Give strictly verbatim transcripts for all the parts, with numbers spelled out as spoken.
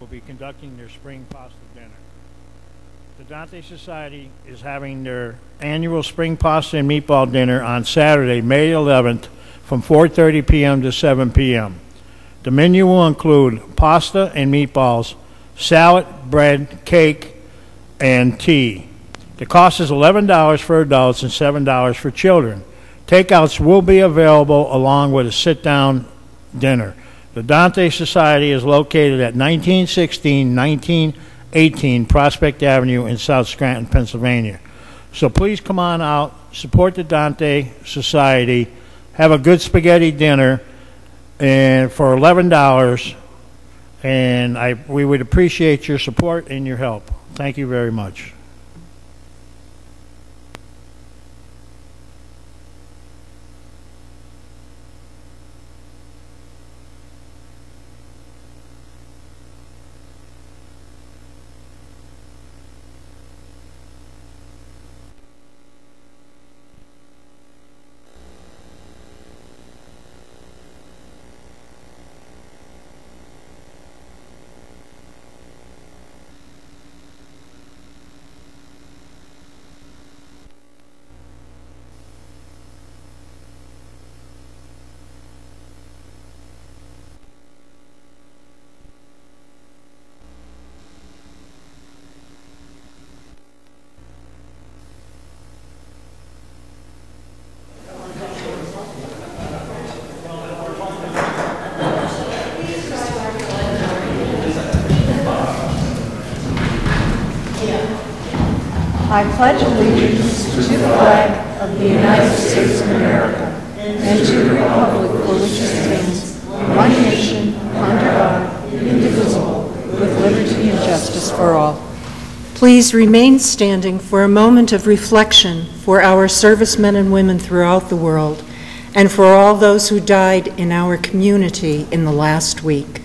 will be conducting their spring pasta dinner. The Dante Society is having their annual spring pasta and meatball dinner on Saturday, May eleventh from four thirty p m to seven p m The menu will include pasta and meatballs, salad, bread, cake, and tea. The cost is eleven dollars for adults and seven dollars for children. Takeouts will be available along with a sit-down dinner. The Dante Society is located at nineteen sixteen, nineteen eighteen Prospect Avenue in South Scranton, Pennsylvania. So please come on out, support the Dante Society, have a good spaghetti dinner, and for eleven dollars, and I, we would appreciate your support and your help. Thank you very much. I pledge allegiance to the flag of the United States of America and to the republic for which it stands, one nation, under God, indivisible, with liberty and justice for all. Please remain standing for a moment of reflection for our servicemen and women throughout the world and for all those who died in our community in the last week.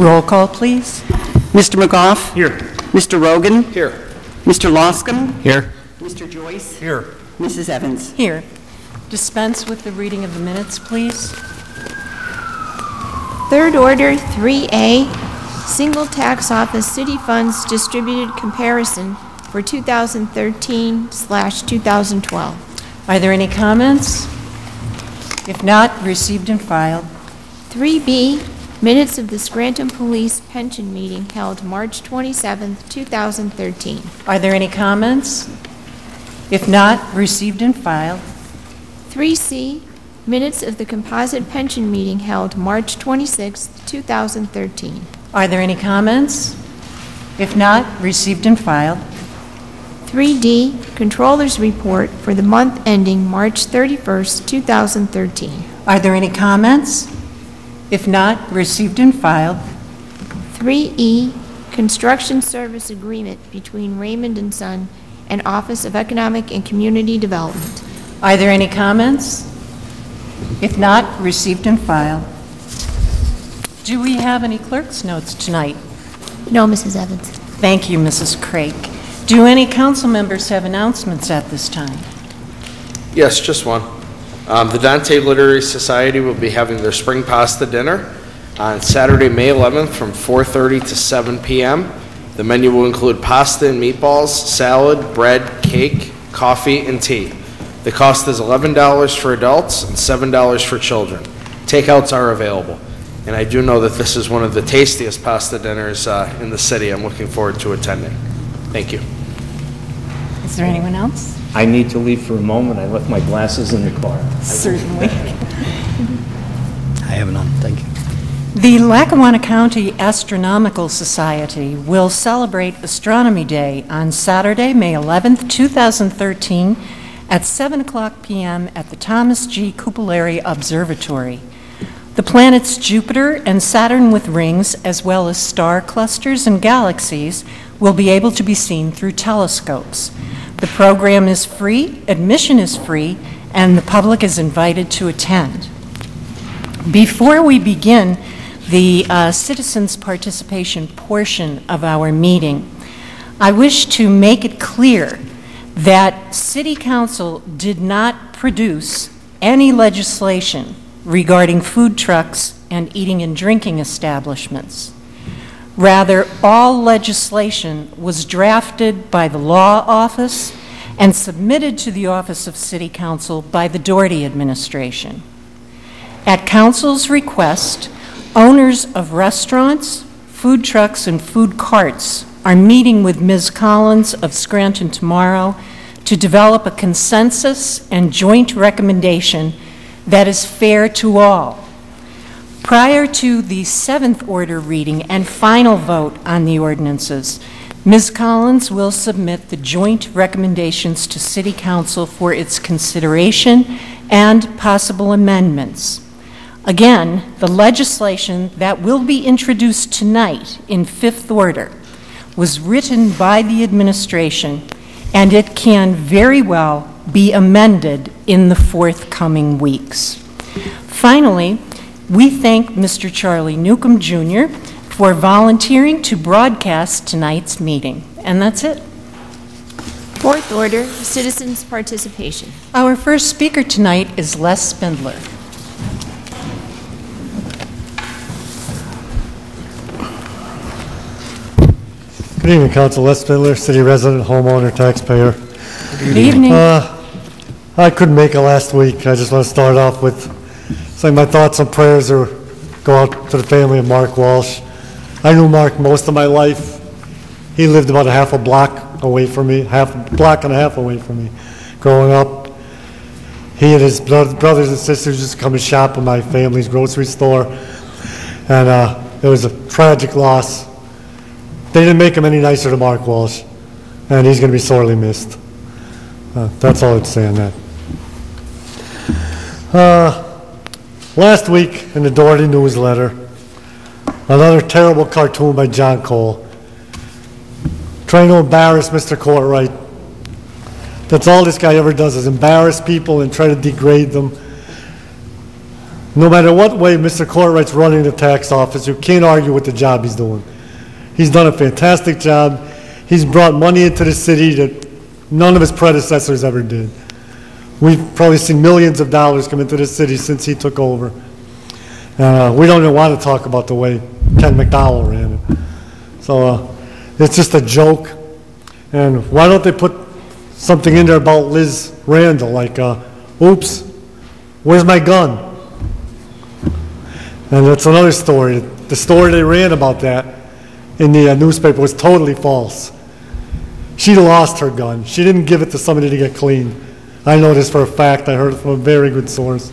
Roll call, please. Mister McGough? Here. Mister Rogan? Here. Mister Loscom? Here. Mister Joyce? Here. Missus Evans? Here. Dispense with the reading of the minutes, please. Third order, three A, single tax office city funds distributed comparison for two thousand thirteen slash two thousand twelve. Are there any comments? If not, received and filed. three B, minutes of the Scranton Police Pension Meeting held March twenty-seventh, two thousand thirteen. Are there any comments? If not, received and filed. three C, minutes of the Composite Pension Meeting held March twenty-sixth, two thousand thirteen. Are there any comments? If not, received and filed. three D, Controller's Report for the month ending March thirty-first, two thousand thirteen. Are there any comments? If not, received and filed. three E, construction service agreement between Raymond and Son and Office of Economic and Community Development. Are there any comments? If not, received and filed. Do we have any clerk's notes tonight? No, Missus Evans. Thank you, Missus Craik. Do any council members have announcements at this time? Yes, just one. Um, the Dante Literary Society will be having their spring pasta dinner on Saturday, May eleventh from four thirty to seven p m The menu will include pasta and meatballs, salad, bread, cake, coffee, and tea. The cost is eleven dollars for adults and seven dollars for children. Takeouts are available. And I do know that this is one of the tastiest pasta dinners uh, in the city. I'm looking forward to attending. Thank you. Is there anyone else? I need to leave for a moment. I left my glasses in the car. Certainly. I have none. Thank you. The Lackawanna County Astronomical Society will celebrate Astronomy Day on Saturday, May eleventh, two thousand thirteen at seven o'clock p m at the Thomas G. Cupolari Observatory. The planets Jupiter and Saturn with rings, as well as star clusters and galaxies, will be able to be seen through telescopes. The program is free, admission is free, and the public is invited to attend. Before we begin the uh, citizens' participation portion of our meeting, I wish to make it clear that City Council did not produce any legislation regarding food trucks and eating and drinking establishments. Rather, all legislation was drafted by the Law Office and submitted to the Office of City Council by the Doherty administration. At Council's request, owners of restaurants, food trucks, and food carts are meeting with Miz Collins of Scranton Tomorrow to develop a consensus and joint recommendation that is fair to all. Prior to the seventh order reading and final vote on the ordinances, Miz Collins will submit the joint recommendations to City Council for its consideration and possible amendments. Again, the legislation that will be introduced tonight in fifth order was written by the administration, and it can very well be amended in the forthcoming weeks. Finally, we thank Mister Charlie Newcomb Junior for volunteering to broadcast tonight's meeting. And that's it. Fourth order, citizens' participation. Our first speaker tonight is Les Spindler. Good evening, Council. Les Spindler, city resident, homeowner, taxpayer. Good evening. Uh, I couldn't make it last week. I just want to start off with saying my thoughts and prayers are go out to the family of Mark Walsh. I knew Mark most of my life. He lived about a half a block away from me, half a block and a half away from me growing up. He and his brothers and sisters just come and shop in my family's grocery store. And uh, it was a tragic loss. They didn't make him any nicer to Mark Walsh. And he's going to be sorely missed. Uh, that's all I'd say on that. Uh, Last week in the Doherty Newsletter, another terrible cartoon by John Cole, trying to embarrass Mister Cortright. That's all this guy ever does, is embarrass people and try to degrade them. No matter what way Mister Cortright's running the tax office, you can't argue with the job he's doing. He's done a fantastic job. He's brought money into the city that none of his predecessors ever did. We've probably seen millions of dollars come into this city since he took over. Uh, we don't even want to talk about the way Ken McDowell ran it. So uh, it's just a joke. And why don't they put something in there about Liz Randall, like, uh, oops, where's my gun? And that's another story. The story they ran about that in the uh, newspaper was totally false. She lost her gun. She didn't give it to somebody to get cleaned. I know this for a fact. I heard it from a very good source.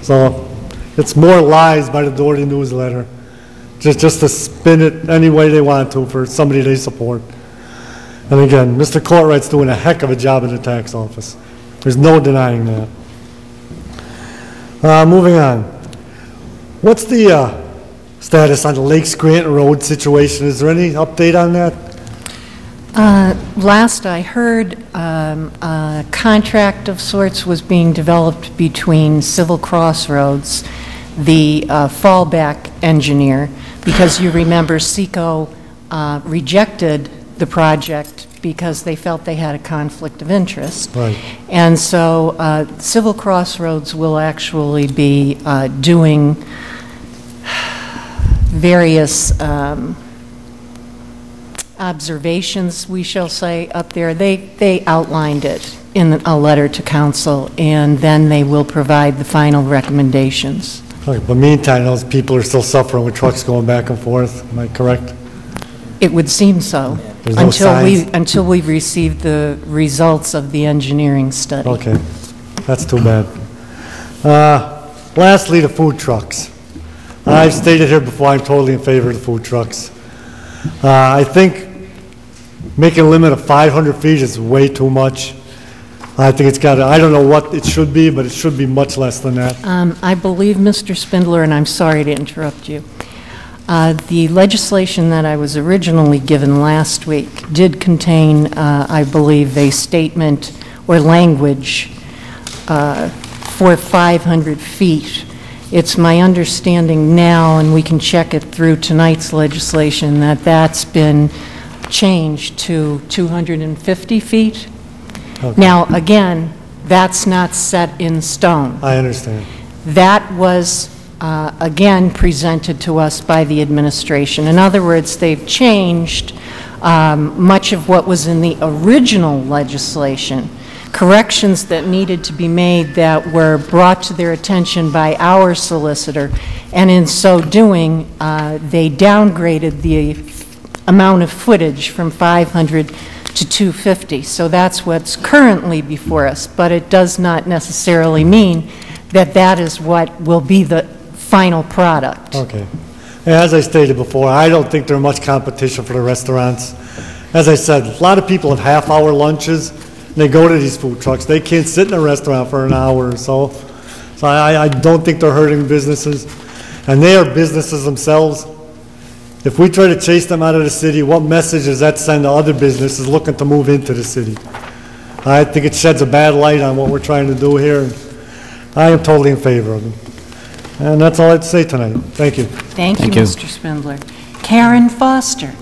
So it's more lies by the Doherty Newsletter, just, just to spin it any way they want to for somebody they support. And again, Mister Cortright's doing a heck of a job in the tax office. There's no denying that. Uh, moving on. What's the uh, status on the Lake Scranton Road situation? Is there any update on that? Uh, last I heard, um, a contract of sorts was being developed between Civil Crossroads, the uh, fallback engineer, because you remember C E C O uh, rejected the project because they felt they had a conflict of interest. Right. And so uh, Civil Crossroads will actually be uh, doing various um, observations, we shall say, up there. They, they outlined it in a letter to council, and then they will provide the final recommendations. Okay, but meantime, those people are still suffering with trucks going back and forth. Am I correct? It would seem so. There's no until we until we receive the results of the engineering study. Okay, that's too bad. Uh, lastly, the food trucks. I've stated here before, I'm totally in favor of the food trucks. Uh, I think making a limit of five hundred feet is way too much. I think it's got to, I don't know what it should be, but it should be much less than that. Um, I believe, Mister Spindler, and I'm sorry to interrupt you, uh, the legislation that I was originally given last week did contain, uh, I believe, a statement or language uh, for five hundred feet. It's my understanding now, and we can check it through tonight's legislation, that that's been changed to two hundred fifty feet. Okay. Now, again, that's not set in stone. I understand. That was, uh, again, presented to us by the administration. In other words, they've changed um, much of what was in the original legislation. Corrections that needed to be made that were brought to their attention by our solicitor, and in so doing, uh, they downgraded the amount of footage from five hundred to two hundred fifty. So that's what's currently before us, but it does not necessarily mean that that is what will be the final product. Okay. As I stated before, I don't think there's much competition for the restaurants. As I said, a lot of people have half-hour lunches. They go to these food trucks. They can't sit in a restaurant for an hour or so. So I, I don't think they're hurting businesses. And they are businesses themselves. If we try to chase them out of the city, what message does that send to other businesses looking to move into the city? I think it sheds a bad light on what we're trying to do here. And I am totally in favor of them. And that's all I have to say tonight. Thank you. Thank, Thank you, you, Mister Spindler. Karen Foster.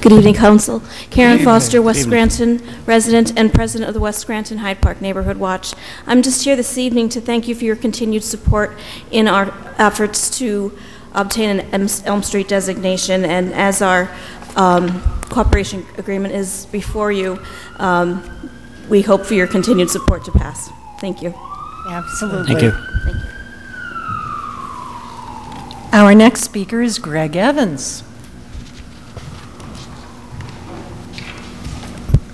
Good evening, Council. Karen Foster, West Scranton resident and president of the West Scranton Hyde Park Neighborhood Watch. I'm just here this evening to thank you for your continued support in our efforts to obtain an Elm Street designation, and as our um, cooperation agreement is before you, um, we hope for your continued support to pass. Thank you. Absolutely. Thank you. Thank you. Our next speaker is Greg Evans.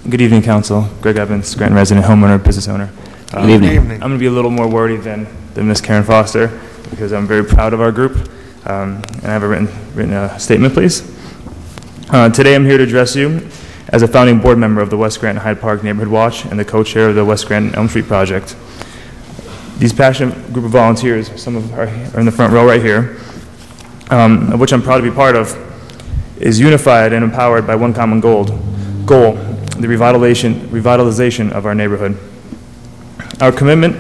Good evening, Council. Greg Evans, Scranton resident, homeowner, business owner. Um, Good evening. I'm going to be a little more wordy than, than Miz Karen Foster because I'm very proud of our group. Um, and I have a written, written uh, statement, please. Uh, today I'm here to address you as a founding board member of the West Grant Hyde Park Neighborhood Watch and the co-chair of the West Grant Elm Street Project. These passionate group of volunteers, some of them are in the front row right here, um, of which I'm proud to be part of, is unified and empowered by one common goal. goal the revitalization, revitalization of our neighborhood. Our commitment,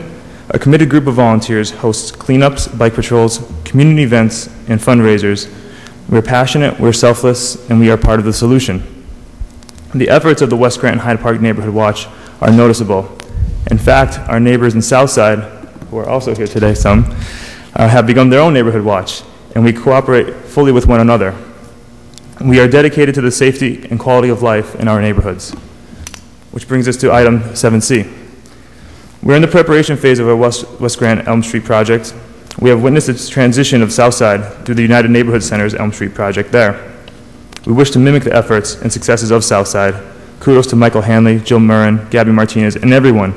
a committed group of volunteers hosts cleanups, bike patrols, community events, and fundraisers. We're passionate, we're selfless, and we are part of the solution. The efforts of the West Grant Hyde Park Neighborhood Watch are noticeable. In fact, our neighbors in Southside, who are also here today, some, uh, have begun their own neighborhood watch, and we cooperate fully with one another. We are dedicated to the safety and quality of life in our neighborhoods. Which brings us to item seven C. We're in the preparation phase of our West, West Grant Elm Street project. We have witnessed its transition of Southside through the United Neighborhood Center's Elm Street project there. We wish to mimic the efforts and successes of Southside. Kudos to Michael Hanley, Jill Murrin, Gabby Martinez, and everyone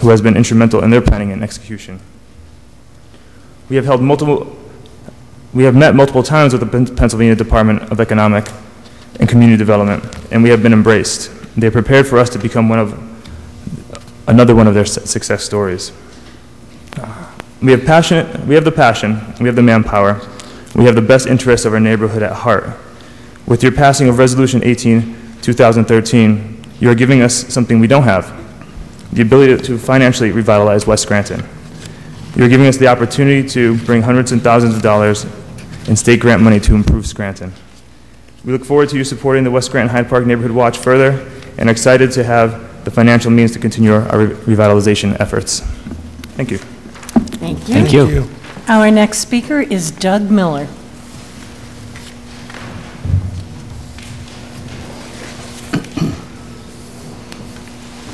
who has been instrumental in their planning and execution. We have held multiple, we have met multiple times with the Pennsylvania Department of Economic and Community Development, and we have been embraced. They prepared for us to become one of, another one of their success stories. We have passionate, we have the passion, we have the manpower, we have the best interests of our neighborhood at heart. With your passing of Resolution eighteen, two thousand thirteen, you are giving us something we don't have, the ability to financially revitalize West Scranton. You are giving us the opportunity to bring hundreds and thousands of dollars in state grant money to improve Scranton. We look forward to you supporting the West Grant Hyde Park Neighborhood Watch further, and excited to have the financial means to continue our re revitalization efforts. Thank you. Thank you. Thank you. Our next speaker is Doug Miller.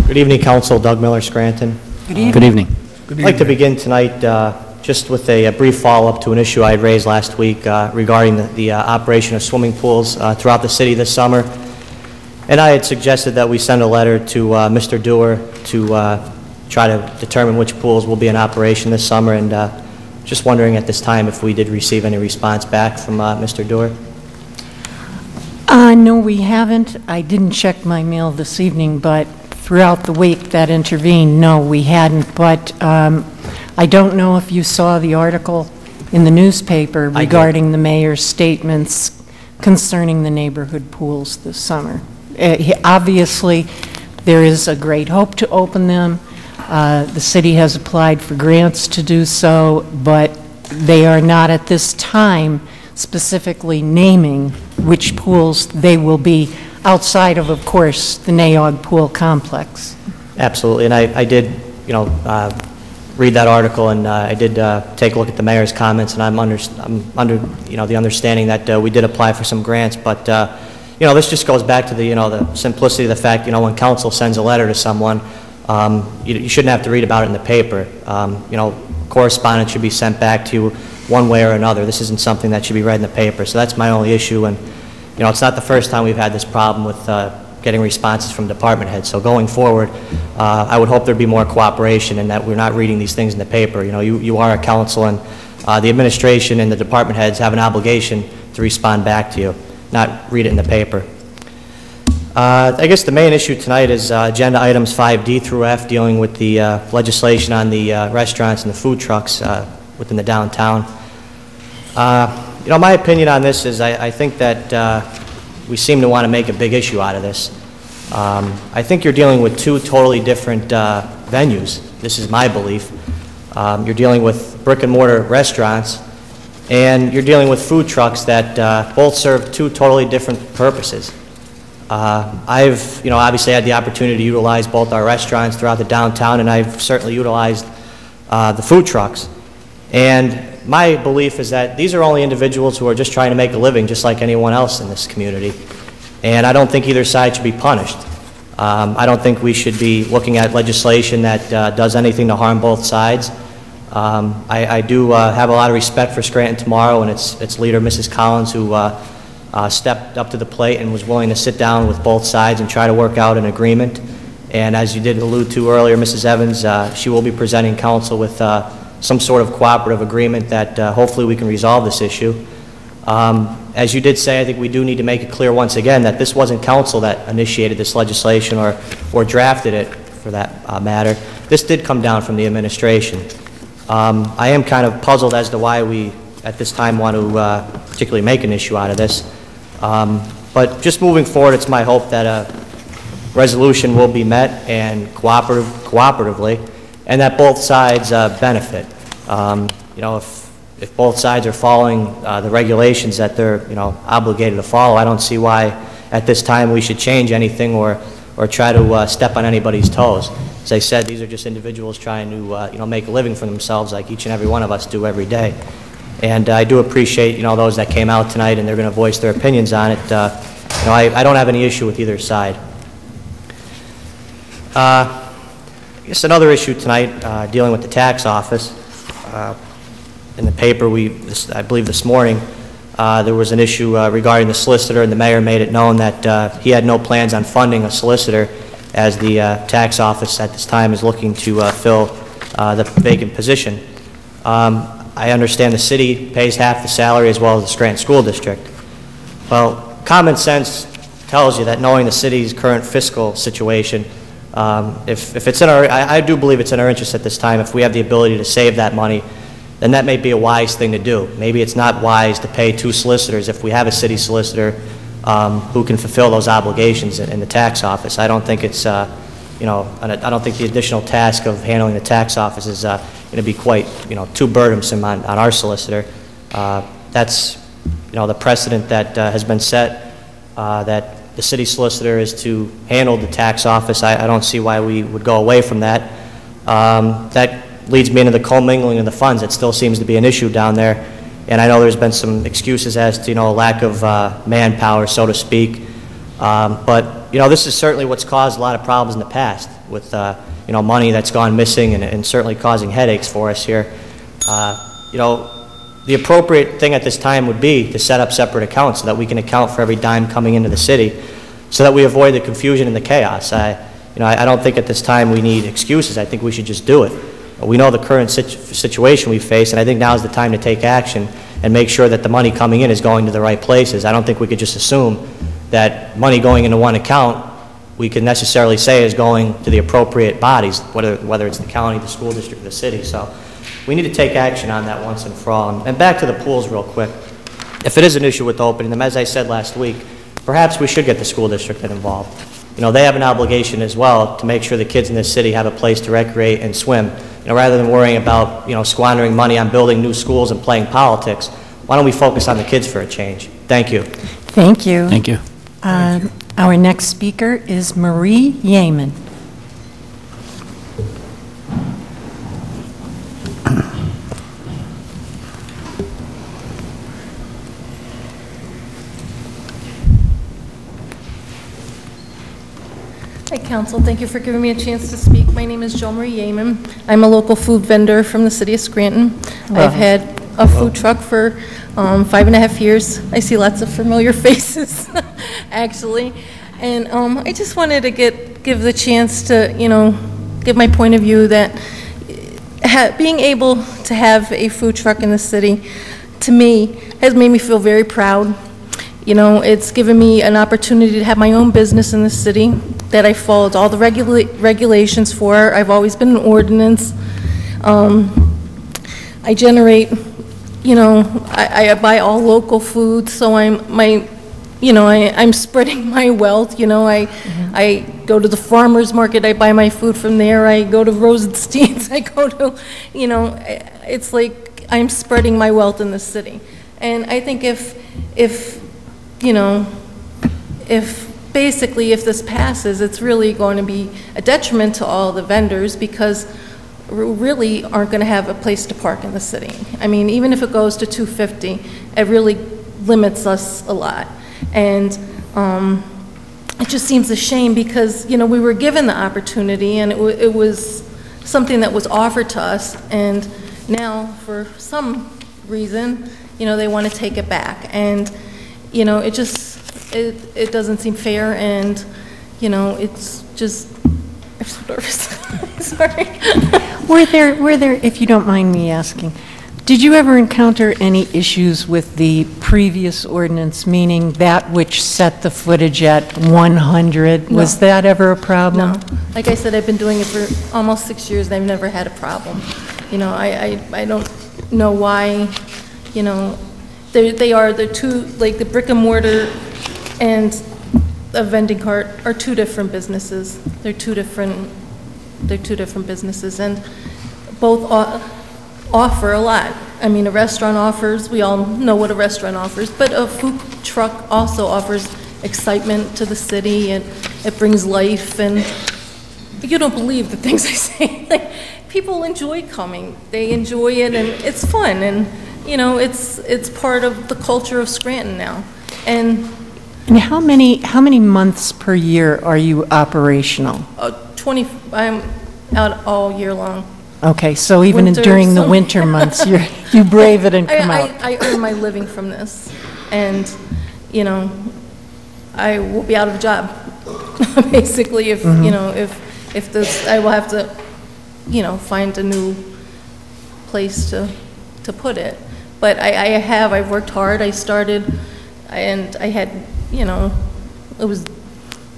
Good evening, Council. Doug Miller, Scranton. Good evening. Good evening. Good evening. I'd like to begin tonight uh, just with a, a brief follow-up to an issue I had raised last week uh, regarding the, the uh, operation of swimming pools uh, throughout the city this summer. And I had suggested that we send a letter to uh, Mister Dewar to uh, try to determine which pools will be in operation this summer, and uh, just wondering at this time if we did receive any response back from uh, Mister Dewar. Uh, no, we haven't. I didn't check my mail this evening, but throughout the week that intervened, no, we hadn't. But um, I don't know if you saw the article in the newspaper regarding the mayor's statements concerning the neighborhood pools this summer. Uh, he, obviously, there is a great hope to open them. Uh, the city has applied for grants to do so, but they are not at this time specifically naming which pools they will be outside of, of course, the N A O G pool complex. Absolutely, and I, I did, you know, uh, read that article, and uh, I did uh, take a look at the mayor's comments, and I'm under, I'm under, you know, the understanding that uh, we did apply for some grants, but, uh, you know, this just goes back to the, you know, the simplicity of the fact, you know, when council sends a letter to someone, um, you, you shouldn't have to read about it in the paper. Um, you know, correspondence should be sent back to you one way or another. This isn't something that should be read in the paper, so that's my only issue, and, you know, it's not the first time we've had this problem with uh, getting responses from department heads. So going forward, uh, I would hope there'd be more cooperation and that we're not reading these things in the paper. You know, you, you are a council, and uh, the administration and the department heads have an obligation to respond back to you, not read it in the paper. Uh, I guess the main issue tonight is uh, agenda items five D through F dealing with the uh, legislation on the uh, restaurants and the food trucks uh, within the downtown. Uh, you know, my opinion on this is I, I think that uh, we seem to want to make a big issue out of this. Um, I think you're dealing with two totally different uh, venues. This is my belief. Um, you're dealing with brick and mortar restaurants, and you're dealing with food trucks that uh, both serve two totally different purposes. Uh, I've, you know, obviously had the opportunity to utilize both our restaurants throughout the downtown, and I've certainly utilized uh, the food trucks. And my belief is that these are only individuals who are just trying to make a living, just like anyone else in this community. And I don't think either side should be punished. Um, I don't think we should be looking at legislation that uh, does anything to harm both sides. Um, I, I do uh, have a lot of respect for Scranton Tomorrow and its, its leader, Missus Collins, who uh, uh, stepped up to the plate and was willing to sit down with both sides and try to work out an agreement. And as you did allude to earlier, Missus Evans, uh, she will be presenting council with uh, some sort of cooperative agreement that uh, hopefully we can resolve this issue. Um, as you did say, I think we do need to make it clear once again that this wasn't council that initiated this legislation or, or drafted it for that uh, matter. This did come down from the administration. Um, I am kind of puzzled as to why we at this time want to uh, particularly make an issue out of this. Um, but just moving forward, it's my hope that a resolution will be met and cooperative, cooperatively and that both sides uh, benefit. Um, you know, if, if both sides are following uh, the regulations that they're, you know, obligated to follow, I don't see why at this time we should change anything or, or try to uh, step on anybody's toes. As I said, these are just individuals trying to, uh, you know, make a living for themselves like each and every one of us do every day. And uh, I do appreciate, you know, those that came out tonight and they're gonna voice their opinions on it. Uh, you know, I, I don't have any issue with either side. Uh, It's another issue tonight uh, dealing with the tax office. Uh, in the paper, we, this, I believe this morning, uh, there was an issue uh, regarding the solicitor, and the mayor made it known that uh, he had no plans on funding a solicitor as the uh, tax office at this time is looking to uh, fill uh, the vacant position. Um, I understand the city pays half the salary as well as the Scranton School District. Well, common sense tells you that knowing the city's current fiscal situation, Um, if, if it's in our, I, I do believe it's in our interest at this time, if we have the ability to save that money, then that may be a wise thing to do. Maybe it's not wise to pay two solicitors if we have a city solicitor um, who can fulfill those obligations in, in the tax office. I don't think it's, uh, you know, I don't think the additional task of handling the tax office is uh, going to be quite, you know, too burdensome on, on our solicitor. Uh, that's, you know, the precedent that uh, has been set uh, that the city solicitor is to handle the tax office. I, I don't see why we would go away from that. Um, that leads me into the commingling of the funds. It still seems to be an issue down there. And I know there's been some excuses as to, you know, a lack of uh, manpower, so to speak. Um, but, you know, this is certainly what's caused a lot of problems in the past with, uh, you know, money that's gone missing and, and certainly causing headaches for us here. Uh, you know, the appropriate thing at this time would be to set up separate accounts so that we can account for every dime coming into the city so that we avoid the confusion and the chaos. I, you know, I, I don't think at this time we need excuses. I think we should just do it. We know the current situ situation we face, and I think now is the time to take action and make sure that the money coming in is going to the right places. I don't think we could just assume that money going into one account we can necessarily say is going to the appropriate bodies, whether, whether it's the county, the school district, the city. So we need to take action on that once and for all. And back to the pools real quick. If it is an issue with opening them, as I said last week, perhaps we should get the school district involved. You know, they have an obligation as well to make sure the kids in this city have a place to recreate and swim. You know, rather than worrying about, you know, squandering money on building new schools and playing politics, why don't we focus on the kids for a change? Thank you. Thank you. Thank you. Uh, our next speaker is Marie Yaman. Hi, Council. Thank you for giving me a chance to speak. My name is Joel Marie Yaman. I'm a local food vendor from the city of Scranton. Wow. I've had a food truck for um, five and a half years. I see lots of familiar faces, actually. And um, I just wanted to get give the chance to, you know, give my point of view that ha being able to have a food truck in the city, to me, has made me feel very proud. You know, it's given me an opportunity to have my own business in the city that I followed all the regula regulations for. I've always been an ordinance. Um, I generate, you know, I, I buy all local food, so I'm my, you know, I, I'm spreading my wealth. You know, I mm-hmm. I go to the farmers market. I buy my food from there. I go to Rosenstein's. I go to, you know, it's like I'm spreading my wealth in the city, and I think if if you know, if basically if this passes, it's really going to be a detriment to all the vendors because we really aren't going to have a place to park in the city. I mean, even if it goes to two fifty, it really limits us a lot. And um, it just seems a shame because, you know, we were given the opportunity and it, w it was something that was offered to us, and now for some reason, you know, they want to take it back. And you know, it just, it, it doesn't seem fair, and, you know, it's just, I'm so nervous. Sorry. Were there, were there, if you don't mind me asking, did you ever encounter any issues with the previous ordinance, meaning that which set the footage at one hundred? No. Was that ever a problem? No. Like I said, I've been doing it for almost six years, and I've never had a problem. You know, I, I, I don't know why, you know, They're, they are, they're two, like the brick and mortar and a vending cart are two different businesses. They're two different, they're two different businesses, and both offer a lot. I mean, a restaurant offers, we all know what a restaurant offers, but a food truck also offers excitement to the city, and it brings life, and you don't believe the things I say. Like, people enjoy coming. They enjoy it, and it's fun, and you know, it's it's part of the culture of Scranton now. And and how many how many months per year are you operational? Uh, Twenty. I'm out all year long. Okay, so even winter, during the winter months, you you brave it and come I, I, out. I earn my living from this, and you know, I will be out of a job basically if mm-hmm. you know if if this I will have to you know find a new place to to put it. But I, I have, I've worked hard. I started, and I had, you know, it was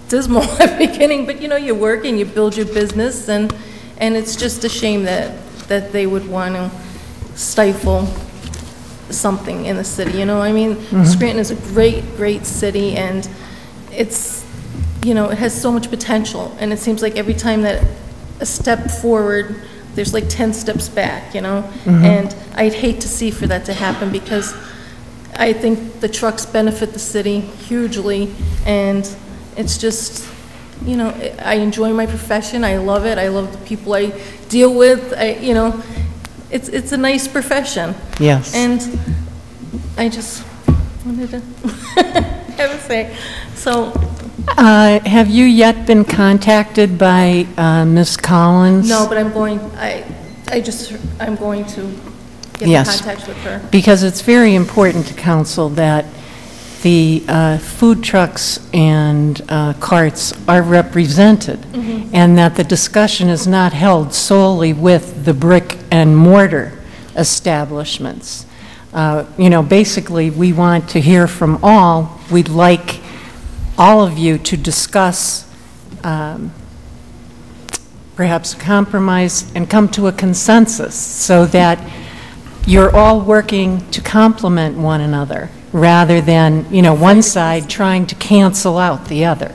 dismal at the beginning, but you know, you work and you build your business, and and it's just a shame that, that they would want to stifle something in the city, you know? I mean, mm-hmm. Scranton is a great, great city, and it's, you know, it has so much potential, and it seems like every time that a step forward, there's like ten steps back, you know? Mm-hmm. And I'd hate to see for that to happen because I think the trucks benefit the city hugely, and it's just, you know, I enjoy my profession, I love it, I love the people I deal with, I, you know, it's, it's a nice profession. Yes. And I just wanted to have a say, so. Uh, have you yet been contacted by uh, Miz Collins? No, but I'm going. I, I just, I'm going to get yes. in contact with her. Because it's very important to council that the uh, food trucks and uh, carts are represented, mm-hmm. and that the discussion is not held solely with the brick and mortar establishments. Uh, you know, basically, we want to hear from all. We'd like all of you to discuss um, perhaps a compromise and come to a consensus so that you're all working to complement one another rather than, you know, one side trying to cancel out the other.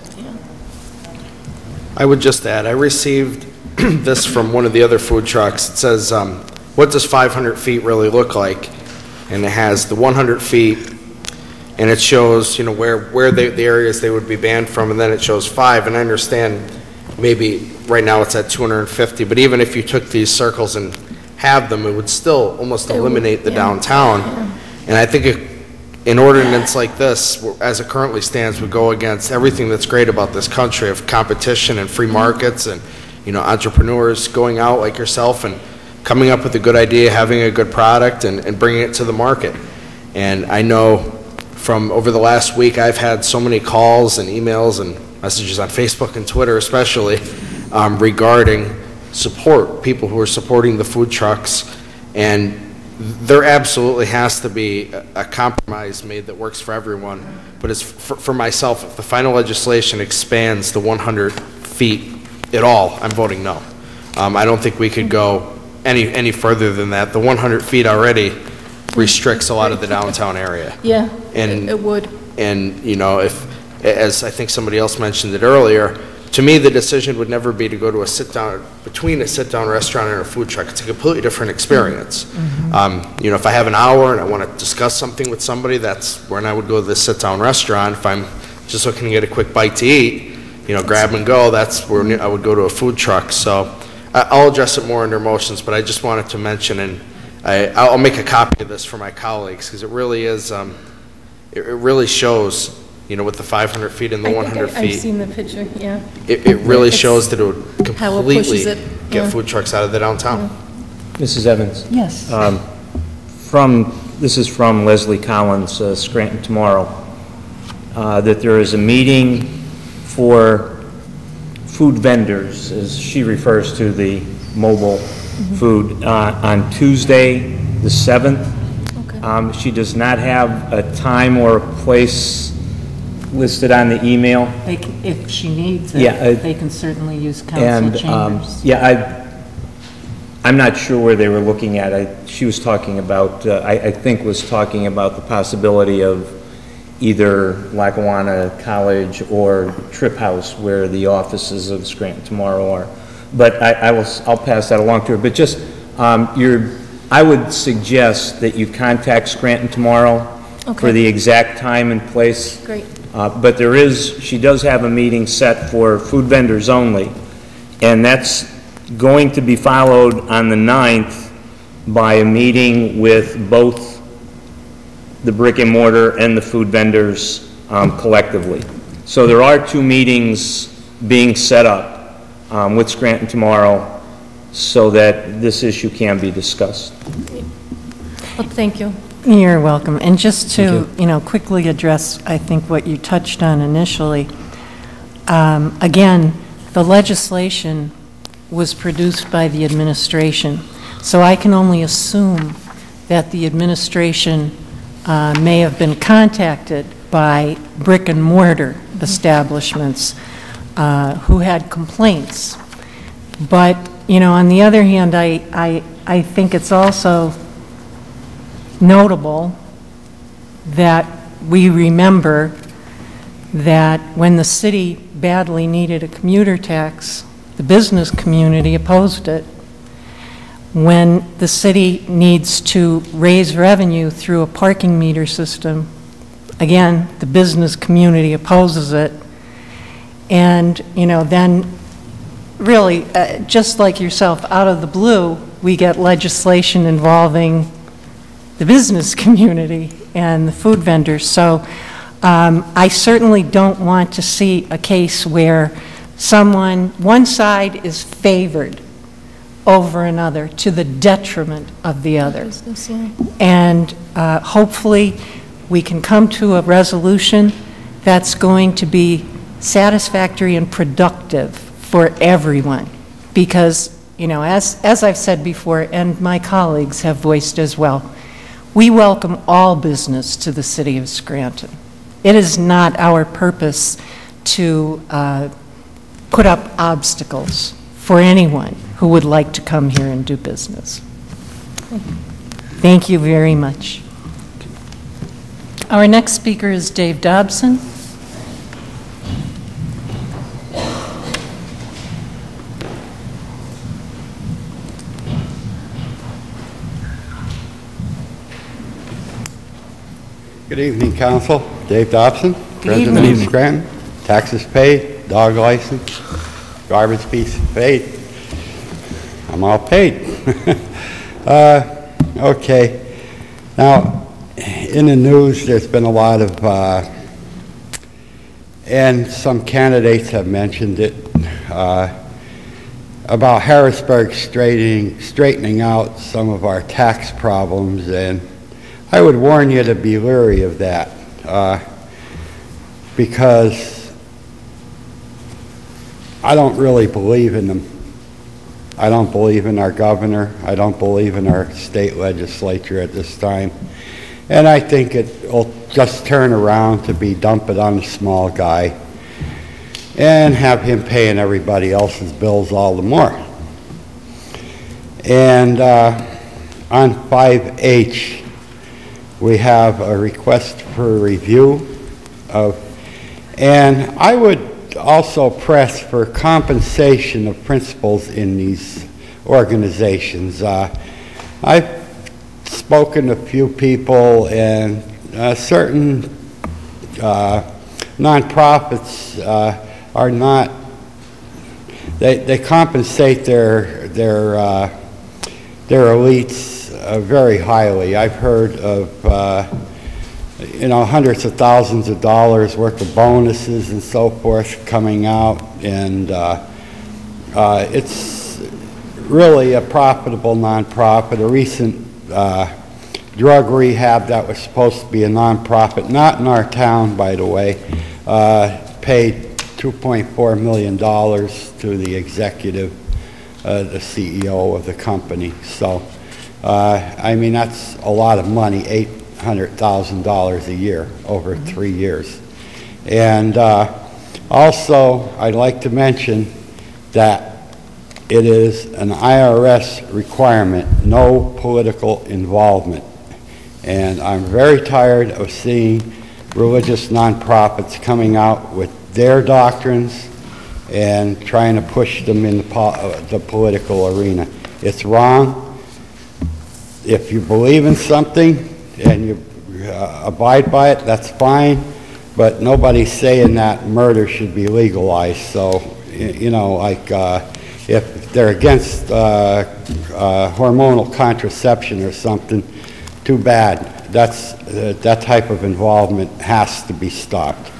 I would just add, I received this from one of the other food trucks. It says, um, what does five hundred feet really look like? And it has the one hundred feet, and it shows, you know, where, where they, the areas they would be banned from, and then it shows five. And I understand maybe right now it's at two hundred fifty, but even if you took these circles and have them, it would still almost eliminate the yeah. downtown. Yeah. And I think it, an ordinance like this, as it currently stands, would go against everything that's great about this country of competition and free markets and, you know, entrepreneurs going out like yourself and coming up with a good idea, having a good product, and, and bringing it to the market. And I know from over the last week, I've had so many calls and emails and messages on Facebook and Twitter especially um, regarding support, people who are supporting the food trucks. And there absolutely has to be a, a compromise made that works for everyone. But as for, for myself, if the final legislation expands the one hundred feet at all, I'm voting no. Um, I don't think we could go any any further than that. The one hundred feet already restricts a lot of the downtown area. Yeah, and it, it would. And, you know, if, as I think somebody else mentioned it earlier, to me the decision would never be to go to a sit-down, between a sit-down restaurant and a food truck. It's a completely different experience. Mm-hmm. um, you know, if I have an hour and I want to discuss something with somebody, that's when I would go to the sit-down restaurant. If I'm just looking to get a quick bite to eat, you know, grab and go, that's where I would go to a food truck. So I'll address it more under motions, but I just wanted to mention, and I, I'll make a copy of this for my colleagues, because it really is, um, it, it really shows, you know, with the five hundred feet and the I one hundred I, I've feet. I've seen the picture, yeah. It, it really it's shows that it would completely it it. get yeah. food trucks out of the downtown. Yeah. Missus Evans. Yes. Um, from, this is from Leslie Collins, uh, Scranton Tomorrow, uh, that there is a meeting for food vendors, as she refers to the mobile mm-hmm. food, uh, on Tuesday the seventh. Okay. Um, she does not have a time or a place listed on the email. They can, if she needs it, yeah, uh, they can certainly use council and, chambers. Um, yeah, I, I'm not sure where they were looking at. I, she was talking about, uh, I, I think was talking about the possibility of either Lackawanna College or Trip House, where the offices of Scranton Tomorrow are. But I, I will, I'll pass that along to her. But just, um, you're, I would suggest that you contact Scranton Tomorrow okay. for the exact time and place. Great. Uh, but there is, she does have a meeting set for food vendors only, and that's going to be followed on the ninth by a meeting with both the brick and mortar and the food vendors um, collectively. So there are two meetings being set up um, with Scranton Tomorrow so that this issue can be discussed. Well, thank you. You're welcome. And just to, you. you know, quickly address, I think, what you touched on initially. Um, again, the legislation was produced by the administration. So I can only assume that the administration Uh, may have been contacted by brick and mortar establishments uh, who had complaints. But, you know, on the other hand, I, I, I think it's also notable that we remember that when the city badly needed a commuter tax, the business community opposed it. When the city needs to raise revenue through a parking meter system, again, the business community opposes it. And, you know, then really, uh, just like yourself, out of the blue, we get legislation involving the business community and the food vendors. So um, I certainly don't want to see a case where someone, one side is favored over another to the detriment of the other. And uh, hopefully we can come to a resolution that's going to be satisfactory and productive for everyone. Because, you know, as, as I've said before, and my colleagues have voiced as well, we welcome all business to the city of Scranton. It is not our purpose to uh, put up obstacles for anyone who would like to come here and do business. Thank you very much. Our next speaker is Dave Dobson. Good evening, Council. Dave Dobson, Good President evening. of Scranton. Taxes paid, dog license, garbage piece paid. I'm all paid. uh, okay. Now, in the news, there's been a lot of, uh, and some candidates have mentioned it, uh, about Harrisburg straightening, straightening out some of our tax problems, and I would warn you to be leery of that, uh, because I don't really believe in them. I don't believe in our governor. I don't believe in our state legislature at this time. And I think it will just turn around to be dump it on the small guy and have him paying everybody else's bills all the more. And uh, on five H, we have a request for review of, and I would also press for compensation of principals in these organizations. Uh, I've spoken to a few people, and uh, certain uh, nonprofits uh, are not, they, they compensate their, their, uh, their elites Uh, very highly. I've heard of uh, you know, hundreds of thousands of dollars worth of bonuses and so forth coming out, and uh, uh, it's really a profitable nonprofit. A recent uh, drug rehab that was supposed to be a nonprofit, not in our town, by the way, uh, paid two point four million dollars to the executive, uh, the C E O of the company. So. Uh, I mean, that's a lot of money, eight hundred thousand dollars a year over mm-hmm. three years. And uh, also, I'd like to mention that it is an I R S requirement, no political involvement. And I'm very tired of seeing religious nonprofits coming out with their doctrines and trying to push them in the, po uh, the political arena. It's wrong. If you believe in something and you uh, abide by it, that's fine, but nobody's saying that murder should be legalized. So, you know, like uh, if they're against uh, uh, hormonal contraception or something, too bad. That's, uh, that type of involvement has to be stopped.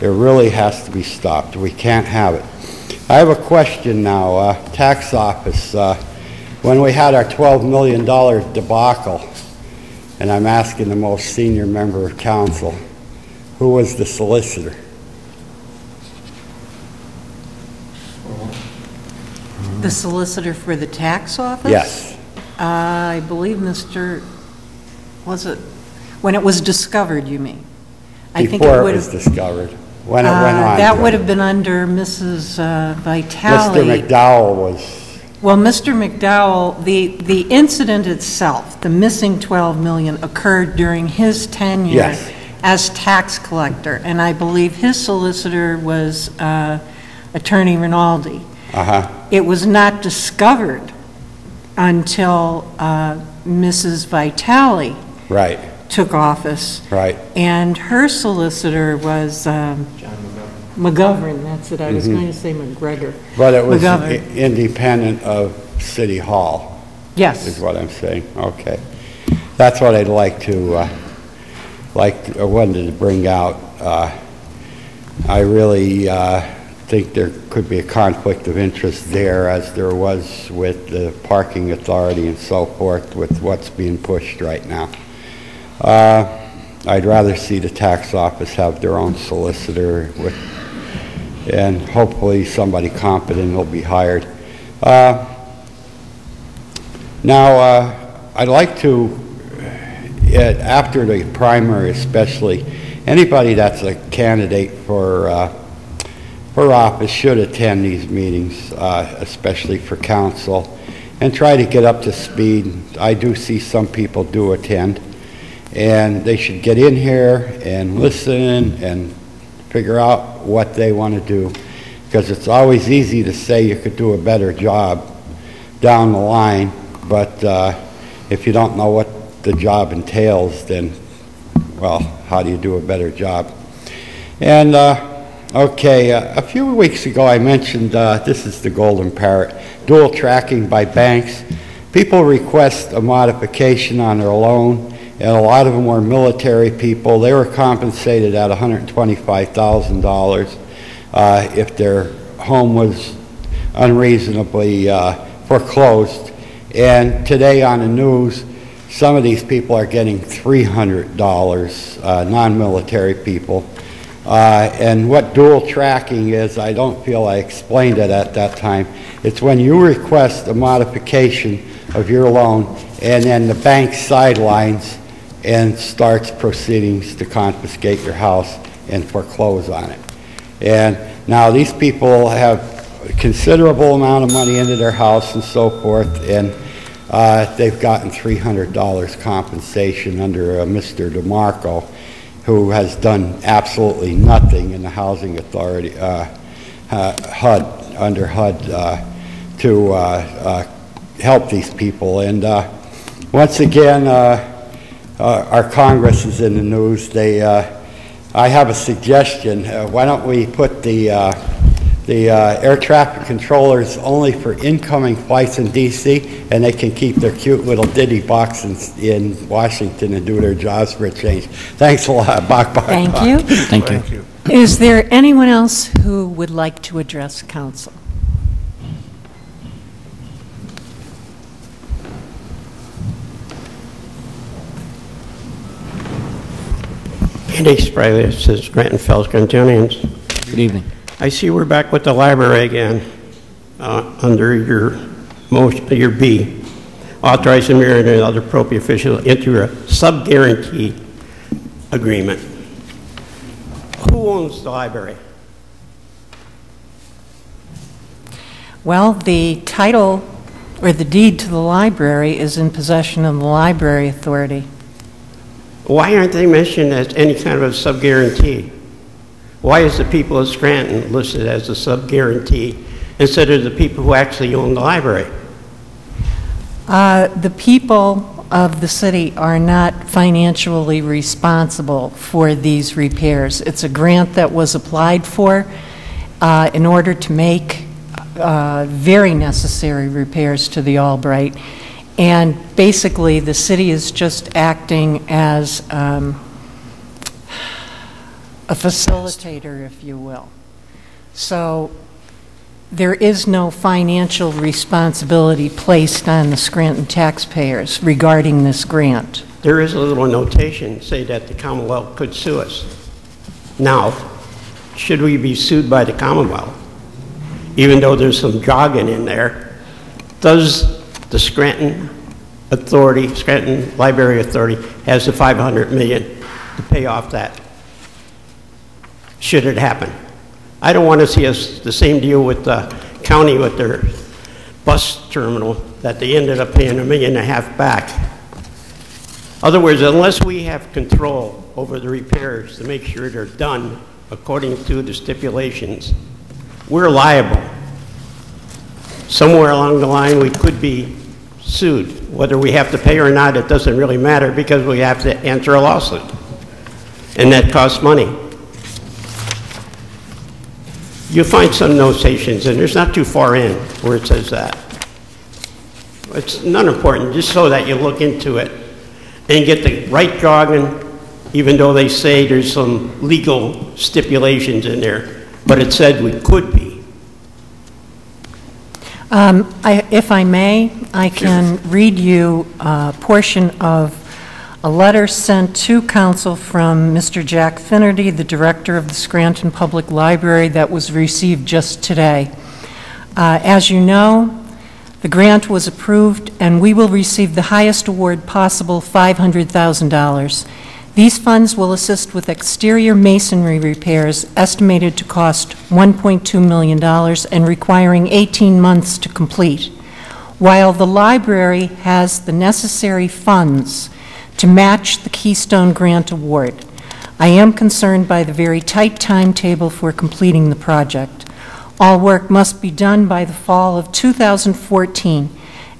It really has to be stopped. We can't have it. I have a question now. Uh, tax office. Uh, When we had our twelve million dollar debacle, and I'm asking the most senior member of council, who was the solicitor? The solicitor for the tax office? Yes. Uh, I believe Mister, was it, when it was discovered, you mean? I Before think it, it was discovered. When it uh, went on. That would have been under Missus Uh, Vitale. Mister McDowell was. Well, Mister McDowell, the, the incident itself, the missing twelve million, occurred during his tenure yes. as tax collector, and I believe his solicitor was uh, Attorney Rinaldi. Uh-huh. It was not discovered until uh, Missus Vitale right. took office, right. and her solicitor was um, John McDowell. McGovern, that's it. I was mm-hmm. going to say McGregor. But it was independent of City Hall. Yes, is what I'm saying. Okay, that's what I'd like to uh, like. I wanted to bring out. Uh, I really uh, think there could be a conflict of interest there, as there was with the parking authority and so forth, with what's being pushed right now. Uh, I'd rather see the tax office have their own solicitor with, and hopefully somebody competent will be hired. Uh, now, uh, I'd like to, it, after the primary especially, anybody that's a candidate for, uh, for office should attend these meetings, uh, especially for council, and try to get up to speed. I do see some people do attend, and they should get in here and listen and figure out what they want to do, because it's always easy to say you could do a better job down the line, but uh, if you don't know what the job entails, then, well, how do you do a better job? And uh, okay, uh, a few weeks ago I mentioned, uh, this is the golden parrot, dual tracking by banks. People request a modification on their loan, and a lot of them were military people. They were compensated at one hundred twenty-five thousand dollars uh, if their home was unreasonably uh, foreclosed. And today on the news, some of these people are getting three hundred dollars, uh, non-military people. Uh, and what dual tracking is, I don't feel I explained it at that time. It's when you request a modification of your loan, and then the bank sidelines and starts proceedings to confiscate your house and foreclose on it. And now these people have a considerable amount of money into their house and so forth, and uh, they've gotten three hundred dollars compensation under uh, Mister DeMarco, who has done absolutely nothing in the housing authority, uh, uh, H U D, under H U D, uh, to uh, uh, help these people. And uh, once again, uh, uh, our Congress is in the news. They, uh, I have a suggestion. Uh, why don't we put the uh, the uh, air traffic controllers only for incoming flights in D C, and they can keep their cute little ditty boxes in, in Washington and do their jobs for a change. Thanks a lot. Bach, bach, Thank bach. you. Thank, Thank you. you. Is there anyone else who would like to address council? Andy Spriley, this is Scranton Fells Grantonians. Good evening. I see we're back with the library again, uh, under your motion, your B. Authorize the mayor and another appropriate official into a sub-guarantee agreement. Who owns the library? Well, the title or the deed to the library is in possession of the library authority. Why aren't they mentioned as any kind of a sub-guarantee? Why is the people of Scranton listed as a sub-guarantee instead of the people who actually own the library? Uh, the people of the city are not financially responsible for these repairs. It's a grant that was applied for uh, in order to make uh, very necessary repairs to the Albright. And basically, the city is just acting as um, a facilitator, if you will. So there is no financial responsibility placed on the Scranton taxpayers regarding this grant. There is a little notation say that the Commonwealth could sue us. Now, should we be sued by the Commonwealth? Even though there's some jargon in there, does the Scranton Authority, Scranton Library Authority, has the five hundred million dollars to pay off that, should it happen? I don't want to see us the same deal with the county with their bus terminal that they ended up paying a million and a half back. In other words, unless we have control over the repairs to make sure they're done according to the stipulations, we're liable. Somewhere along the line, we could be sued. Whether we have to pay or not, it doesn't really matter because we have to answer a lawsuit. And that costs money. You'll find some notations, and there's not too far in where it says that. It's not important, just so that you look into it and get the right jargon, even though they say there's some legal stipulations in there. But it said we could be. Um, I, if I may, I can read you a portion of a letter sent to council from Mister Jack Finnerty, the director of the Scranton Public Library, that was received just today. Uh, as you know, the grant was approved and we will receive the highest award possible, five hundred thousand dollars. These funds will assist with exterior masonry repairs estimated to cost one point two million dollars and requiring eighteen months to complete. While the library has the necessary funds to match the Keystone Grant Award, I am concerned by the very tight timetable for completing the project. All work must be done by the fall of two thousand fourteen,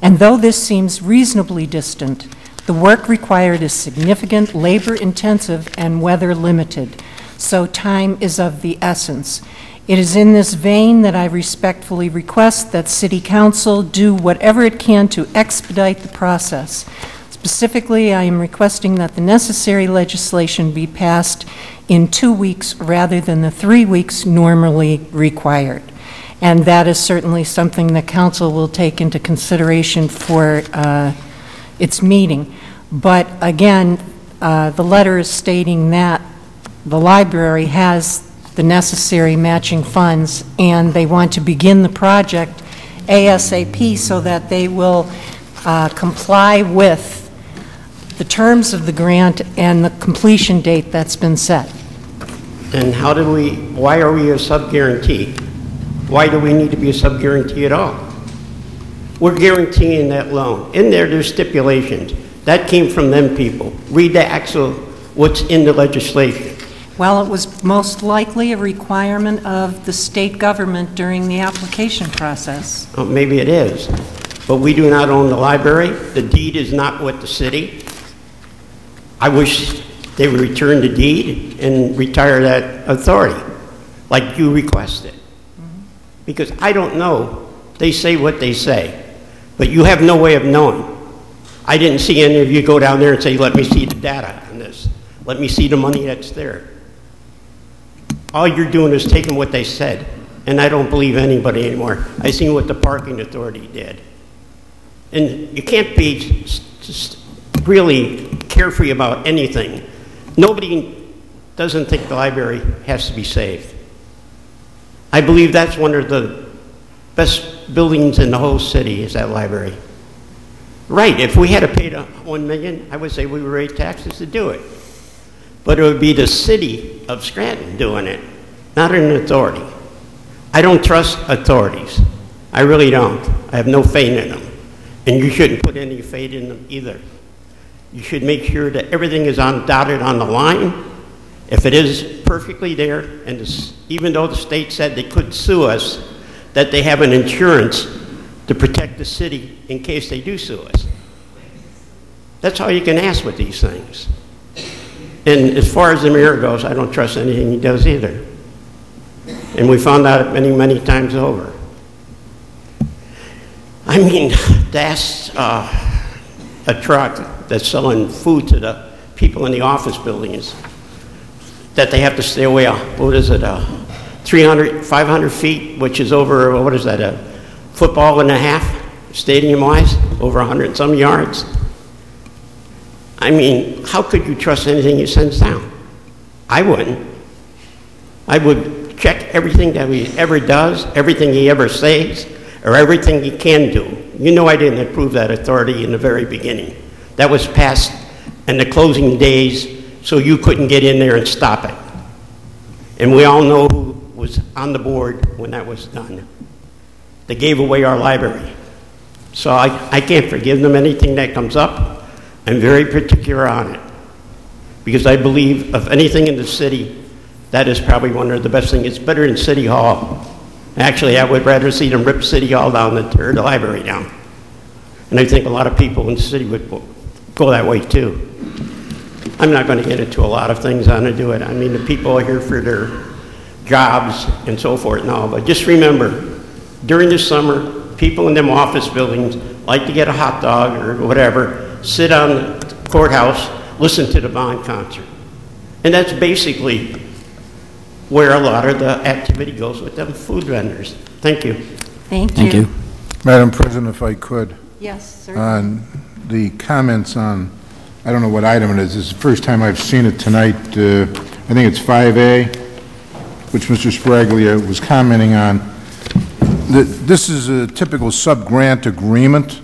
and though this seems reasonably distant, the work required is significant, labor-intensive, and weather-limited, so time is of the essence. It is in this vein that I respectfully request that City Council do whatever it can to expedite the process. Specifically, I am requesting that the necessary legislation be passed in two weeks rather than the three weeks normally required. And that is certainly something that Council will take into consideration for uh, its meeting. But again, uh, the letter is stating that the library has the necessary matching funds and they want to begin the project ASAP so that they will uh, comply with the terms of the grant and the completion date that's been set. And how did we, why are we a sub-guarantee? Why do we need to be a sub-guarantee at all? We're guaranteeing that loan. In there, there's stipulations. That came from them people. Read the actual, what's in the legislation. Well, it was most likely a requirement of the state government during the application process. Oh, maybe it is. But we do not own the library. The deed is not with the city. I wish they would return the deed and retire that authority, like you requested. Mm-hmm. Because I don't know. They say what they say. But you have no way of knowing. I didn't see any of you go down there and say, let me see the data on this. Let me see the money that's there. All you're doing is taking what they said. And I don't believe anybody anymore. I seen what the parking authority did. And you can't be just really carefree about anything. Nobody doesn't think the library has to be saved. I believe that's one of the best buildings in the whole city is that library. Right, if we had to pay the one million, I would say we would raise taxes to do it. But it would be the city of Scranton doing it, not an authority. I don't trust authorities. I really don't. I have no faith in them. And you shouldn't put any faith in them either. You should make sure that everything is on, dotted on the line. If it is perfectly there, and this, even though the state said they could sue us, that they have an insurance to protect the city in case they do sue us. That's all you can ask with these things. And as far as the mayor goes, I don't trust anything he does either. And we found out many, many times over. I mean, that's uh, a truck that's selling food to the people in the office buildings that they have to stay away, what is it, uh, three hundred, five hundred feet, which is over, what is that, a football and a half, stadium-wise, over a hundred and some yards. I mean, how could you trust anything you send down? I wouldn't. I would check everything that he ever does, everything he ever says, or everything he can do. You know I didn't approve that authority in the very beginning. That was passed in the closing days, so you couldn't get in there and stop it. And we all know who was on the board when that was done. They gave away our library. So I, I can't forgive them anything that comes up. I'm very particular on it because I believe of anything in the city, that is probably one of the best things. It's better than City Hall. Actually, I would rather see them rip City Hall down than tear the library down. And I think a lot of people in the city would go that way too. I'm not going to get into a lot of things on to do it. I mean, the people are here for their jobs and so forth and all, but just remember, during the summer, people in them office buildings like to get a hot dog or whatever, sit on the courthouse, listen to the bond concert. And that's basically where a lot of the activity goes with them food vendors. Thank you. Thank you. Thank you. Madam President, if I could. Yes, sir. On the comments on I don't know what item it is. It's the first time I've seen it tonight. Uh, I think it's five A, which Mister Sparaglia was commenting on. The, this is a typical sub-grant agreement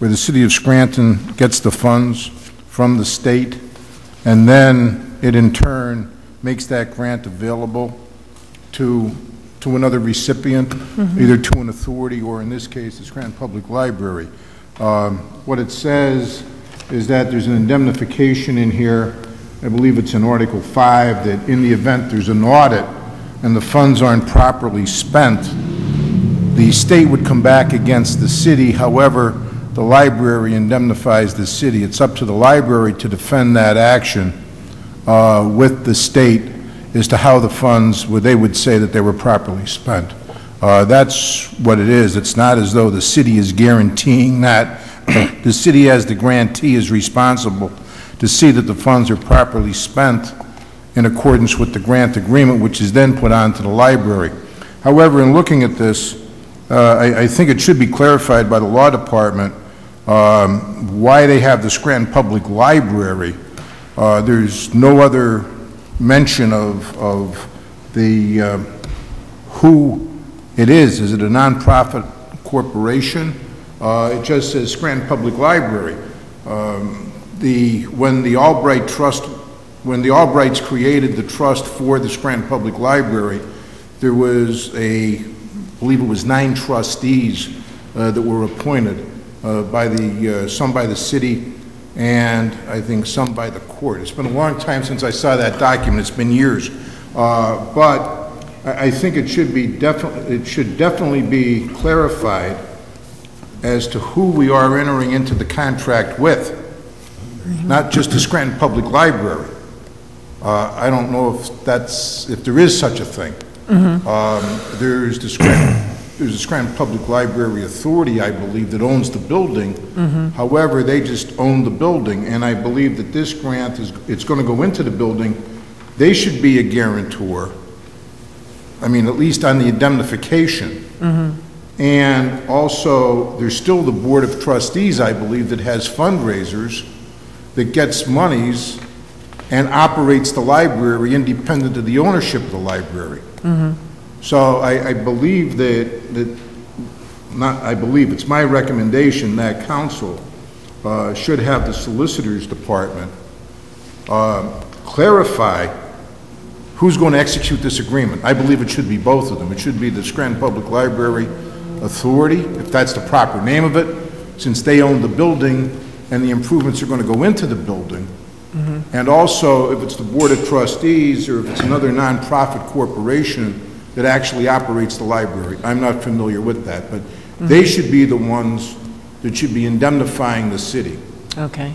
where the City of Scranton gets the funds from the state, and then it in turn makes that grant available to, to another recipient, mm-hmm. either to an authority or, in this case, the Scranton Public Library. Um, what it says is that there's an indemnification in here. I believe it's in Article five, that in the event there's an audit and the funds aren't properly spent, the state would come back against the city. However, the library indemnifies the city. It's up to the library to defend that action uh, with the state as to how the funds, where they would say that they were properly spent. Uh, that's what it is. It's not as though the city is guaranteeing that. The city, as the grantee, is responsible to see that the funds are properly spent in accordance with the grant agreement, which is then put on to the library. However, in looking at this, uh, I, I think it should be clarified by the law department um, why they have the Scranton Public Library. Uh, there's no other mention of, of the uh, who it is. Is it a nonprofit corporation? Uh, it just says Scranton Public Library. Um, the, when the Albright Trust, when the Albrights created the trust for the Scranton Public Library, there was a, I believe it was nine trustees uh, that were appointed uh, by the, uh, some by the city and I think some by the court. It's been a long time since I saw that document. It's been years. Uh, but I, I think it should be definitely, it should definitely be clarified as to who we are entering into the contract with, mm-hmm. not just the Scranton Public Library. Uh, I don't know if that's, if there is such a thing. Mm-hmm. um, there's, the Scranton, there's the Scranton Public Library Authority, I believe, that owns the building. Mm-hmm. However, they just own the building, and I believe that this grant is, it's going to go into the building. They should be a guarantor, I mean, at least on the indemnification. Mm-hmm. And also, there's still the Board of Trustees, I believe, that has fundraisers that gets monies and operates the library independent of the ownership of the library. Mm-hmm. So I, I believe that, that, not I believe, it's my recommendation that council uh, should have the Solicitor's Department uh, clarify who's going to execute this agreement. I believe it should be both of them. It should be the Scranton Public Library Authority, if that's the proper name of it, since they own the building and the improvements are going to go into the building. Mm-hmm. And also, if it's the Board of Trustees or if it's another nonprofit corporation that actually operates the library. I'm not familiar with that, but mm-hmm. they should be the ones that should be indemnifying the city. Okay.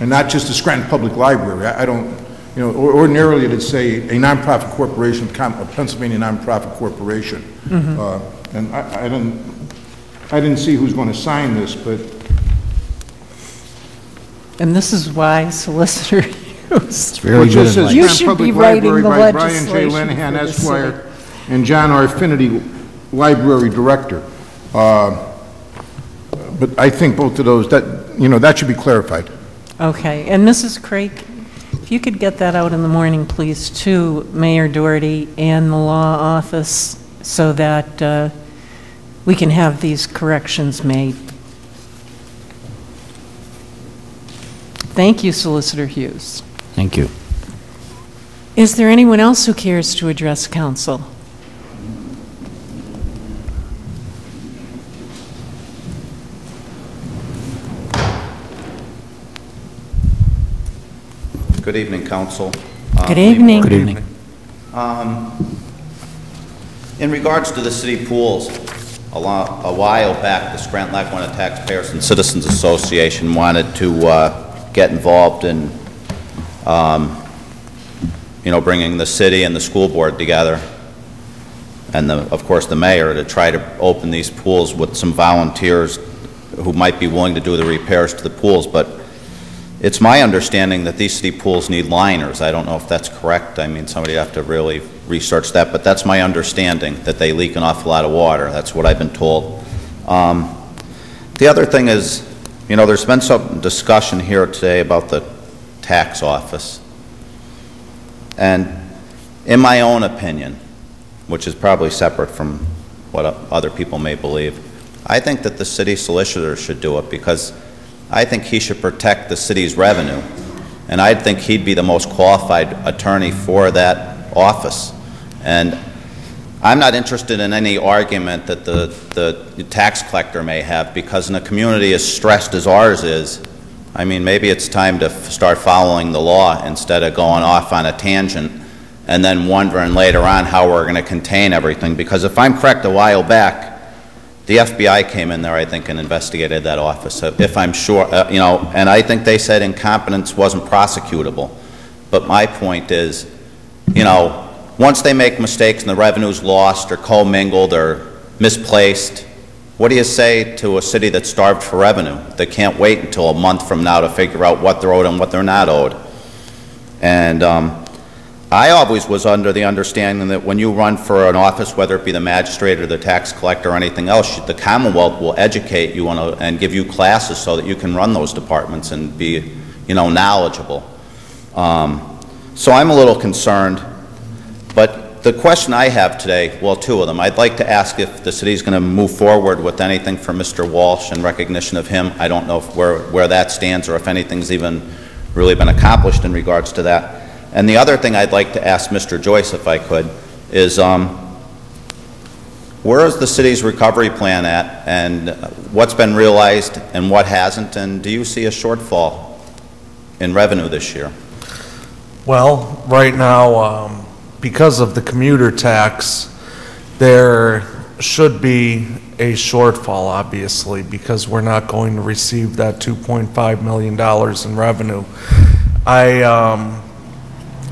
And not just the Scranton Public Library. I, I don't, you know, or, ordinarily it'd say a nonprofit corporation, a Pennsylvania nonprofit corporation. Mm-hmm. uh, And I, I, didn't, I didn't see who's going to sign this, but. And this is why solicitor used. Very good. Says, you should be writing the legislation. Brian J. Lenihan, Esquire, and John R. Finity, Library Director. Uh, but I think both of those, that, you know, that should be clarified. Okay. And Missus Craik, if you could get that out in the morning, please, to Mayor Doherty and the law office, so that uh, we can have these corrections made. Thank you, Solicitor Hughes. Thank you. Is there anyone else who cares to address council? Good evening, council. Um, Good evening. Good evening. Um, In regards to the city pools, a, long, a while back, the Scranton Lackawanna Taxpayers and Citizens Association wanted to uh, get involved in, um, you know, bringing the city and the school board together, and the, of course the mayor, to try to open these pools with some volunteers who might be willing to do the repairs to the pools. But it's my understanding that these city pools need liners. I don't know if that's correct. I mean, somebody have to really research that, but that's my understanding, that they leak an awful lot of water. That's what I've been told. Um, the other thing is, You know, there's been some discussion here today about the tax office. And in my own opinion, which is probably separate from what other people may believe, I think that the city solicitor should do it because I think he should protect the city's revenue. And I think he'd be the most qualified attorney for that office. And I'm not interested in any argument that the, the tax collector may have, because in a community as stressed as ours is, I mean, maybe it's time to start following the law instead of going off on a tangent and then wondering later on how we're going to contain everything. Because if I'm correct, a while back, the F B I came in there, I think, and investigated that office, if I'm sure, uh, you know, and I think they said incompetence wasn't prosecutable. But my point is, you know, once they make mistakes and the revenue's lost or commingled or misplaced, what do you say to a city that's starved for revenue? They can't wait until a month from now to figure out what they're owed and what they're not owed. And um, I always was under the understanding that when you run for an office, whether it be the magistrate or the tax collector or anything else, the Commonwealth will educate you on a, and give you classes so that you can run those departments and be, you know, knowledgeable. Um, so I'm a little concerned. But the question I have today, well, two of them. I'd like to ask if the city's going to move forward with anything for Mister Walsh in recognition of him. I don't know if where, where that stands or if anything's even really been accomplished in regards to that. And the other thing I'd like to ask Mister Joyce, if I could, is um, where is the city's recovery plan at, and what's been realized and what hasn't, and do you see a shortfall in revenue this year? Well, right now, um because of the commuter tax, there should be a shortfall, obviously, because we're not going to receive that two point five million dollars in revenue. I, um,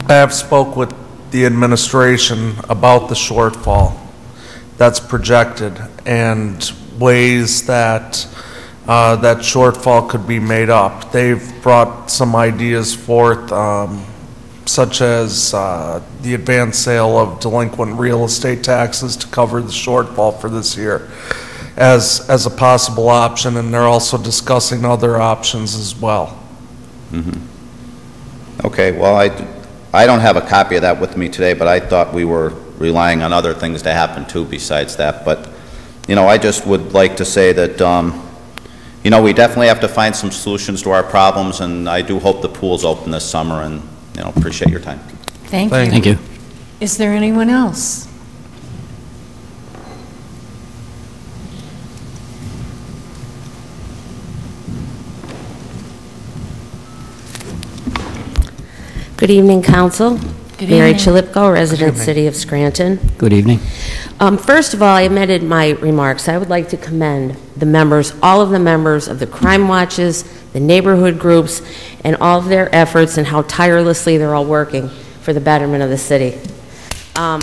I have spoke with the administration about the shortfall that's projected and ways that uh, that shortfall could be made up. They've brought some ideas forth, um, such as uh, the advanced sale of delinquent real estate taxes to cover the shortfall for this year as, as a possible option, and they're also discussing other options as well. Mm-hmm. Okay, well, I, I don't have a copy of that with me today, but I thought we were relying on other things to happen too besides that. But, you know, I just would like to say that, um, you know, we definitely have to find some solutions to our problems, and I do hope the pool's open this summer, and you know, appreciate your time. Thank, Thank you. Thank you. Is there anyone else? Good evening, Council. Good evening. Mary Chalipko, resident city of Scranton. Good evening. Um, first of all, I amended my remarks. I would like to commend the members, all of the members of the crime watches, the neighborhood groups, and all of their efforts and how tirelessly they're all working for the betterment of the city. Um,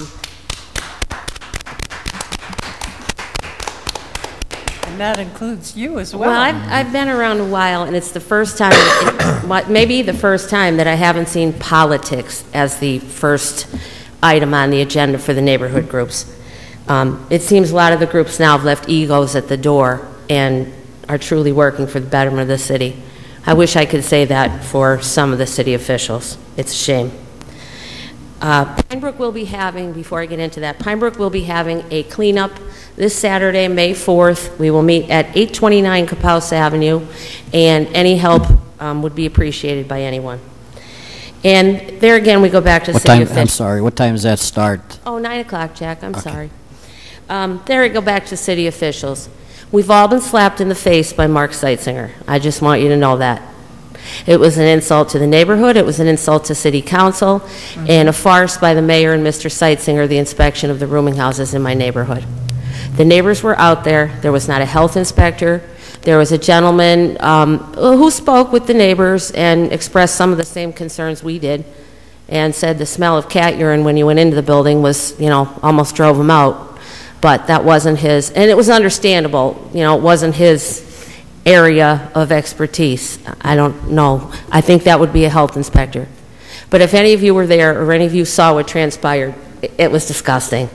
and that includes you as well. Well, I've, I've been around a while, and it's the first time, it, maybe the first time, that I haven't seen politics as the first item on the agenda for the neighborhood groups. Um, it seems a lot of the groups now have left egos at the door and are truly working for the betterment of the city. I wish I could say that for some of the city officials. It's a shame. Uh, Pinebrook will be having, before I get into that, Pinebrook will be having a cleanup this Saturday, May fourth. We will meet at eight twenty-nine Kapausa Avenue, and any help um, would be appreciated by anyone. And there again, we go back to what city time, officials. I'm sorry, what time does that start? Oh, nine o'clock, Jack, I'm okay. Sorry. Um, there we go back to city officials. We've all been slapped in the face by Mark Seitzinger. I just want you to know that. It was an insult to the neighborhood, it was an insult to city council, mm-hmm. and a farce by the mayor and Mister Seitzinger, the inspection of the rooming houses in my neighborhood. The neighbors were out there, there was not a health inspector, there was a gentleman um, who spoke with the neighbors and expressed some of the same concerns we did, and said the smell of cat urine when you went into the building was, you know, almost drove them out. But that wasn't his, and it was understandable, you know, it wasn't his area of expertise. I don't know. I think that would be a health inspector. But if any of you were there or any of you saw what transpired, it was disgusting.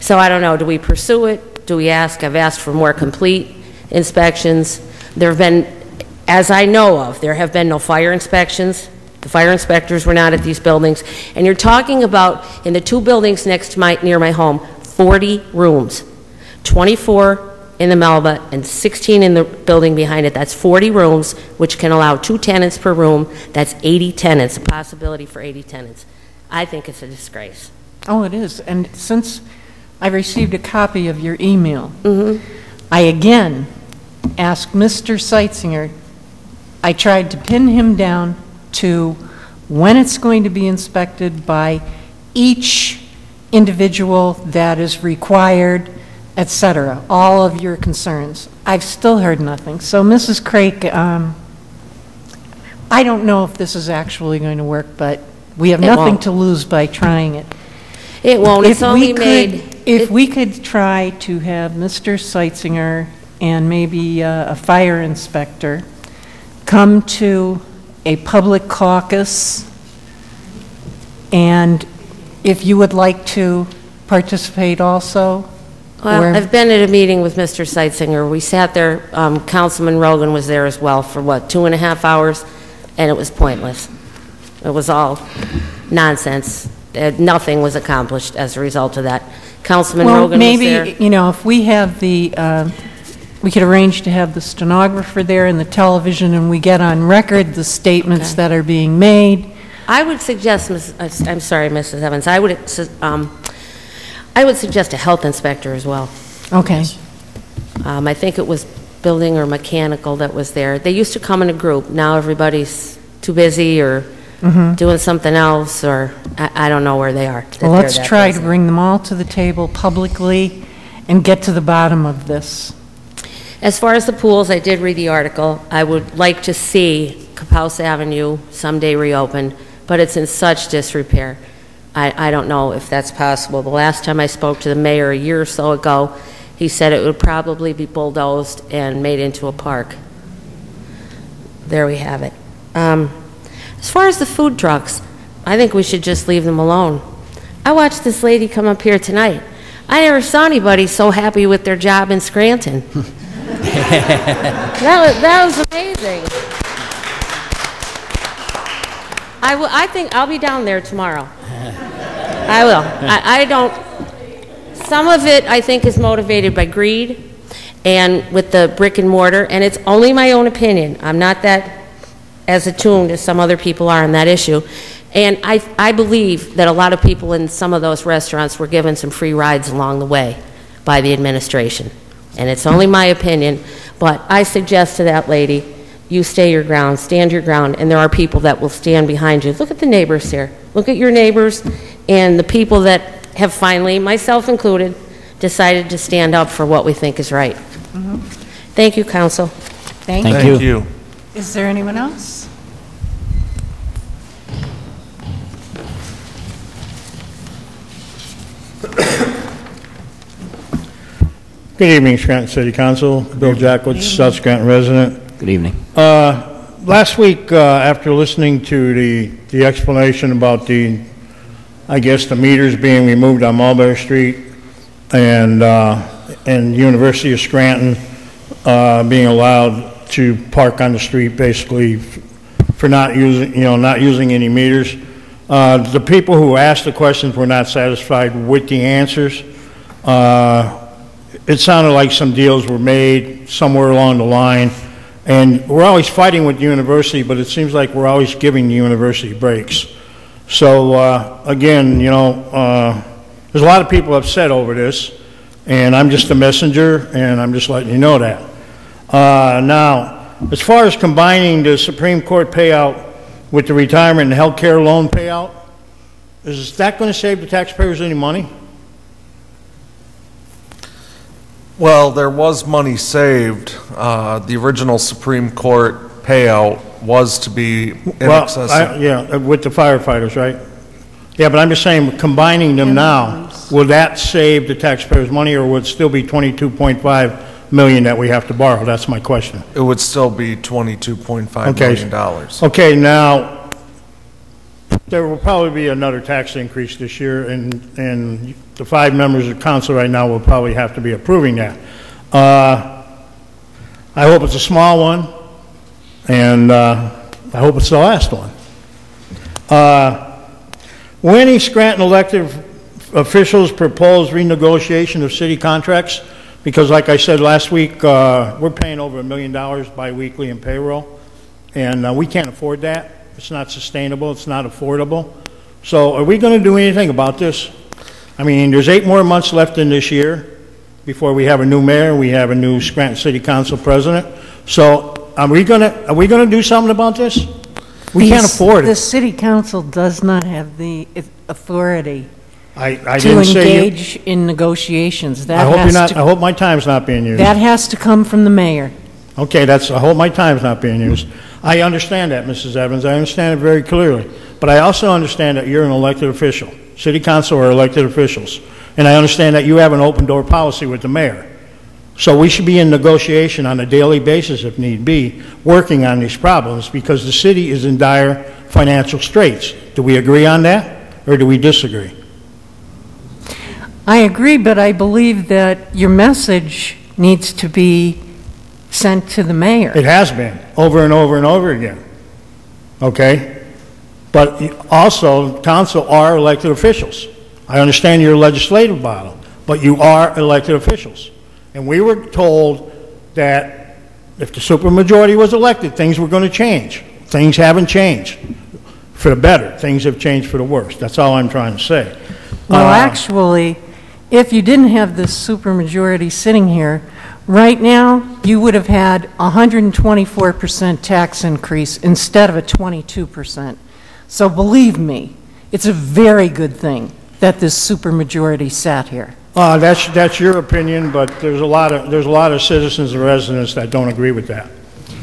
So I don't know, do we pursue it? Do we ask? I've asked for more complete inspections. There have been, as I know of, there have been no fire inspections. The fire inspectors were not at these buildings. And you're talking about, in the two buildings next to my, near my home, forty rooms, twenty-four in the Melba and sixteen in the building behind it. That's forty rooms, which can allow two tenants per room. That's eighty tenants, a possibility for eighty tenants. I think it's a disgrace. Oh, it is. And since I received a copy of your email, mm-hmm. I again asked Mister Seitzinger, I tried to pin him down to when it's going to be inspected by each individual that is required, et cetera, all of your concerns. I've still heard nothing. So Missus Craik, um, I don't know if this is actually going to work, but we have it nothing won't. to lose by trying it. It won't. If it's only could, made. If it, we could try to have Mister Seitzinger and maybe uh, a fire inspector come to a public caucus, and if you would like to participate also. Well, I've been at a meeting with Mister Seitzinger. We sat there, um, Councilman Rogan was there as well for what, two and a half hours, and it was pointless. It was all nonsense. Uh, nothing was accomplished as a result of that. Councilman well, Rogan maybe, was there. Maybe, you know, if we have the, uh, we could arrange to have the stenographer there and the television, and we get on record the statements okay. that are being made. I would suggest, Miz, I'm sorry, Missus Evans, I would, um, I would suggest a health inspector as well. Okay. Um, I think it was building or mechanical that was there. They used to come in a group. Now everybody's too busy or mm-hmm. doing something else, or I, I don't know where they are. Well, let's try busy. to bring them all to the table publicly and get to the bottom of this. As far as the pools, I did read the article. I would like to see Kapausa Avenue someday reopened, but it's in such disrepair. I, I don't know if that's possible. The last time I spoke to the mayor a year or so ago, he said it would probably be bulldozed and made into a park. There we have it. Um, as far as the food trucks, I think we should just leave them alone. I watched this lady come up here tonight. I never saw anybody so happy with their job in Scranton. that, was, that was amazing. I, will, I think I'll be down there tomorrow. I will. I, I don't, some of it I think is motivated by greed and with the brick and mortar, and it's only my own opinion. I'm not that as attuned as some other people are on that issue. And I, I believe that a lot of people in some of those restaurants were given some free rides along the way by the administration. And it's only my opinion, but I suggest to that lady, you stay your ground, stand your ground, and there are people that will stand behind you. Look at the neighbors here. Look at your neighbors and the people that have finally, myself included, decided to stand up for what we think is right. Mm-hmm. Thank you, Council. Thank, Thank you. you. Is there anyone else? Good evening, Scranton City Council. Bill Jackwitz, South Scranton resident. Good evening. Uh, last week, uh, after listening to the, the explanation about the, I guess, the meters being removed on Mulberry Street and, uh, and University of Scranton uh, being allowed to park on the street basically for not using, you know, not using any meters, uh, the people who asked the questions were not satisfied with the answers. Uh, it sounded like some deals were made somewhere along the line. And we're always fighting with the university, but it seems like we're always giving the university breaks. So uh, again, you know, uh, there's a lot of people upset over this, and I'm just a messenger, and I'm just letting you know that. Uh, now, as far as combining the Supreme Court payout with the retirement and health care loan payout, is that going to save the taxpayers any money? Well, there was money saved. Uh, the original Supreme Court payout was to be in well, excess of. Yeah, with the firefighters, right? Yeah, but I'm just saying, combining them now, will that save the taxpayers' money, or would it still be twenty-two point five million dollars that we have to borrow? That's my question. It would still be twenty-two point five okay. million dollars. Okay, now, there will probably be another tax increase this year, and, and the five members of council right now will probably have to be approving that. Uh, I hope it's a small one, and uh, I hope it's the last one. Uh, when any Scranton elected officials propose renegotiation of city contracts, because like I said last week, uh, we're paying over a million dollars biweekly in payroll, and uh, we can't afford that. It's not sustainable, it's not affordable. So are we gonna do anything about this? I mean, there's eight more months left in this year before we have a new mayor, we have a new Scranton City Council president. So are we gonna, are we gonna do something about this? We can't afford it. The city council does not have the authority I, I to engage you, in negotiations. That I hope, has not, to, I hope my time's not being used. That has to come from the mayor. Okay, that's, I hope my time's not being used. I understand that, Missus Evans. I understand it very clearly. But I also understand that you're an elected official. City council are elected officials. And I understand that you have an open door policy with the mayor. So we should be in negotiation on a daily basis, if need be, working on these problems, because the city is in dire financial straits. Do we agree on that, or do we disagree? I agree, but I believe that your message needs to be sent to the mayor. It has been, over and over and over again, okay? But also, council are elected officials. I understand your legislative model, but you are elected officials. And we were told that if the supermajority was elected, things were going to change. Things haven't changed for the better. Things have changed for the worse. That's all I'm trying to say. Well, uh, actually, if you didn't have this supermajority sitting here, right now you would have had a one hundred twenty-four percent tax increase instead of a twenty-two percent. So believe me, it's a very good thing that this supermajority sat here. Uh, that's that's your opinion, but there's a lot of there's a lot of citizens and residents that don't agree with that.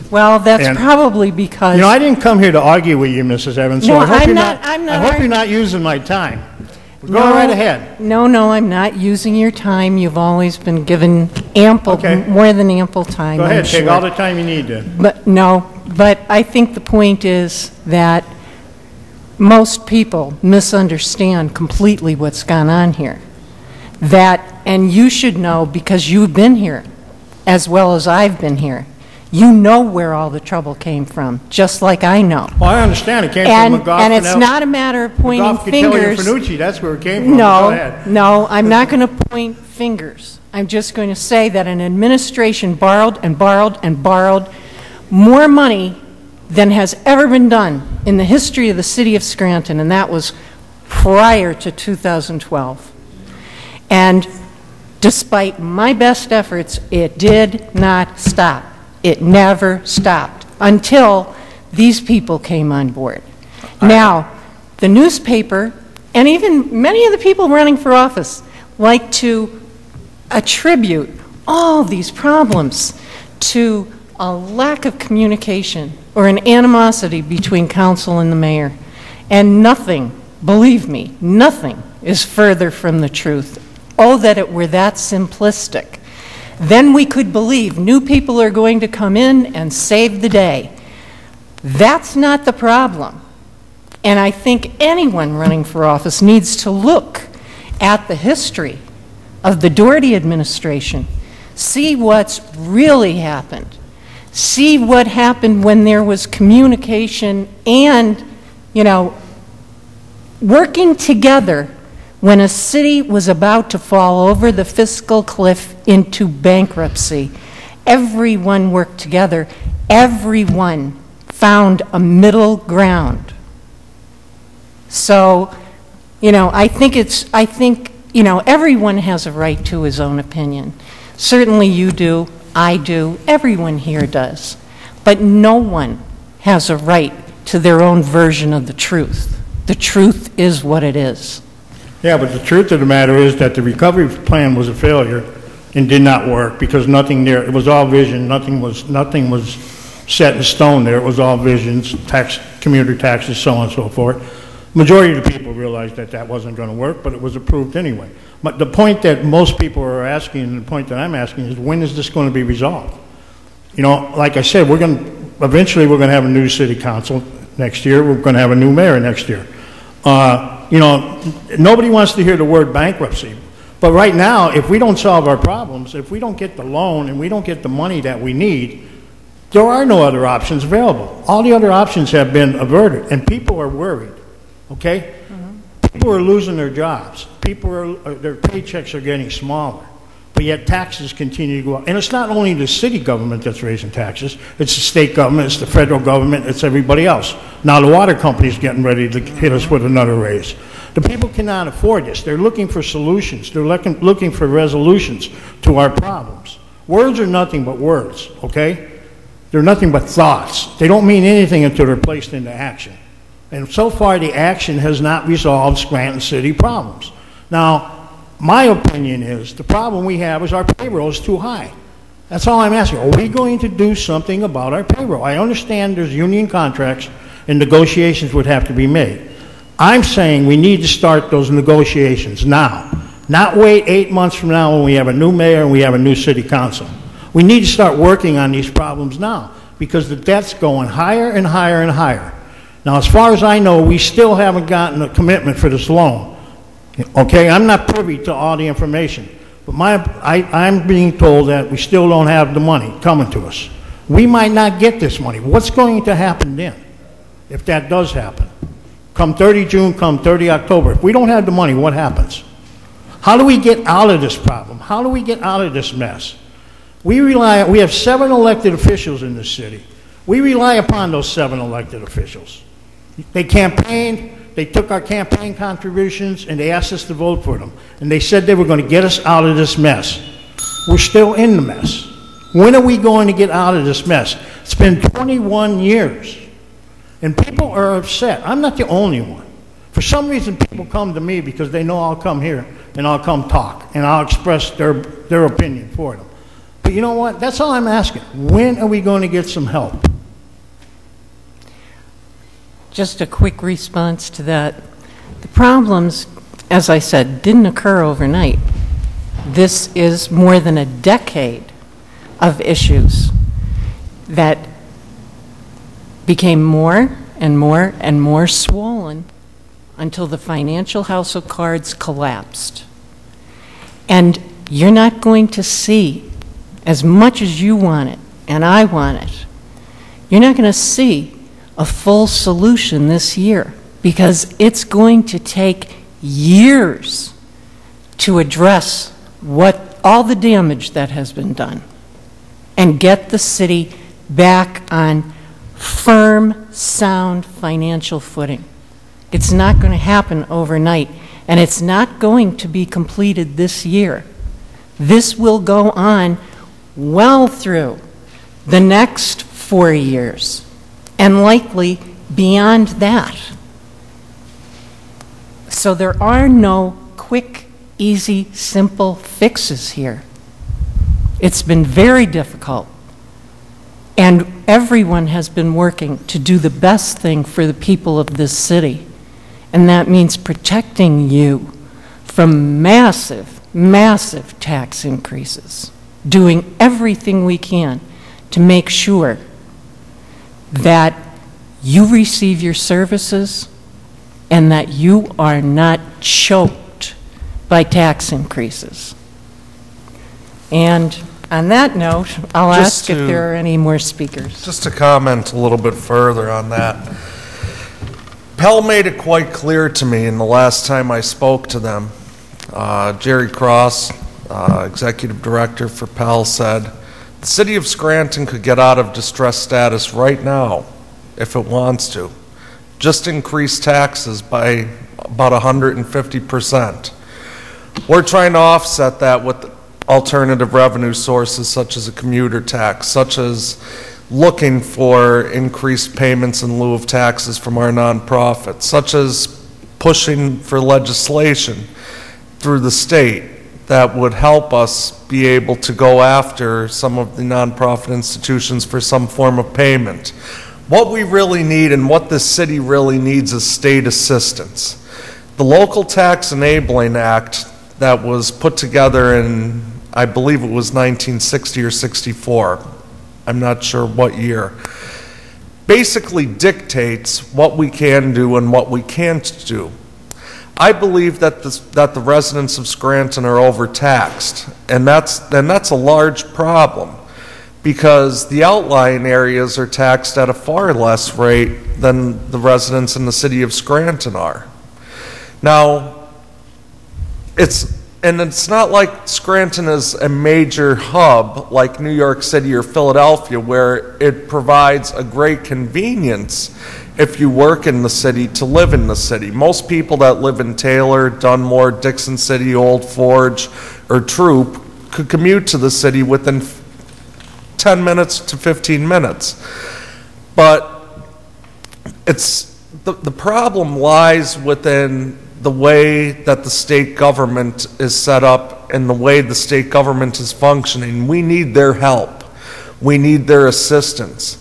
Well, that's and, probably because you know I didn't come here to argue with you, Missus Evans. So no, I hope I'm you're not. not, I'm not I hope you're not using my time. Go no, right ahead. No, no, I'm not using your time. You've always been given ample, okay. more than ample time. Go ahead, I'm take sure. all the time you need to. But no, but I think the point is that most people misunderstand completely what's gone on here. That, and you should know because you've been here as well as I've been here. You know where all the trouble came from, just like I know. Well, I understand. It came and, from McGough. And it's not a matter of pointing fingers. Fanucci, that's where it came from. No, no, I'm not going to point fingers. I'm just going to say that an administration borrowed and borrowed and borrowed more money than has ever been done in the history of the city of Scranton, and that was prior to two thousand twelve. And despite my best efforts, it did not stop. It never stopped until these people came on board. Now, the newspaper, and even many of the people running for office, like to attribute all these problems to a lack of communication or an animosity between council and the mayor. And nothing, believe me, nothing is further from the truth. Oh, that it were that simplistic. Then we could believe new people are going to come in and save the day. That's not the problem. And I think anyone running for office needs to look at the history of the Doherty administration, see what's really happened, see what happened when there was communication and, you know, working together when a city was about to fall over the fiscal cliff into bankruptcy. Everyone worked together. Everyone found a middle ground. So, you know, I think it's, I think, you know, everyone has a right to his own opinion. Certainly you do, I do, everyone here does. But no one has a right to their own version of the truth. The truth is what it is. Yeah, but the truth of the matter is that the recovery plan was a failure and did not work because nothing there, it was all vision, nothing was, nothing was set in stone there, it was all visions, tax, community taxes, so on and so forth. Majority of the people realized that that wasn't gonna work, but it was approved anyway. But the point that most people are asking, and the point that I'm asking is, when is this gonna be resolved? You know, like I said, we're gonna, eventually we're gonna have a new city council next year, we're gonna have a new mayor next year. Uh, You know, nobody wants to hear the word bankruptcy, But right now, if we don't solve our problems, if we don't get the loan and we don't get the money that we need, there are no other options available. All the other options have been averted, and people are worried, okay? Mm-hmm. People are losing their jobs. People are, their paychecks are getting smaller, but yet taxes continue to go up. And it's not only the city government that's raising taxes, it's the state government, it's the federal government, it's everybody else. Now the water company's getting ready to hit us with another raise. The people cannot afford this. They're looking for solutions. They're looking, looking for resolutions to our problems. Words are nothing but words, okay? They're nothing but thoughts. They don't mean anything until they're placed into action. And so far, the action has not resolved Scranton City problems. Now, my opinion is the problem we have is our payroll is too high. That's all I'm asking. Are we going to do something about our payroll? I understand there's union contracts and negotiations would have to be made. I'm saying we need to start those negotiations now, not wait eight months from now when we have a new mayor and we have a new city council. We need to start working on these problems now because the debt's going higher and higher and higher. Now, as far as I know, we still haven't gotten a commitment for this loan. Okay, I'm not privy to all the information, but my, I, I'm being told that we still don't have the money coming to us. We might not get this money. What's going to happen then, if that does happen? Come thirty June, come thirty October. If we don't have the money, what happens? How do we get out of this problem? How do we get out of this mess? We rely, we have seven elected officials in this city. We rely upon those seven elected officials. They campaigned, they took our campaign contributions, and they asked us to vote for them. And they said they were going to get us out of this mess. We're still in the mess. When are we going to get out of this mess? It's been twenty-one years. And people are upset. I'm not the only one. For some reason, people come to me because they know I'll come here and I'll come talk and I'll express their, their opinion for them. But you know what? That's all I'm asking. When are we going to get some help? Just a quick response to that. The problems, as I said, didn't occur overnight. This is more than a decade of issues that became more and more and more swollen until the financial house of cards collapsed. And you're not going to see, as much as you want it, and I want it, you're not going to see a full solution this year because it's going to take years to address what all the damage that has been done and get the city back on firm, sound financial footing. It's not going to happen overnight, and it's not going to be completed this year. This will go on well through the next four years, and likely beyond that. So there are no quick, easy, simple fixes here. It's been very difficult. And everyone has been working to do the best thing for the people of this city. And that means protecting you from massive, massive tax increases, doing everything we can to make sure that you receive your services and that you are not choked by tax increases. And on that note, I'll just ask to, if there are any more speakers. Just to comment a little bit further on that. Pell made it quite clear to me in the last time I spoke to them. Uh, Jerry Cross, uh, executive director for Pell, said, the city of Scranton could get out of distress status right now if it wants to. Just increase taxes by about one hundred fifty percent. We're trying to offset that with the alternative revenue sources such as a commuter tax, such as looking for increased payments in lieu of taxes from our nonprofits, such as pushing for legislation through the state that would help us be able to go after some of the nonprofit institutions for some form of payment. What we really need and what this city really needs is state assistance. The Local Tax Enabling Act that was put together in, I believe it was nineteen sixty or sixty-four, I'm not sure what year, basically dictates what we can do and what we can't do. I believe that the, that the residents of Scranton are overtaxed, and that's, and that's a large problem, because the outlying areas are taxed at a far less rate than the residents in the city of Scranton are. Now, it's, and it's not like Scranton is a major hub like New York City or Philadelphia, where it provides a great convenience if you work in the city to live in the city. Most people that live in Taylor, Dunmore, Dixon City, Old Forge, or Troop could commute to the city within ten minutes to fifteen minutes. But it's, the, the problem lies within the way that the state government is set up and the way the state government is functioning. We need their help. We need their assistance.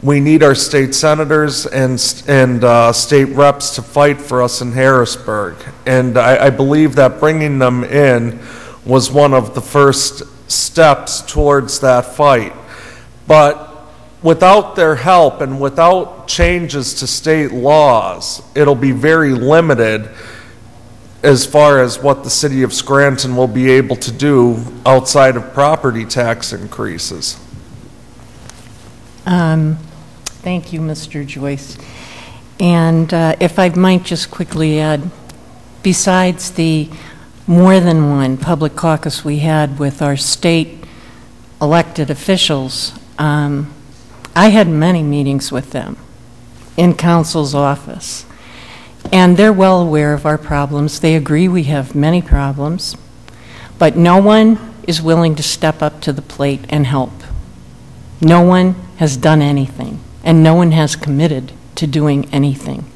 We need our state senators and, and uh, state reps to fight for us in Harrisburg. And I, I believe that bringing them in was one of the first steps towards that fight. But without their help and without changes to state laws, it'll be very limited as far as what the city of Scranton will be able to do outside of property tax increases. Um, Thank you, Mister Joyce. And uh, if I might just quickly add, besides the more than one public caucus we had with our state elected officials, um, I had many meetings with them in council's office. And they're well aware of our problems. They agree we have many problems, but no one is willing to step up to the plate and help. No one has done anything, and no one has committed to doing anything.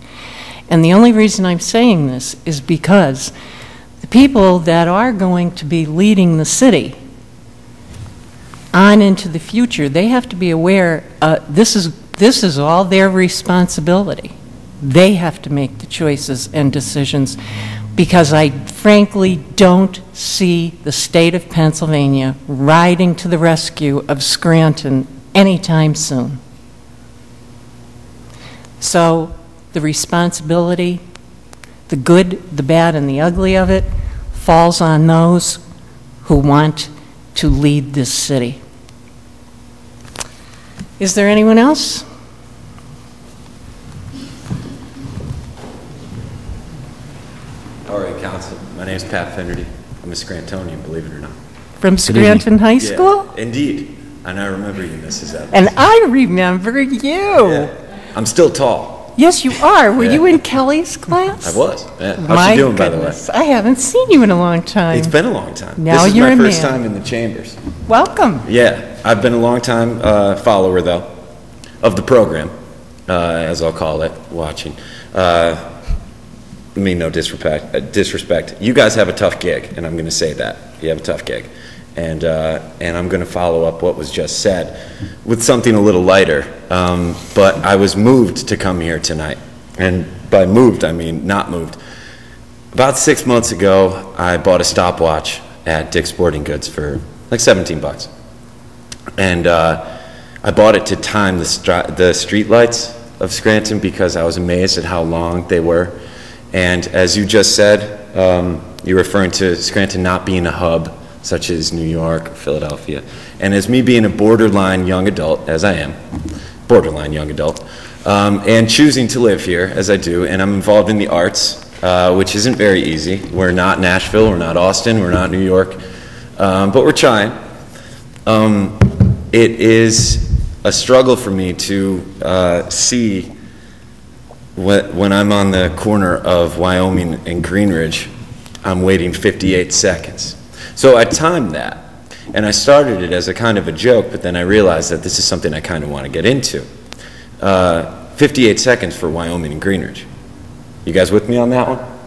And the only reason I'm saying this is because the people that are going to be leading the city on into the future, they have to be aware uh, this is, this is all their responsibility. They have to make the choices and decisions, because I frankly don't see the state of Pennsylvania riding to the rescue of Scranton anytime soon. So the responsibility, the good, the bad, and the ugly of it, falls on those who want to lead this city. Is there anyone else? All right, Council. My name is Pat Fennerty. I'm a Scrantonian, believe it or not. From Scranton High School? Yeah, indeed. And I remember you, Missus Evans. And I remember you. Yeah. I'm still tall. Yes, you are. Were yeah. you in Kelly's class? I was. Yeah. How's my she doing, goodness. By the way? I haven't seen you in a long time. It's been a long time. Now this is you're my first man. time in the chambers. Welcome. Yeah, I've been a long time uh, follower, though, of the program, uh, as I'll call it, watching. Uh, I mean, no disrespect. Uh, disrespect. You guys have a tough gig, and I'm going to say that. You have a tough gig. And, uh, and I'm going to follow up what was just said with something a little lighter. Um, but I was moved to come here tonight. And by moved, I mean not moved. About six months ago, I bought a stopwatch at Dick's Sporting Goods for like seventeen bucks. And uh, I bought it to time the, stri the street lights of Scranton, because I was amazed at how long they were. And as you just said, um, you're referring to Scranton not being a hub, such as New York, Philadelphia. And as me being a borderline young adult, as I am, borderline young adult, um, and choosing to live here, as I do, and I'm involved in the arts, uh, which isn't very easy. We're not Nashville, we're not Austin, we're not New York, um, but we're trying. Um, it is a struggle for me to uh, see wh when I'm on the corner of Wyoming and Green Ridge, I'm waiting fifty-eight seconds. So I timed that, and I started it as a kind of a joke, but then I realized that this is something I kind of want to get into. Uh, fifty-eight seconds for Wyoming and Green Ridge. You guys with me on that one?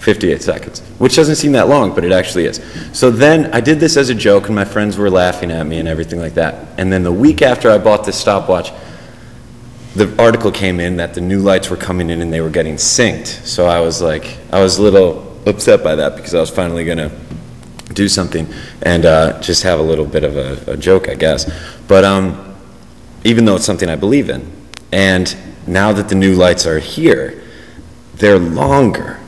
fifty-eight seconds, which doesn't seem that long, but it actually is. So then I did this as a joke, and my friends were laughing at me and everything like that. And then the week after I bought this stopwatch, the article came in that the new lights were coming in and they were getting synced. So I was like, I was a little upset by that, because I was finally going to do something and uh, just have a little bit of a, a joke, I guess. But um, even though it's something I believe in, and now that the new lights are here, they're longer.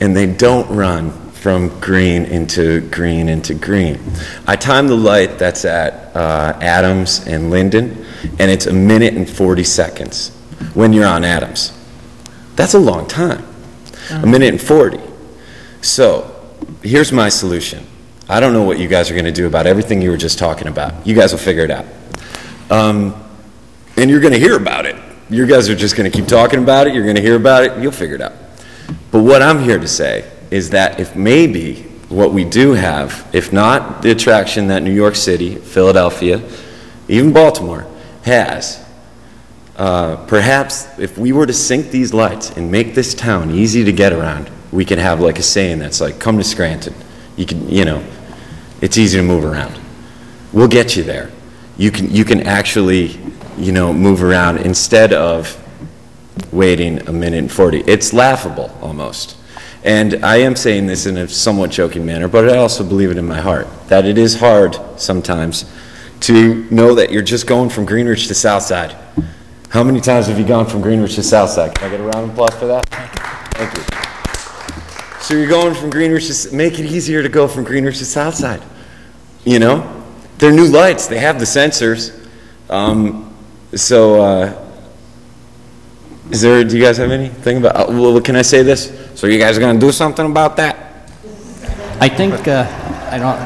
and they don't run from green into green into green. I timed the light that's at uh, Adams and Linden, and it's a minute and forty seconds when you're on Adams. That's a long time, uh-huh. a minute and forty. So here's my solution. I don't know what you guys are going to do about everything you were just talking about. You guys will figure it out. Um, and you're going to hear about it. You guys are just going to keep talking about it. You're going to hear about it. You'll figure it out. But what I'm here to say is that if maybe what we do have, if not the attraction that New York City, Philadelphia, even Baltimore has, uh, perhaps if we were to sink these lights and make this town easy to get around, we can have like a saying that's like, come to Scranton. You can, you know, it's easy to move around. We'll get you there. You can, you can actually, you know, move around instead of waiting a minute and forty. It's laughable almost. And I am saying this in a somewhat joking manner, but I also believe it in my heart, that it is hard sometimes to know that you're just going from Green Ridge to Southside. How many times have you gone from Green Ridge to Southside? Can I get a round of applause for that? Thank you. So you're going from Green Ridge to, make it easier to go from Green Ridge to Southside. You know, they're new lights. They have the sensors. Um, so, uh, is there? Do you guys have anything about? Uh, well, can I say this? So you guys are going to do something about that? I think uh, I don't.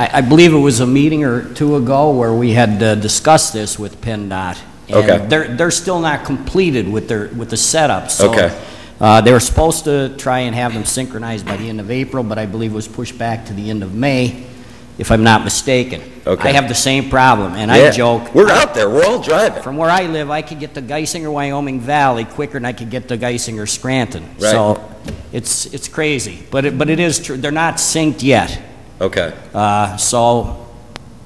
I, I believe it was a meeting or two ago where we had uh, discussed this with PennDOT. And okay. They're they're still not completed with their with the setup. So, okay. Uh, they were supposed to try and have them synchronized by the end of April, but I believe it was pushed back to the end of May, if I'm not mistaken. Okay. I have the same problem, and yeah. I joke. We're I, out there. We're all driving. From where I live, I could get to Geisinger, Wyoming Valley quicker than I could get to Geisinger, Scranton. Right. So it's it's crazy, but it, but it is true. They're not synced yet. Okay. Uh, so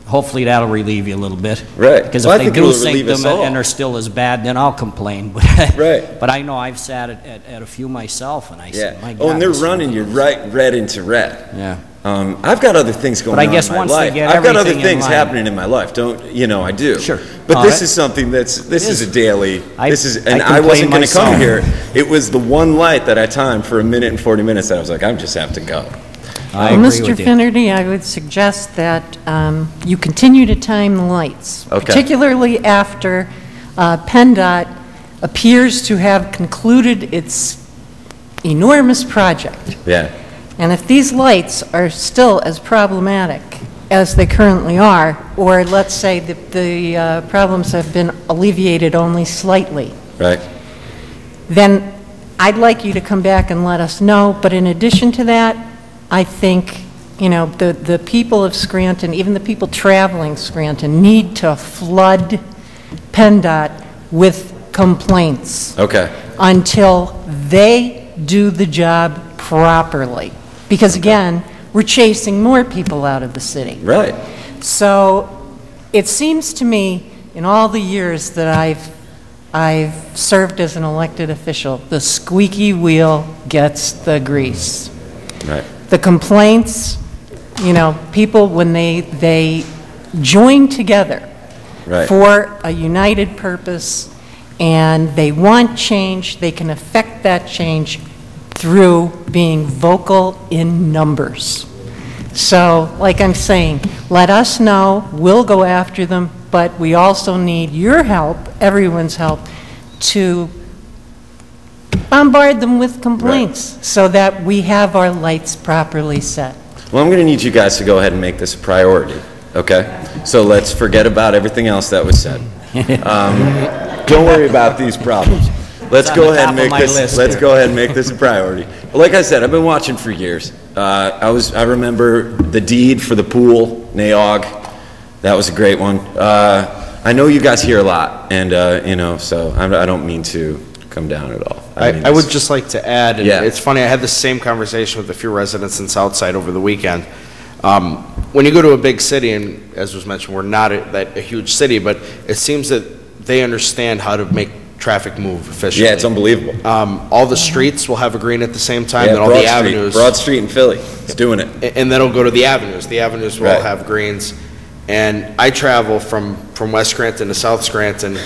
hopefully that'll relieve you a little bit. Right. Because well, if I they do sync them and are still as bad, then I'll complain. But right. But I know I've sat at, at, at a few myself, and I yeah. said, my God. Oh, and they're running you right red into red. Yeah. Um, I've got other things going on in my life. I've got other things happening in my life. Don't you know? I do. Sure. But this is something that's this is a daily. This is, and I wasn't going to come here. It was the one light that I timed for a minute and forty minutes that I was like, I just have to go. I agree with you. Mister Finnerty, I would suggest that um, you continue to time the lights, okay. particularly after uh, PennDOT appears to have concluded its enormous project. Yeah. And if these lights are still as problematic as they currently are, or let's say that the uh, problems have been alleviated only slightly, right. then I'd like you to come back and let us know. But in addition to that, I think you know the, the people of Scranton, even the people traveling Scranton, need to flood PennDOT with complaints okay. until they do the job properly. Because again, we're chasing more people out of the city. Right. So it seems to me, in all the years that I've I've served as an elected official, the squeaky wheel gets the grease. Right. The complaints, you know, people when they they join together right. for a united purpose and they want change, they can affect that change through being vocal in numbers. So, like I'm saying, let us know. We'll go after them, but we also need your help, everyone's help, to bombard them with complaints right. so that we have our lights properly set. Well, I'm going to need you guys to go ahead and make this a priority, okay? So let's forget about everything else that was said. Um, don't worry about these problems. Let's go ahead and make this. Let's go ahead and make this a priority. Like I said, I've been watching for years. Uh, I was. I remember the deed for the pool, N A O G. That was a great one. Uh, I know you guys hear a lot, and uh, you know, so I'm, I don't mean to come down at all. I, I, mean, I would just like to add. And yeah. It's funny. I had the same conversation with a few residents in Southside over the weekend. Um, when you go to a big city, and as was mentioned, we're not a, that a huge city, but it seems that they understand how to make traffic move efficiently. Yeah, it's unbelievable. Um, all the streets will have a green at the same time, yeah, and all the avenues. Street. Broad Street in Philly is doing it. And, and that'll go to the avenues. The avenues will right. all have greens. And I travel from, from West Scranton to South Scranton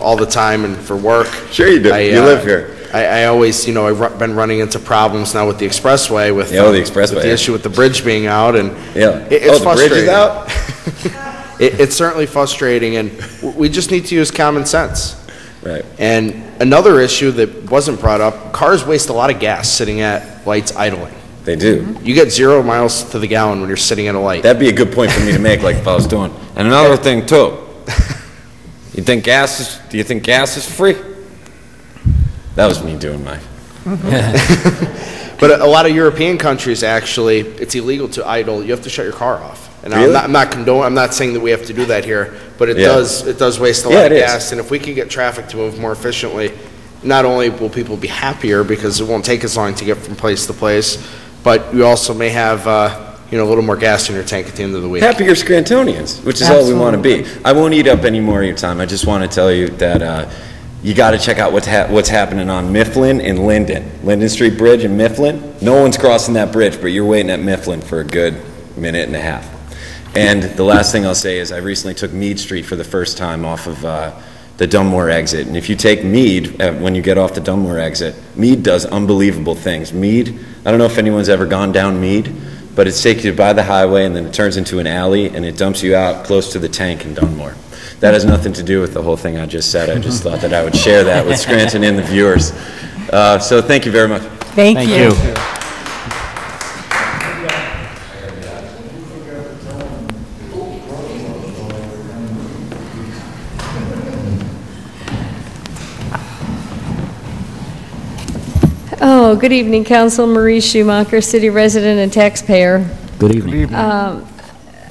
all the time and for work. Sure you do. I, you uh, live here. I, I always, you know, I've ru been running into problems now with the expressway with, yeah, the, the, expressway, with the issue with the bridge being out, and yeah, it, it's oh, frustrating. The bridge is out? it, it's certainly frustrating, and we just need to use common sense. Right. And another issue that wasn't brought up: cars waste a lot of gas sitting at lights idling. They do. Mm-hmm. You get zero miles to the gallon when you're sitting at a light. That'd be a good point for me to make, like if I was doing. And another thing too. You think gas is? Do you think gas is free? That was me doing my. Mm-hmm. But a, a lot of European countries, actually, it's illegal to idle. You have to shut your car off. And really? I'm not, I'm not condoning. I'm not saying that we have to do that here, but it yeah. does. It does waste a yeah, lot of gas. Is. And if we can get traffic to move more efficiently, not only will people be happier because it won't take as long to get from place to place, but you also may have, uh, you know, a little more gas in your tank at the end of the week. Happier Scrantonians, which is Absolutely. all we want to be. I won't eat up any more of your time. I just want to tell you that uh, you got to check out what's ha what's happening on Mifflin and Linden, Linden Street Bridge and Mifflin. No one's crossing that bridge, but you're waiting at Mifflin for a good minute and a half. And the last thing I'll say is I recently took Mead Street for the first time off of uh, the Dunmore exit. And if you take Mead, uh, when you get off the Dunmore exit, Mead does unbelievable things. Mead, I don't know if anyone's ever gone down Mead, but it takes you by the highway and then it turns into an alley and it dumps you out close to the tank in Dunmore. That has nothing to do with the whole thing I just said. I just thought that I would share that with Scranton and the viewers. Uh, so thank you very much. Thank, thank you. you. Oh, good evening, Council. Marie Schumacher, city resident and taxpayer. Good evening. Good evening. Um,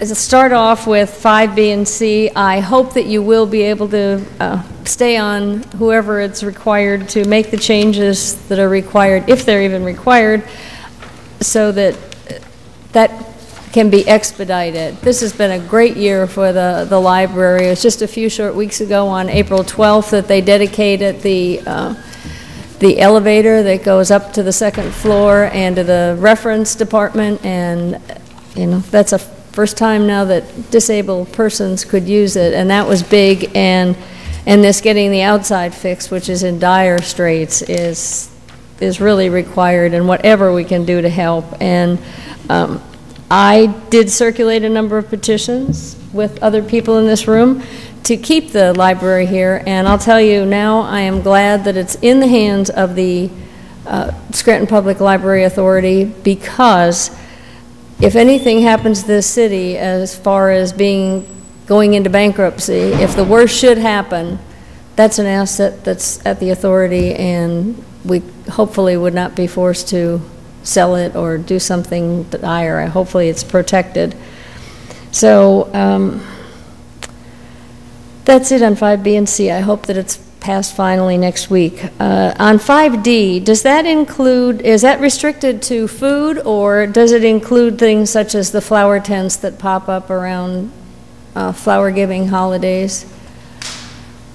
as a start off with five B and C, I hope that you will be able to uh, stay on whoever it's required to make the changes that are required, if they're even required, so that that can be expedited. This has been a great year for the, the library. It was just a few short weeks ago on April twelfth that they dedicated the uh, the elevator that goes up to the second floor and to the reference department, and you know that's a first time now that disabled persons could use it, and that was big. And and this getting the outside fixed, which is in dire straits, is is really required, and whatever we can do to help. And um, I did circulate a number of petitions with other people in this room to keep the library here, and I'll tell you now I am glad that it's in the hands of the uh, Scranton Public Library Authority, because if anything happens to this city as far as being going into bankruptcy, if the worst should happen, that's an asset that's at the authority, and we hopefully would not be forced to sell it or do something dire. Hopefully it's protected. So um, that's it on five B and C. I hope that it's passed finally next week. Uh, on five D, does that include, is that restricted to food, or does it include things such as the flower tents that pop up around uh, flower giving holidays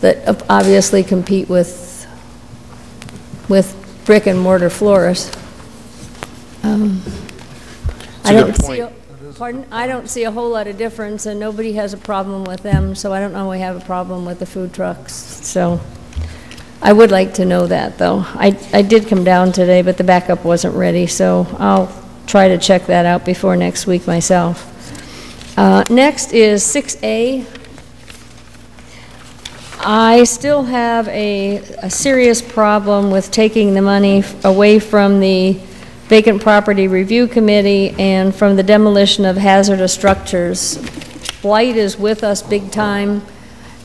that obviously compete with, with brick and mortar florists? Um, I don't see a, pardon? I don't see a whole lot of difference, and nobody has a problem with them, so I don't know we have a problem with the food trucks. So I would like to know that, though. I, I did come down today, but the backup wasn't ready, so I'll try to check that out before next week myself. Uh, next is six A. I still have a, a serious problem with taking the money away from the Vacant Property Review Committee and from the demolition of hazardous structures. Blight is with us big time,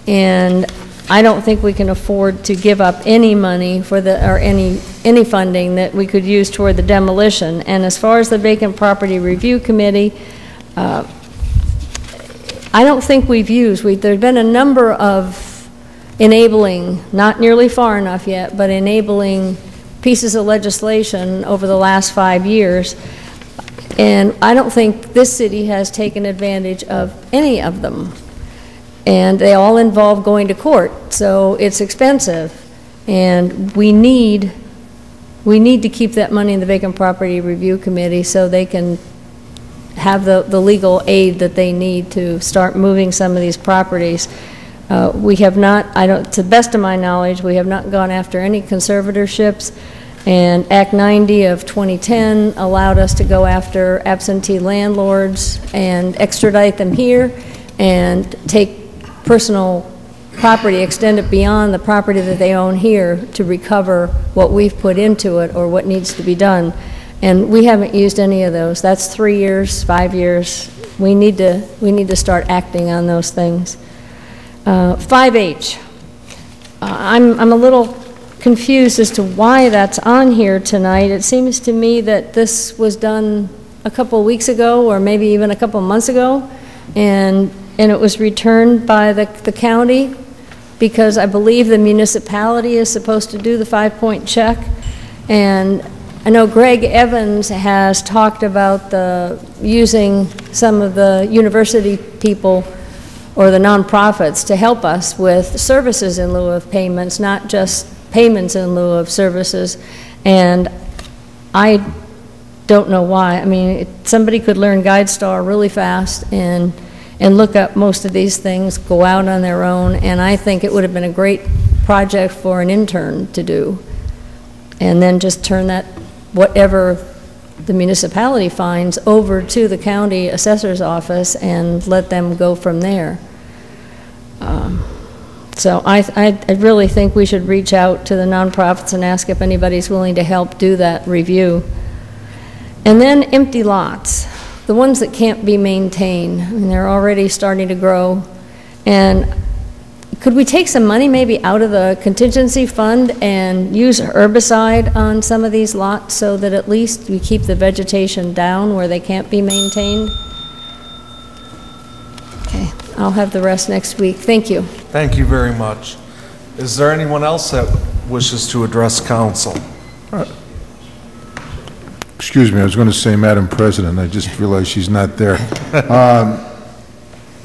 and I don't think we can afford to give up any money for the or any any funding that we could use toward the demolition. And as far as the Vacant Property Review Committee, uh, I don't think we've used we there's been a number of enabling, not nearly far enough yet, but enabling pieces of legislation over the last five years, and I don't think this city has taken advantage of any of them. And they all involve going to court, so it's expensive, and we need we need to keep that money in the Vacant Property Review Committee so they can have the, the legal aid that they need to start moving some of these properties. Uh, we have not, I don't, to the best of my knowledge, we have not gone after any conservatorships, and Act ninety of twenty ten allowed us to go after absentee landlords and extradite them here and take personal property, extend it beyond the property that they own here to recover what we've put into it or what needs to be done. And we haven't used any of those. That's three years, five years. We need to, we need to start acting on those things. Uh, five H. Uh, I'm, I'm a little confused as to why that's on here tonight. It seems to me that this was done a couple weeks ago or maybe even a couple months ago, and and it was returned by the, the county because I believe the municipality is supposed to do the five-point check. And I know Greg Evans has talked about the using some of the university people or the nonprofits to help us with services in lieu of payments, not just payments in lieu of services. And I don't know why. I mean, it, somebody could learn GuideStar really fast and and look up most of these things, go out on their own, and I think it would have been a great project for an intern to do. And then just turn that, whatever the municipality finds, over to the county assessor's office and let them go from there. Um, so I, I, I really think we should reach out to the nonprofits and ask if anybody's willing to help do that review. And then empty lots. The ones that can't be maintained, and they're already starting to grow. And could we take some money maybe out of the contingency fund and use herbicide on some of these lots so that at least we keep the vegetation down where they can't be maintained? Okay, I'll have the rest next week. Thank you. Thank you very much. Is there anyone else that wishes to address council? Excuse me, I was going to say Madam President, I just realized she's not there. Um,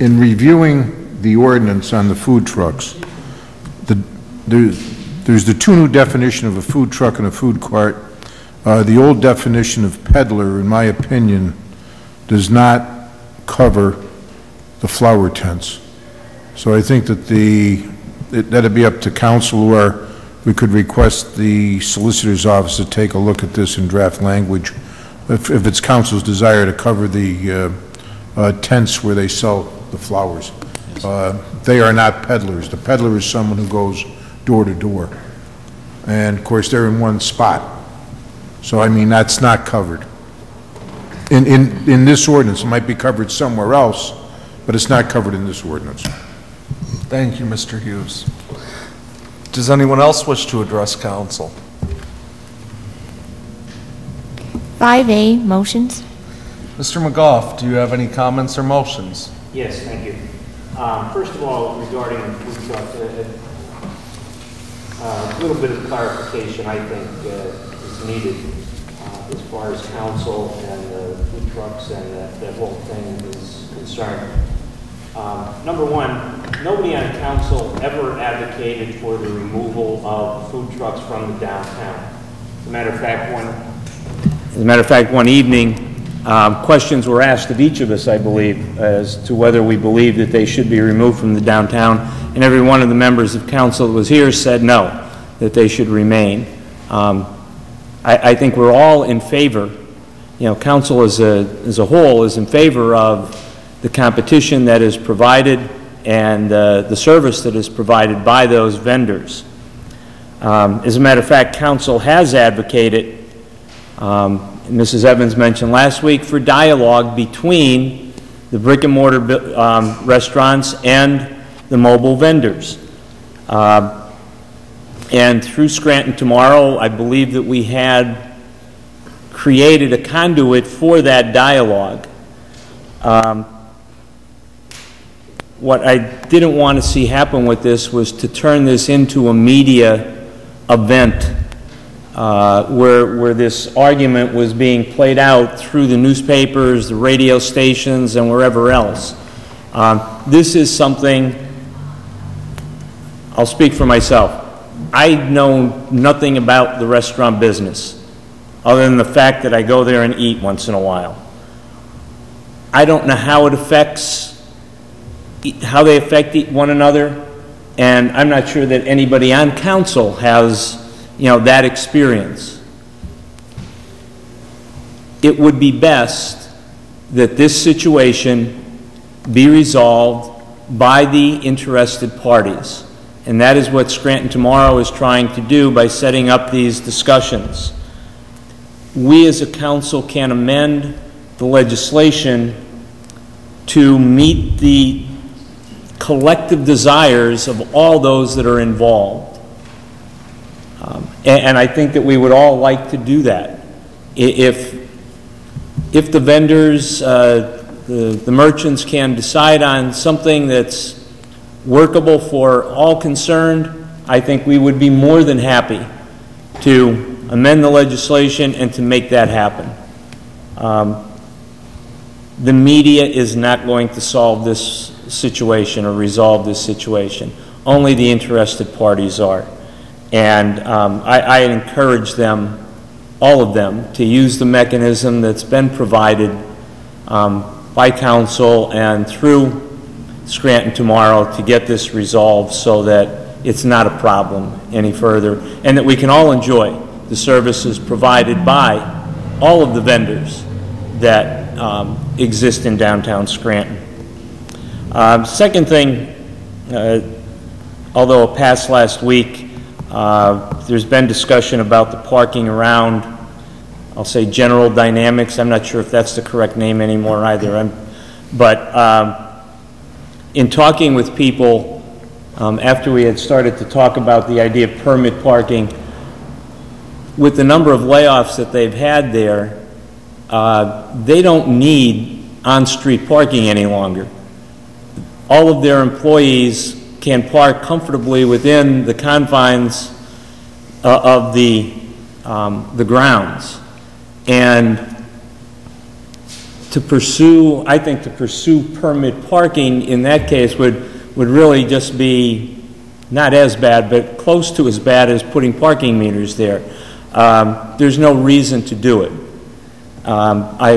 in reviewing the ordinance on the food trucks, the, there's, there's the two new definition of a food truck and a food cart. Uh, the old definition of peddler, in my opinion, does not cover the flower tents. So I think that the, it, that'd be up to council, or we could request the solicitor's office to take a look at this in draft language, if, if it's council's desire to cover the uh, uh, tents where they sell the flowers. Uh, they are not peddlers. The peddler is someone who goes door to door. And of course, they're in one spot. So I mean, that's not covered. In, in, in this ordinance, it might be covered somewhere else, but it's not covered in this ordinance. Thank you, Mister Hughes. Does anyone else wish to address council? five A, motions. Mister McGough, do you have any comments or motions? Yes, thank you. Um, first of all, regarding food trucks, a uh, uh, little bit of clarification I think uh, is needed uh, as far as council and the food trucks and that, that whole thing is concerned. Um, number one, nobody on council ever advocated for the removal of food trucks from the downtown. As a matter of fact, one, as a matter of fact, one evening, um, questions were asked of each of us, I believe, as to whether we believed that they should be removed from the downtown, and every one of the members of council that was here said no, that they should remain. Um, I, I think we're all in favor. You know, council as a as a whole is in favor of the competition that is provided and uh, the service that is provided by those vendors. Um, as a matter of fact, council has advocated, um, Missus Evans mentioned last week, for dialogue between the brick and mortar um, restaurants and the mobile vendors. Uh, and through Scranton Tomorrow, I believe that we had created a conduit for that dialogue. Um, What I didn't want to see happen with this was to turn this into a media event uh, where, where this argument was being played out through the newspapers, the radio stations, and wherever else. Um, this is something, I'll speak for myself. I know nothing about the restaurant business other than the fact that I go there and eat once in a while. I don't know how it affects how they affect one another. And I'm not sure that anybody on council has, you know, that experience. It would be best that this situation be resolved by the interested parties. And that is what Scranton Tomorrow is trying to do by setting up these discussions. We as a council can amend the legislation to meet the collective desires of all those that are involved. Um, and, and I think that we would all like to do that. If, if the vendors, uh, the, the merchants can decide on something that's workable for all concerned, I think we would be more than happy to amend the legislation and to make that happen. Um, the media is not going to solve this situation or resolve this situation. Only the interested parties are. And um, I, I encourage them, all of them, to use the mechanism that's been provided um, by council and through Scranton Tomorrow to get this resolved so that it's not a problem any further and that we can all enjoy the services provided by all of the vendors that um, exist in downtown Scranton. Uh, second thing, uh, although it passed last week, uh, there's been discussion about the parking around, I'll say, General Dynamics. I'm not sure if that's the correct name anymore either. I'm, but um, in talking with people, um, after we had started to talk about the idea of permit parking, with the number of layoffs that they've had there, uh, they don't need on-street parking any longer. All of their employees can park comfortably within the confines uh, of the, um, the grounds. And to pursue, I think to pursue permit parking in that case would, would really just be not as bad, but close to as bad as putting parking meters there. Um, there's no reason to do it. Um, I,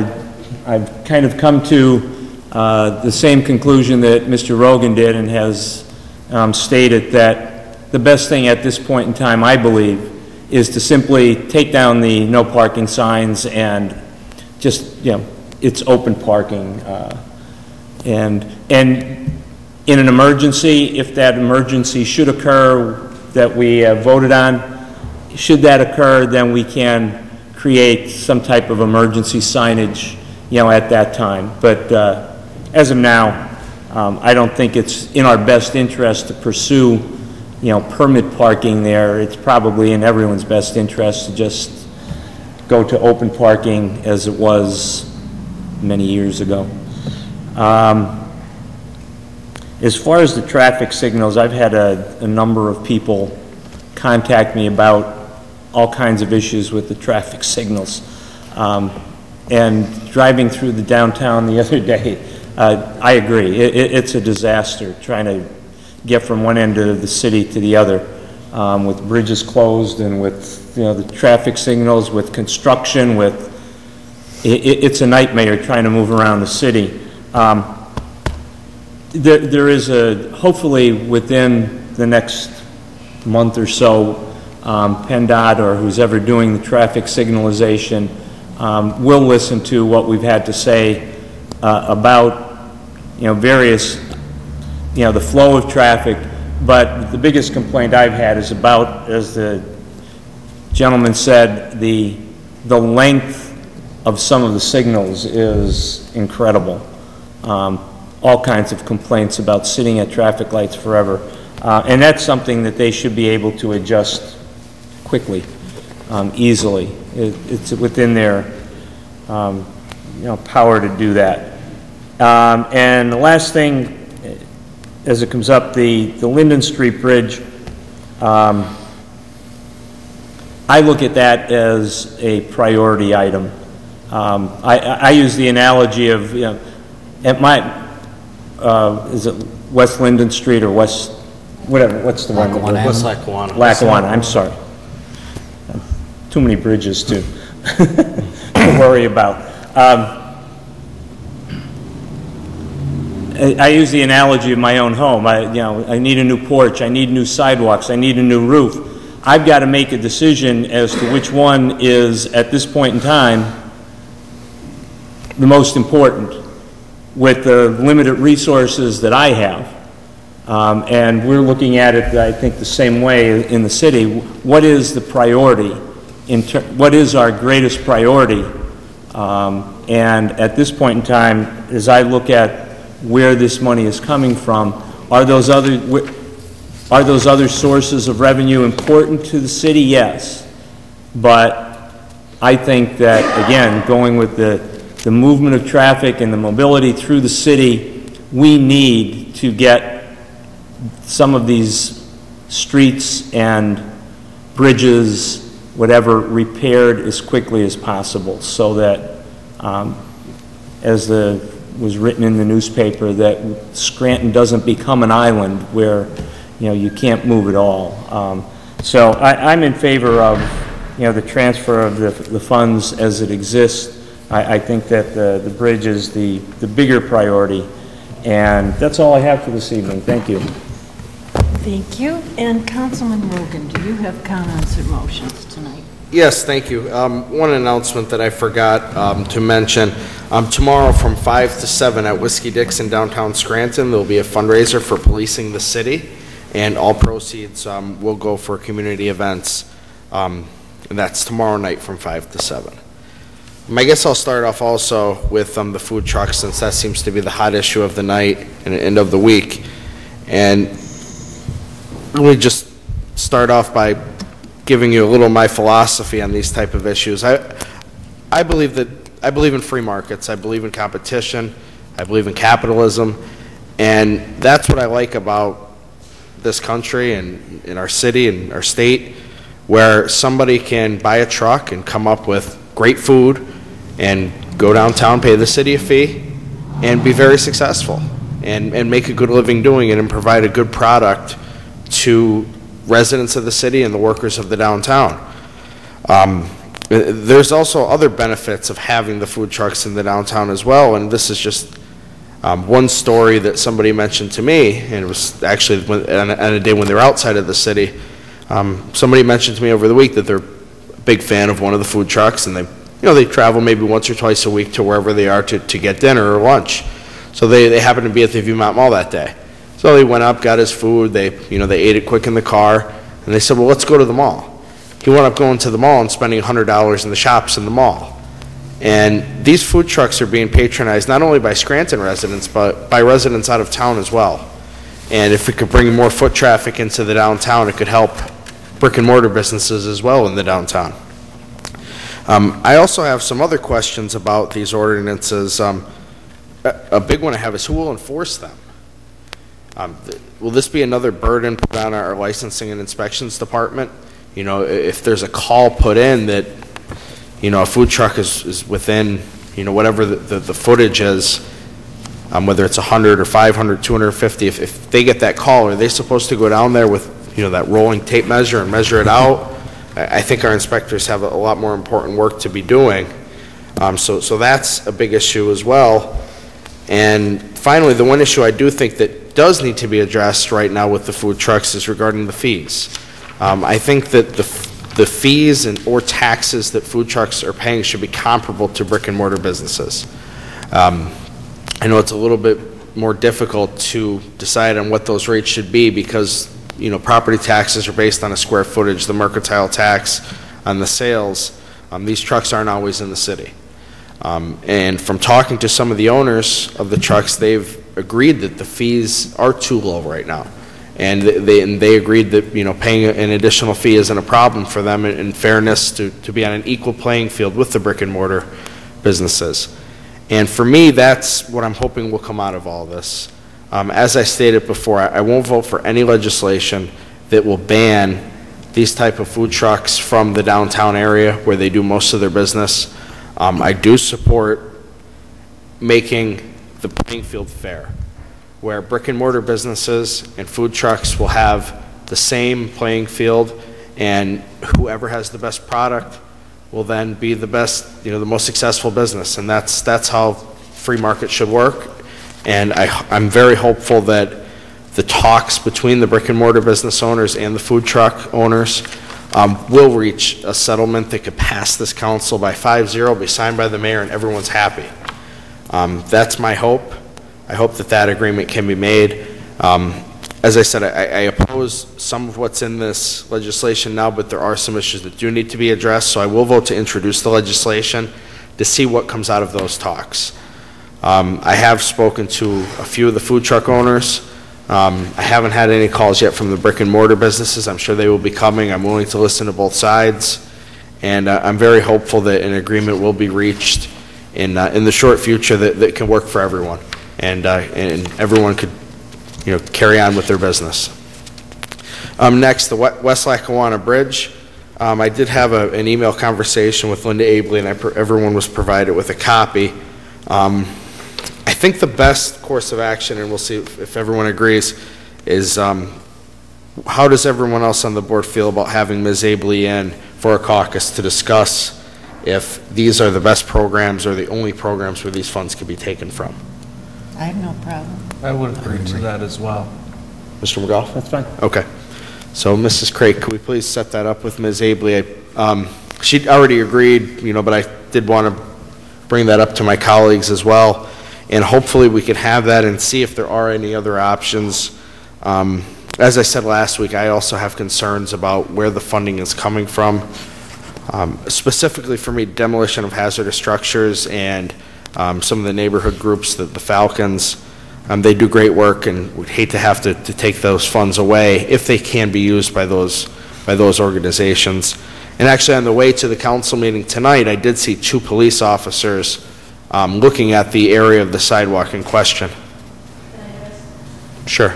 I've kind of come to uh, the same conclusion that Mister Rogan did and has um, stated that the best thing at this point in time, I believe, is to simply take down the no parking signs and just, you know, it's open parking, uh, and and in an emergency, if that emergency should occur that we uh, voted on, should that occur, then we can create some type of emergency signage, you know, at that time. But uh, as of now, um, I don't think it's in our best interest to pursue, you know, permit parking there. It's probably in everyone's best interest to just go to open parking as it was many years ago. Um, as far as the traffic signals, I've had a, a number of people contact me about all kinds of issues with the traffic signals. Um, and driving through the downtown the other day, uh, I agree. It, it, it's a disaster trying to get from one end of the city to the other, um, with bridges closed and with, you know, the traffic signals, with construction, with it's a nightmare trying to move around the city. Um, there, there is a, hopefully within the next month or so, um, PennDOT or who's ever doing the traffic signalization um, will listen to what we've had to say uh, about, you know, various, you know, the flow of traffic. But the biggest complaint I've had is about, as the gentleman said, the, the length of some of the signals is incredible. Um, all kinds of complaints about sitting at traffic lights forever. Uh, and that's something that they should be able to adjust quickly, um, easily. It, it's within their um, you know, power to do that. Um, and the last thing, as it comes up, the, the Linden Street Bridge, um, I look at that as a priority item. Um, I, I use the analogy of, you know, at my, uh, is it West Linden Street or West, whatever, what's the Lackawanna one? West Lackawanna. Lackawanna, I'm sorry. Too many bridges to, to worry about. Um, I use the analogy of my own home. I, you know, I need a new porch, I need new sidewalks, I need a new roof. I've got to make a decision as to which one is, at this point in time, the most important with the limited resources that I have. Um, and we're looking at it, I think, the same way in the city. What is the priority? In ter- what is our greatest priority? Um, and at this point in time, as I look at where this money is coming from, are those other, are those other sources of revenue important to the city? Yes. But I think that, again, going with the, the movement of traffic and the mobility through the city, we need to get some of these streets and bridges, whatever, repaired as quickly as possible so that, um, as the was written in the newspaper, that Scranton doesn't become an island where, you know, you can't move at all. Um, so I, I'm in favor of, you know, the transfer of the, the funds as it exists. I, I think that the, the bridge is the, the bigger priority. And that's all I have for this evening. Thank you. Thank you. And Councilman Rogan, do you have comments or motions tonight? Yes, thank you. Um, one announcement that I forgot um, to mention. Um, tomorrow from five to seven at Whiskey-Dixon downtown Scranton, there will be a fundraiser for policing the city. And all proceeds um, will go for community events. Um, and that's tomorrow night from five to seven. Um, I guess I'll start off also with um, the food trucks, since that seems to be the hot issue of the night and the end of the week. And really just start off by giving you a little of my philosophy on these type of issues. I, I, believe that, I believe in free markets. I believe in competition. I believe in capitalism. And that's what I like about this country and in our city and our state, where somebody can buy a truck and come up with great food and go downtown, pay the city a fee, and be very successful and, and make a good living doing it and provide a good product to residents of the city and the workers of the downtown. Um, there's also other benefits of having the food trucks in the downtown as well, and this is just Um, one story that somebody mentioned to me, and it was actually when, on, a, on a day when they were outside of the city, um, somebody mentioned to me over the week that they're a big fan of one of the food trucks, and they, you know, they travel maybe once or twice a week to wherever they are to, to get dinner or lunch. So they, they happened to be at the Viewmont Mall that day. So they went up, got his food, they, you know, they ate it quick in the car, and they said, well, let's go to the mall. He went up going to the mall and spending one hundred dollars in the shops in the mall. And these food trucks are being patronized not only by Scranton residents, but by residents out of town as well. And if we could bring more foot traffic into the downtown, it could help brick and mortar businesses as well in the downtown. Um, I also have some other questions about these ordinances. Um, a big one I have is who will enforce them? Um, th- will this be another burden put on our licensing and inspections department? You know, if there's a call put in that, you know, a food truck is, is within, you know, whatever the, the, the footage is, um, whether it's one hundred or five hundred, two hundred fifty, if, if they get that call, are they supposed to go down there with, you know, that rolling tape measure and measure it out? I, I think our inspectors have a, a lot more important work to be doing. Um, so, so that's a big issue as well. And finally, the one issue I do think that does need to be addressed right now with the food trucks is regarding the fees. Um, I think that the The fees and or taxes that food trucks are paying should be comparable to brick and mortar businesses. Um, I know it's a little bit more difficult to decide on what those rates should be because, you know, property taxes are based on a square footage, the mercantile tax on the sales. Um, these trucks aren't always in the city. Um, and from talking to some of the owners of the trucks, they've agreed that the fees are too low right now. And they, and they agreed that, you know, paying an additional fee isn't a problem for them in, in fairness to, to be on an equal playing field with the brick and mortar businesses. And for me, that's what I'm hoping will come out of all this. Um, as I stated before, I, I won't vote for any legislation that will ban these type of food trucks from the downtown area where they do most of their business. Um, I do support making the playing field fair, where brick and mortar businesses and food trucks will have the same playing field, and whoever has the best product will then be the best, you know, the most successful business. And that's that's how free market should work. And I, I'm very hopeful that the talks between the brick and mortar business owners and the food truck owners um, will reach a settlement that could pass this council by five zero, be signed by the mayor, and everyone's happy. Um, that's my hope. I hope that that agreement can be made. Um, as I said, I, I oppose some of what's in this legislation now, but there are some issues that do need to be addressed, so I will vote to introduce the legislation to see what comes out of those talks. Um, I have spoken to a few of the food truck owners. Um, I haven't had any calls yet from the brick and mortar businesses. I'm sure they will be coming. I'm willing to listen to both sides, and uh, I'm very hopeful that an agreement will be reached in uh, in the short future that, that can work for everyone, and uh, and everyone could, you know, carry on with their business. Um, next, the West Lackawanna Bridge. Um, I did have a, an email conversation with Linda Abley, and I pr everyone was provided with a copy. Um, I think the best course of action, and we'll see if, if everyone agrees, is um, how does everyone else on the board feel about having Miz Abley in for a caucus to discuss if these are the best programs or the only programs where these funds could be taken from? I have no problem. I would agree to that as well. Mister McGough? That's fine. Okay. So Missus Craig, could we please set that up with Miz Abley? I, um, she'd already agreed, you know, but I did want to bring that up to my colleagues as well. And hopefully we could have that and see if there are any other options. Um, as I said last week, I also have concerns about where the funding is coming from. Um, specifically for me, demolition of hazardous structures and um, some of the neighborhood groups, the, the Falcons, um, they do great work, and would hate to have to, to take those funds away if they can be used by those, by those organizations. And actually on the way to the council meeting tonight, I did see two police officers Um, looking at the area of the sidewalk in question. Can I ask? Sure.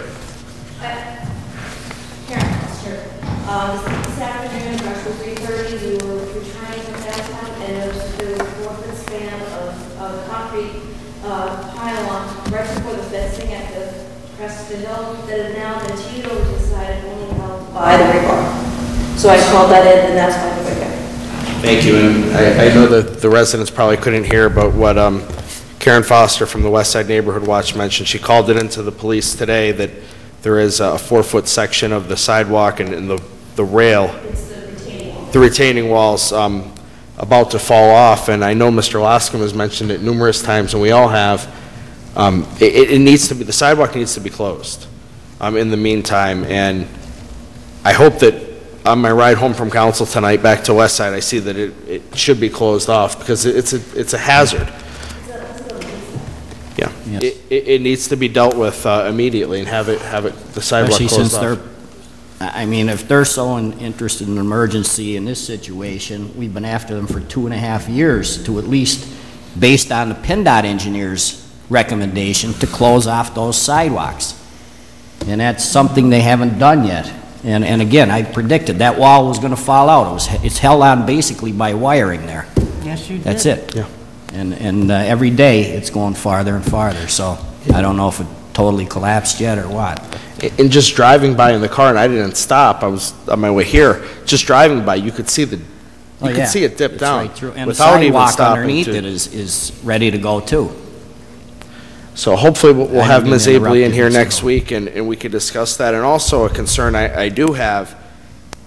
Hi. Karen Foster. Um, this afternoon, roughly three thirty, we were returning to that time, and there was, there was a four-foot span of, of concrete uh, pylon right before the fencing at the Preston Hill that has now been teed over to the side only held by the rebar. So I called that in, and that's why. Thank you, and I, I know that the residents probably couldn't hear, but what um, Karen Foster from the Westside Neighborhood Watch mentioned, she called it into the police today that there is a four-foot section of the sidewalk and, and the, the rail, it's the retaining wall. The retaining walls um, about to fall off, and I know Mister Loscombe has mentioned it numerous times, and we all have. Um, it, it needs to be, the sidewalk needs to be closed um, in the meantime, and I hope that on my ride home from council tonight back to Westside, I see that it, it should be closed off because it's a, it's a hazard. Yeah, yes. it, it, it needs to be dealt with uh, immediately and have it, have it, the sidewalk especially closed since off. They're, I mean, if they're so interested in an emergency in this situation, we've been after them for two and a half years to at least, based on the PennDOT engineer's recommendation, to close off those sidewalks. And that's something they haven't done yet. And, and again, I predicted that wall was going to fall out. It was, it's held on basically by wiring there. Yes, you did. That's it. Yeah. And, and uh, every day it's going farther and farther. So I don't know if it totally collapsed yet or what. And just driving by in the car, and I didn't stop. I was on my way here. Just driving by, you could see the, you oh, yeah. could see it dip it's down right through. And without the sidewalk even underneath it is, is ready to go too. So hopefully we'll, we'll have Miz Abley in here next week, and, and we can discuss that. And also a concern I, I do have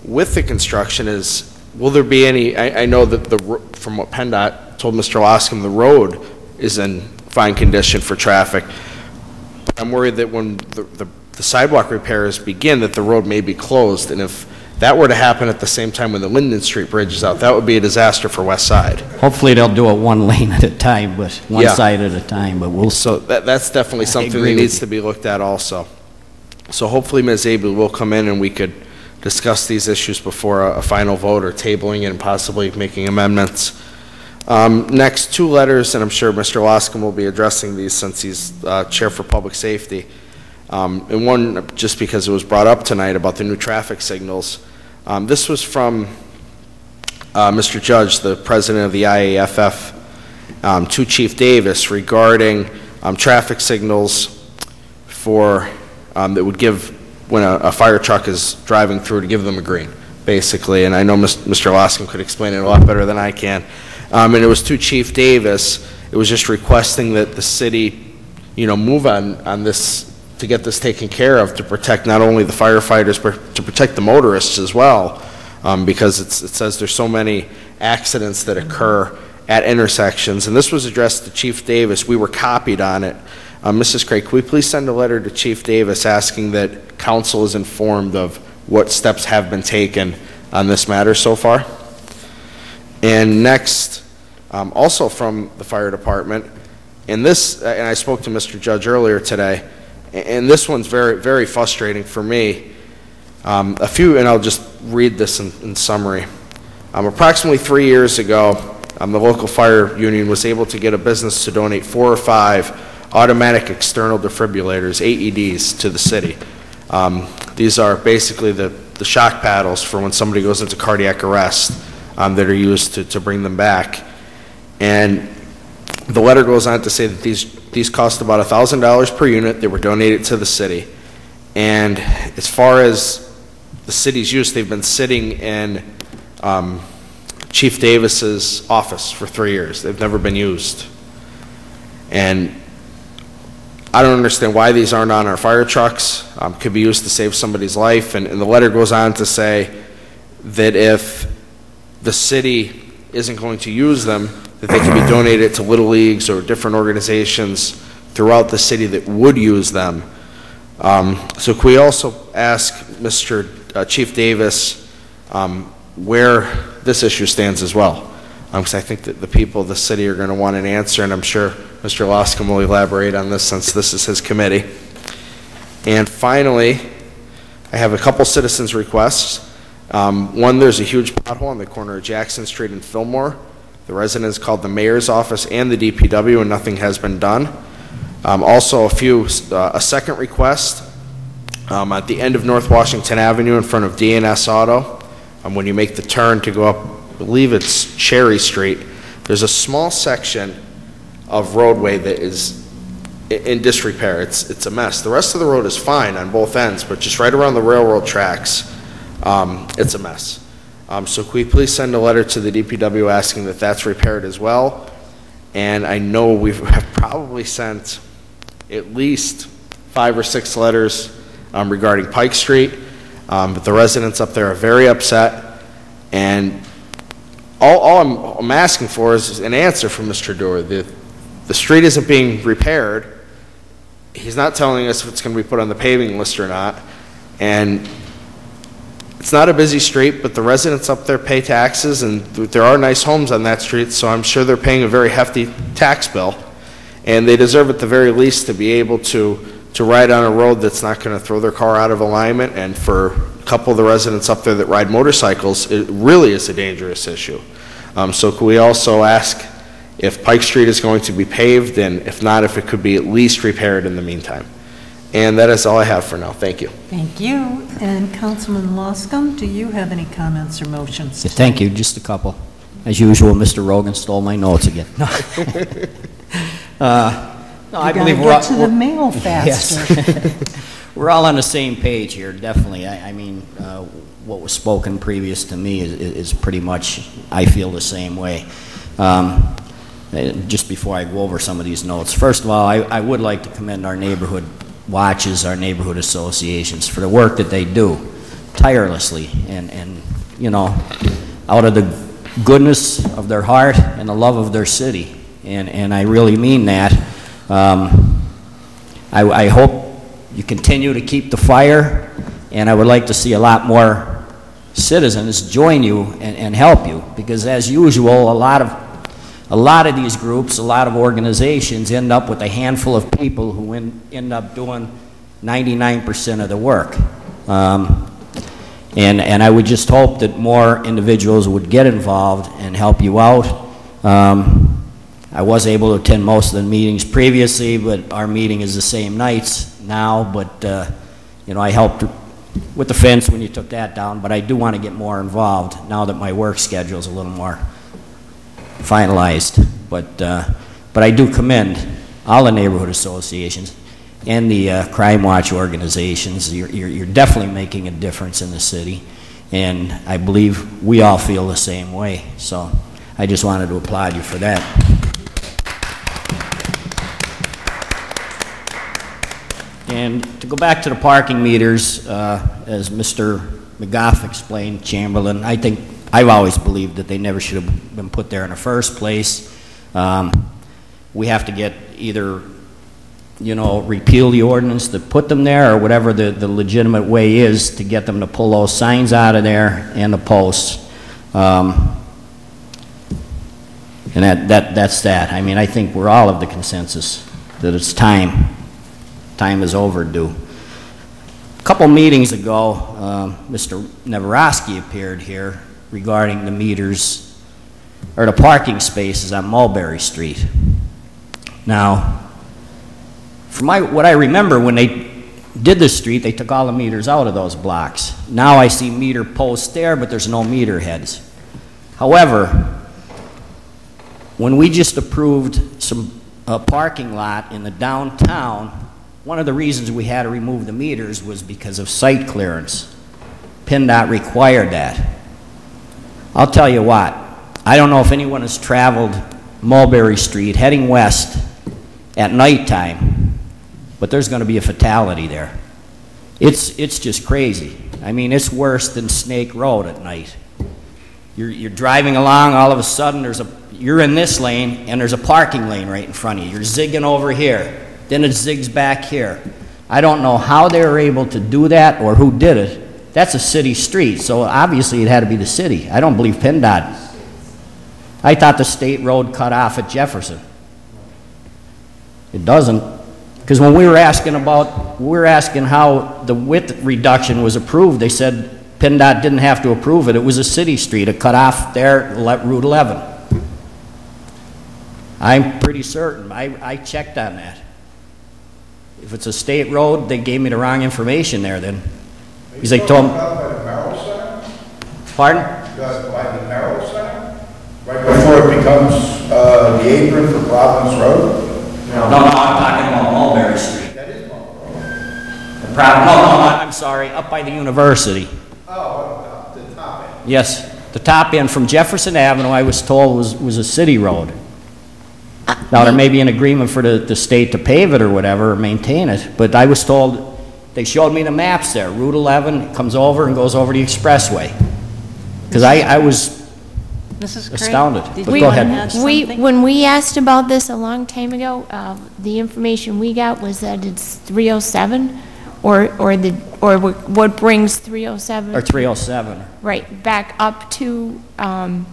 with the construction is, will there be any, I, I know that the from what PennDOT told Mister Loscombe, the road is in fine condition for traffic. But I'm worried that when the, the, the sidewalk repairs begin, that the road may be closed. And if that were to happen at the same time when the Linden Street Bridge is out, that would be a disaster for West Side. Hopefully they'll do it one lane at a time, but one yeah. side at a time. But we'll so that, that's definitely I something that needs you. to be looked at also. So hopefully Miz Abley will come in and we could discuss these issues before a, a final vote or tabling it and possibly making amendments. Um, next, two letters, and I'm sure Mister Loscombe will be addressing these since he's uh, chair for public safety. Um, and one, just because it was brought up tonight about the new traffic signals. Um, this was from uh, Mister Judge, the president of the I A F F, um, to Chief Davis regarding um, traffic signals for um, that would give when a, a fire truck is driving through to give them a green, basically. And I know Mister Loscombe could explain it a lot better than I can. Um, and it was to Chief Davis. It was just requesting that the city you know, move on, on this to get this taken care of, to protect not only the firefighters, but to protect the motorists as well, um, because it's, it says there's so many accidents that occur at intersections. And this was addressed to Chief Davis. We were copied on it. Uh, Missus Craig, could we please send a letter to Chief Davis asking that council is informed of what steps have been taken on this matter so far? And next, um, also from the fire department, and this, and I spoke to Mister Judge earlier today, and this one's very, very frustrating for me. Um, a few, and I'll just read this in, in summary. Um, approximately three years ago, um, the local fire union was able to get a business to donate four or five automatic external defibrillators, A E Ds, to the city. Um, these are basically the, the shock paddles for when somebody goes into cardiac arrest, um, that are used to, to bring them back. And the letter goes on to say that these, these cost about one thousand dollars per unit. They were donated to the city. And as far as the city's use, they've been sitting in um, Chief Davis's office for three years. They've never been used. And I don't understand why these aren't on our fire trucks. Um, could be used to save somebody's life. And, and the letter goes on to say that if the city isn't going to use them, that they can be donated to Little Leagues or different organizations throughout the city that would use them. Um, so can we also ask Mister Uh, Chief Davis um, where this issue stands as well? Because um, I think that the people of the city are going to want an answer, and I'm sure Mister Loscombe will elaborate on this since this is his committee. And finally, I have a couple citizens' requests. Um, one, there's a huge pothole on the corner of Jackson Street and Fillmore. The residents called the mayor's office and the D P W, and nothing has been done. Um, also, a few, uh, a second request um, at the end of North Washington Avenue in front of D and S Auto. Um, when you make the turn to go up, I believe it's Cherry Street, there's a small section of roadway that is in disrepair. It's it's a mess. The rest of the road is fine on both ends, but just right around the railroad tracks, um, it's a mess. Um, so could we please send a letter to the D P W asking that that's repaired as well? And I know we have probably sent at least five or six letters um, regarding Pike Street, um, but the residents up there are very upset. And all, all I'm, I'm asking for is an answer from Mister Dewar. The, the street isn't being repaired. He's not telling us if it's going to be put on the paving list or not. And it's not a busy street, but the residents up there pay taxes, and th there are nice homes on that street, so I'm sure they're paying a very hefty tax bill, and they deserve at the very least to be able to to ride on a road that's not going to throw their car out of alignment. And for a couple of the residents up there that ride motorcycles, it really is a dangerous issue. Um, so can we also ask if Pike Street is going to be paved, and if not, if it could be at least repaired in the meantime? And that is all I have for now. Thank you. Thank you. And Councilman Loscombe, do you have any comments or motions? Yeah, thank you. Just a couple. As usual, Mister Rogan stole my notes again. No. uh, no, I believe we're all to the mail faster. Yes. We're all on the same page here, definitely. I, I mean, uh, what was spoken previous to me is, is pretty much, I feel the same way. Um, just before I go over some of these notes, first of all, I, I would like to commend our neighborhood watches, our neighborhood associations, for the work that they do tirelessly, and, and you know, out of the goodness of their heart and the love of their city, and, and I really mean that. Um, I, I hope you continue to keep the fire, and I would like to see a lot more citizens join you and, and help you, because as usual, a lot of A lot of these groups, a lot of organizations end up with a handful of people who in, end up doing ninety-nine percent of the work. Um, and, and I would just hope that more individuals would get involved and help you out. Um, I was able to attend most of the meetings previously, but our meeting is the same nights now. But, uh, you know, I helped with the fence when you took that down, but I do want to get more involved now that my work schedule is a little more finalized, but uh, but I do commend all the neighborhood associations and the uh, Crime Watch organizations. You're, you're, you're definitely making a difference in the city, and I believe we all feel the same way. So I just wanted to applaud you for that. And to go back to the parking meters, uh, as Mister McGough explained, Chamberlain, I think I've always believed that they never should have been put there in the first place. Um, we have to get either, you know, repeal the ordinance that put them there or whatever the, the legitimate way is to get them to pull those signs out of there and the posts. Um, and that, that, that's that. I mean, I think we're all of the consensus that it's time. Time is overdue. A couple meetings ago, uh, Mister Neveroski appeared here regarding the meters or the parking spaces on Mulberry Street. Now, from my, what I remember when they did this street, they took all the meters out of those blocks. Now I see meter posts there, but there's no meter heads. However, when we just approved some uh, parking lot in the downtown, one of the reasons we had to remove the meters was because of site clearance. PennDOT required that. I'll tell you what, I don't know if anyone has traveled Mulberry Street heading west at nighttime, but there's going to be a fatality there. It's, it's just crazy. I mean, it's worse than Snake Road at night. You're, you're driving along, all of a sudden there's a, you're in this lane and there's a parking lane right in front of you. You're zigging over here. Then it zigs back here. I don't know how they were able to do that or who did it. That's a city street, so obviously it had to be the city. I don't believe PennDOT. I thought the state road cut off at Jefferson. It doesn't, because when we were asking about, we were asking how the width reduction was approved, they said PennDOT didn't have to approve it. It was a city street. It cut off there, Route eleven. I'm pretty certain. I, I checked on that. If it's a state road, they gave me the wrong information there then. Because they told me. Pardon? Just by the narrow sign? Right before it becomes uh, the apron for Providence Road? No, no, no, I'm talking about Mulberry Street. That is Mulberry. The problem, no, no, I'm sorry, up by the university. Oh, the top end. Yes, the top end from Jefferson Avenue, I was told, was, was a city road. Now, there may be an agreement for the, the state to pave it or whatever, or maintain it, but I was told, they showed me the maps there. Route eleven comes over and goes over the expressway. Because I, I was Missus astounded. But we, go ahead. We, when we asked about this a long time ago, uh, the information we got was that it's three oh seven or, or, the, or what brings three oh seven. Or three oh seven. Right, back up to... Um,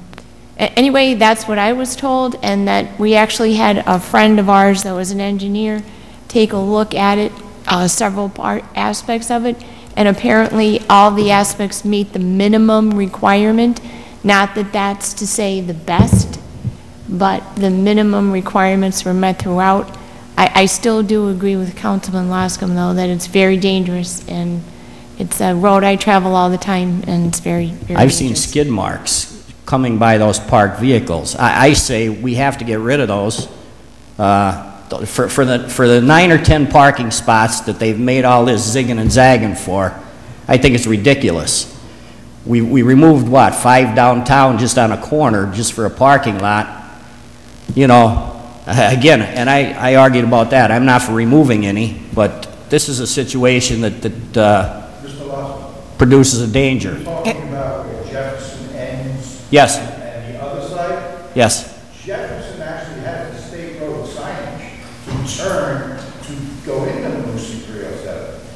Anyway, that's what I was told, and that we actually had a friend of ours that was an engineer take a look at it, uh, several part aspects of it, and apparently all the aspects meet the minimum requirement. Not that that's to say the best, but the minimum requirements were met throughout. I, I still do agree with Councilman Loscom, though, that it's very dangerous, and it's a road I travel all the time, and it's very, very I've dangerous. Seen skid marks coming by those parked vehicles. I, I say we have to get rid of those uh, for, for, the, for the nine or ten parking spots that they've made all this zigging and zagging for. I think it's ridiculous. We, we removed, what, five downtown just on a corner just for a parking lot. You know, again, and I, I argued about that. I'm not for removing any, but this is a situation that, that uh, produces a danger. Yes. And the other side? Yes. Jefferson actually had the state road signage to turn to go into Lucy three oh seven.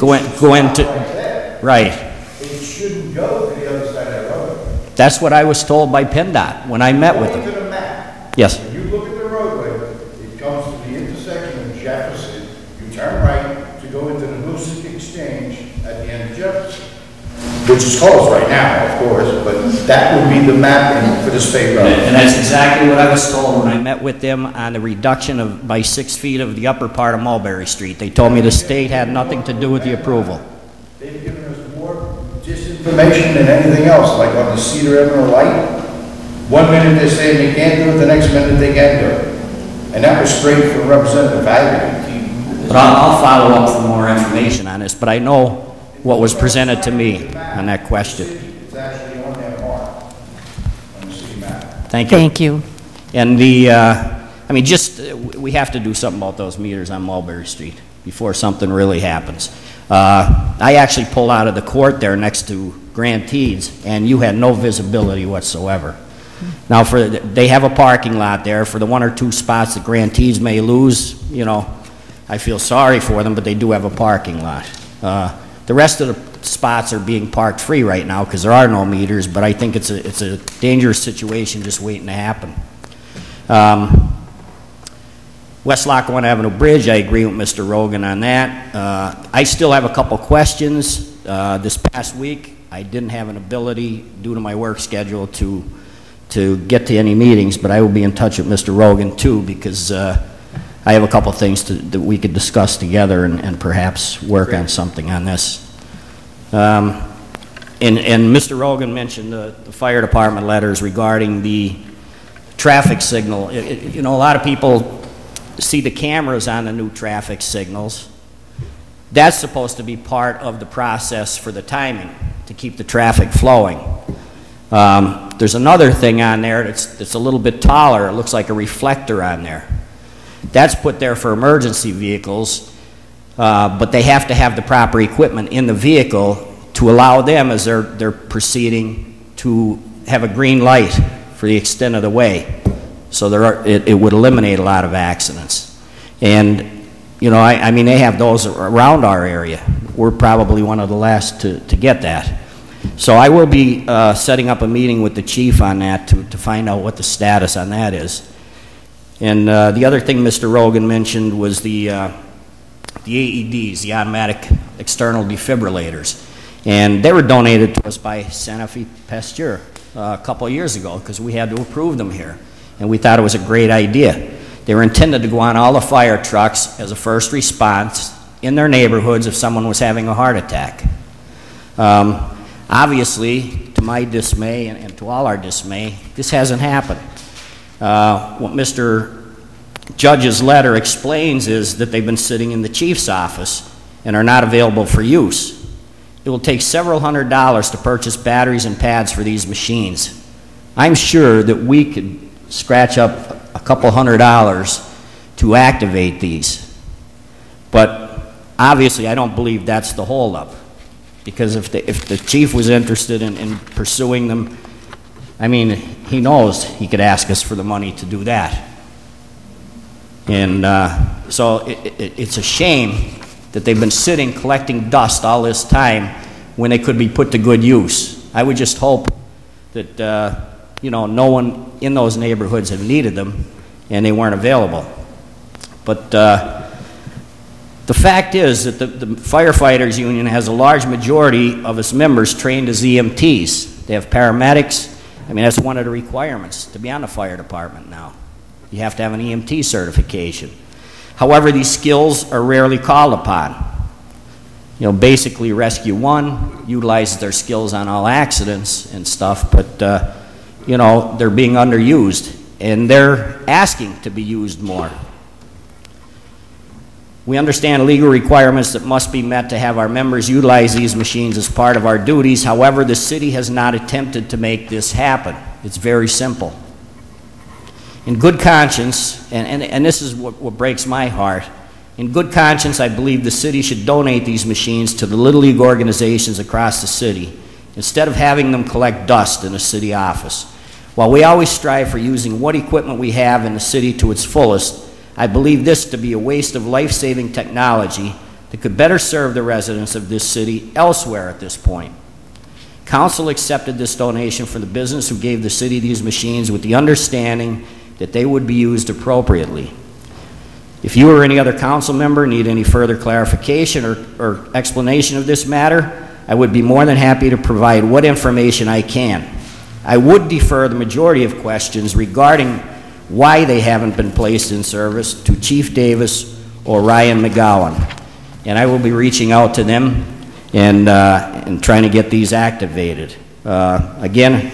Go in, go into, like right. It shouldn't go to the other side of that road. That's what I was told by PennDOT when I met with them. To the map, yes. When you look at the roadway, it comes to the intersection of Jefferson. You turn right to go into the Lucy Exchange at the end of Jefferson. Which is closed right now, of course, but that would be the mapping for the state road. And that's exactly what I was told when I met with them on the reduction of by six feet of the upper part of Mulberry Street. They told me the state had nothing to do with the approval. They've given us more disinformation than anything else, like on the Cedar Avenue light. One minute they say they can't do it, the next minute they can do it. And that was straight from Representative Agnew. But I'll, I'll follow up for more information on this, but I know what was presented to me on that question. Thank you. Thank you. And the, uh, I mean, just, uh, we have to do something about those meters on Mulberry Street. before something really happens. Uh, I actually pulled out of the court there next to Grantees, and you had no visibility whatsoever. Now, for the, they have a parking lot there. For the one or two spots that grantees may lose, you know, I feel sorry for them, but they do have a parking lot. Uh, the rest of the spots are being parked free right now because there are no meters, but I think it's a, it's a dangerous situation just waiting to happen. Um, West Lackawanna Avenue Bridge, I agree with Mister Rogan on that. Uh, I still have a couple questions. Uh, this past week, I didn't have an ability, due to my work schedule, to to get to any meetings, but I will be in touch with Mister Rogan too, because uh, I have a couple things to, that we could discuss together and, and perhaps work Great. on something on this. Um, and, and Mister Rogan mentioned the, the fire department letters regarding the traffic signal. It, it, you know, a lot of people see the cameras on the new traffic signals. That's supposed to be part of the process for the timing to keep the traffic flowing. Um, there's another thing on there that's, that's a little bit taller. It looks like a reflector on there. That's put there for emergency vehicles, uh, but they have to have the proper equipment in the vehicle to allow them, as they're, they're proceeding, to have a green light for the extent of the way. So there are, it, it would eliminate a lot of accidents. And, you know, I, I mean, they have those around our area. We're probably one of the last to, to get that. So I will be uh, setting up a meeting with the chief on that to, to find out what the status on that is. And uh, the other thing Mister Rogan mentioned was the, uh, the A E Ds, the automatic external defibrillators. And they were donated to us by Sanofi Pasteur uh, a couple of years ago because we had to approve them here. And we thought it was a great idea. They were intended to go on all the fire trucks as a first response in their neighborhoods if someone was having a heart attack. Um, Obviously, to my dismay and, and to all our dismay, this hasn't happened. Uh, what Mister Judge's letter explains is that they've been sitting in the chief's office and are not available for use. It will take several hundred dollars to purchase batteries and pads for these machines. I'm sure that we could scratch up a couple hundred dollars to activate these. But obviously, I don't believe that's the holdup. Because if the, if the chief was interested in, in pursuing them, I mean, he knows he could ask us for the money to do that. And uh, so it, it, it's a shame that they've been sitting collecting dust all this time when they could be put to good use. I would just hope that, uh, you know, no one in those neighborhoods had needed them and they weren't available. But uh, the fact is that the, the firefighters union has a large majority of its members trained as E M Ts. They have paramedics. I mean, that's one of the requirements to be on the fire department now. You have to have an E M T certification. However, these skills are rarely called upon. You know, basically Rescue One utilizes their skills on all accidents and stuff, but, uh, you know, they're being underused, and they're asking to be used more. We understand legal requirements that must be met to have our members utilize these machines as part of our duties. However, the city has not attempted to make this happen. It's very simple. In good conscience, and, and, and this is what, what breaks my heart, in good conscience, I believe the city should donate these machines to the Little League organizations across the city instead of having them collect dust in a city office. While we always strive for using what equipment we have in the city to its fullest, I believe this to be a waste of life-saving technology that could better serve the residents of this city elsewhere at this point. Council accepted this donation from the business who gave the city these machines with the understanding that they would be used appropriately. If you or any other council member need any further clarification or, or explanation of this matter, I would be more than happy to provide what information I can. I would defer the majority of questions regarding why they haven't been placed in service to Chief Davis or Ryan McGowan. And I will be reaching out to them and, uh, and trying to get these activated. Uh, again,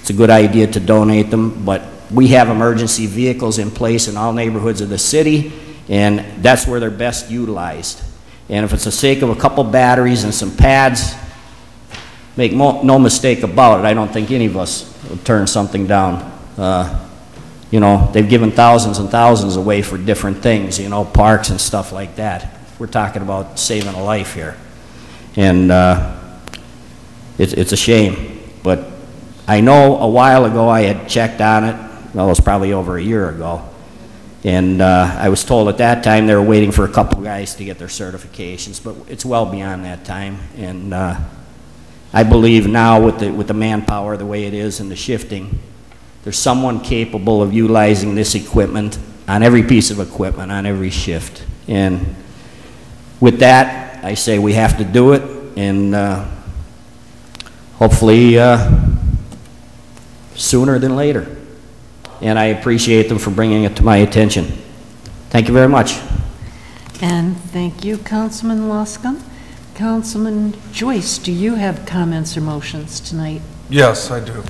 it's a good idea to donate them, but we have emergency vehicles in place in all neighborhoods of the city, and that's where they're best utilized. And if it's the sake of a couple batteries and some pads, make mo no mistake about it, I don't think any of us will turn something down. Uh, You know, they've given thousands and thousands away for different things, you know, parks and stuff like that. we're talking about saving a life here. And uh, it's, it's a shame. But I know a while ago I had checked on it. Well, it was probably over a year ago. And uh, I was told at that time they were waiting for a couple guys to get their certifications, but it's well beyond that time. And uh, I believe now with the, with the manpower the way it is and the shifting, there's someone capable of utilizing this equipment on every piece of equipment, on every shift. And with that, I say we have to do it, and uh, hopefully uh, sooner than later. And I appreciate them for bringing it to my attention. Thank you very much. And thank you, Councilman Loscom. Councilman Joyce, do you have comments or motions tonight? Yes, I do.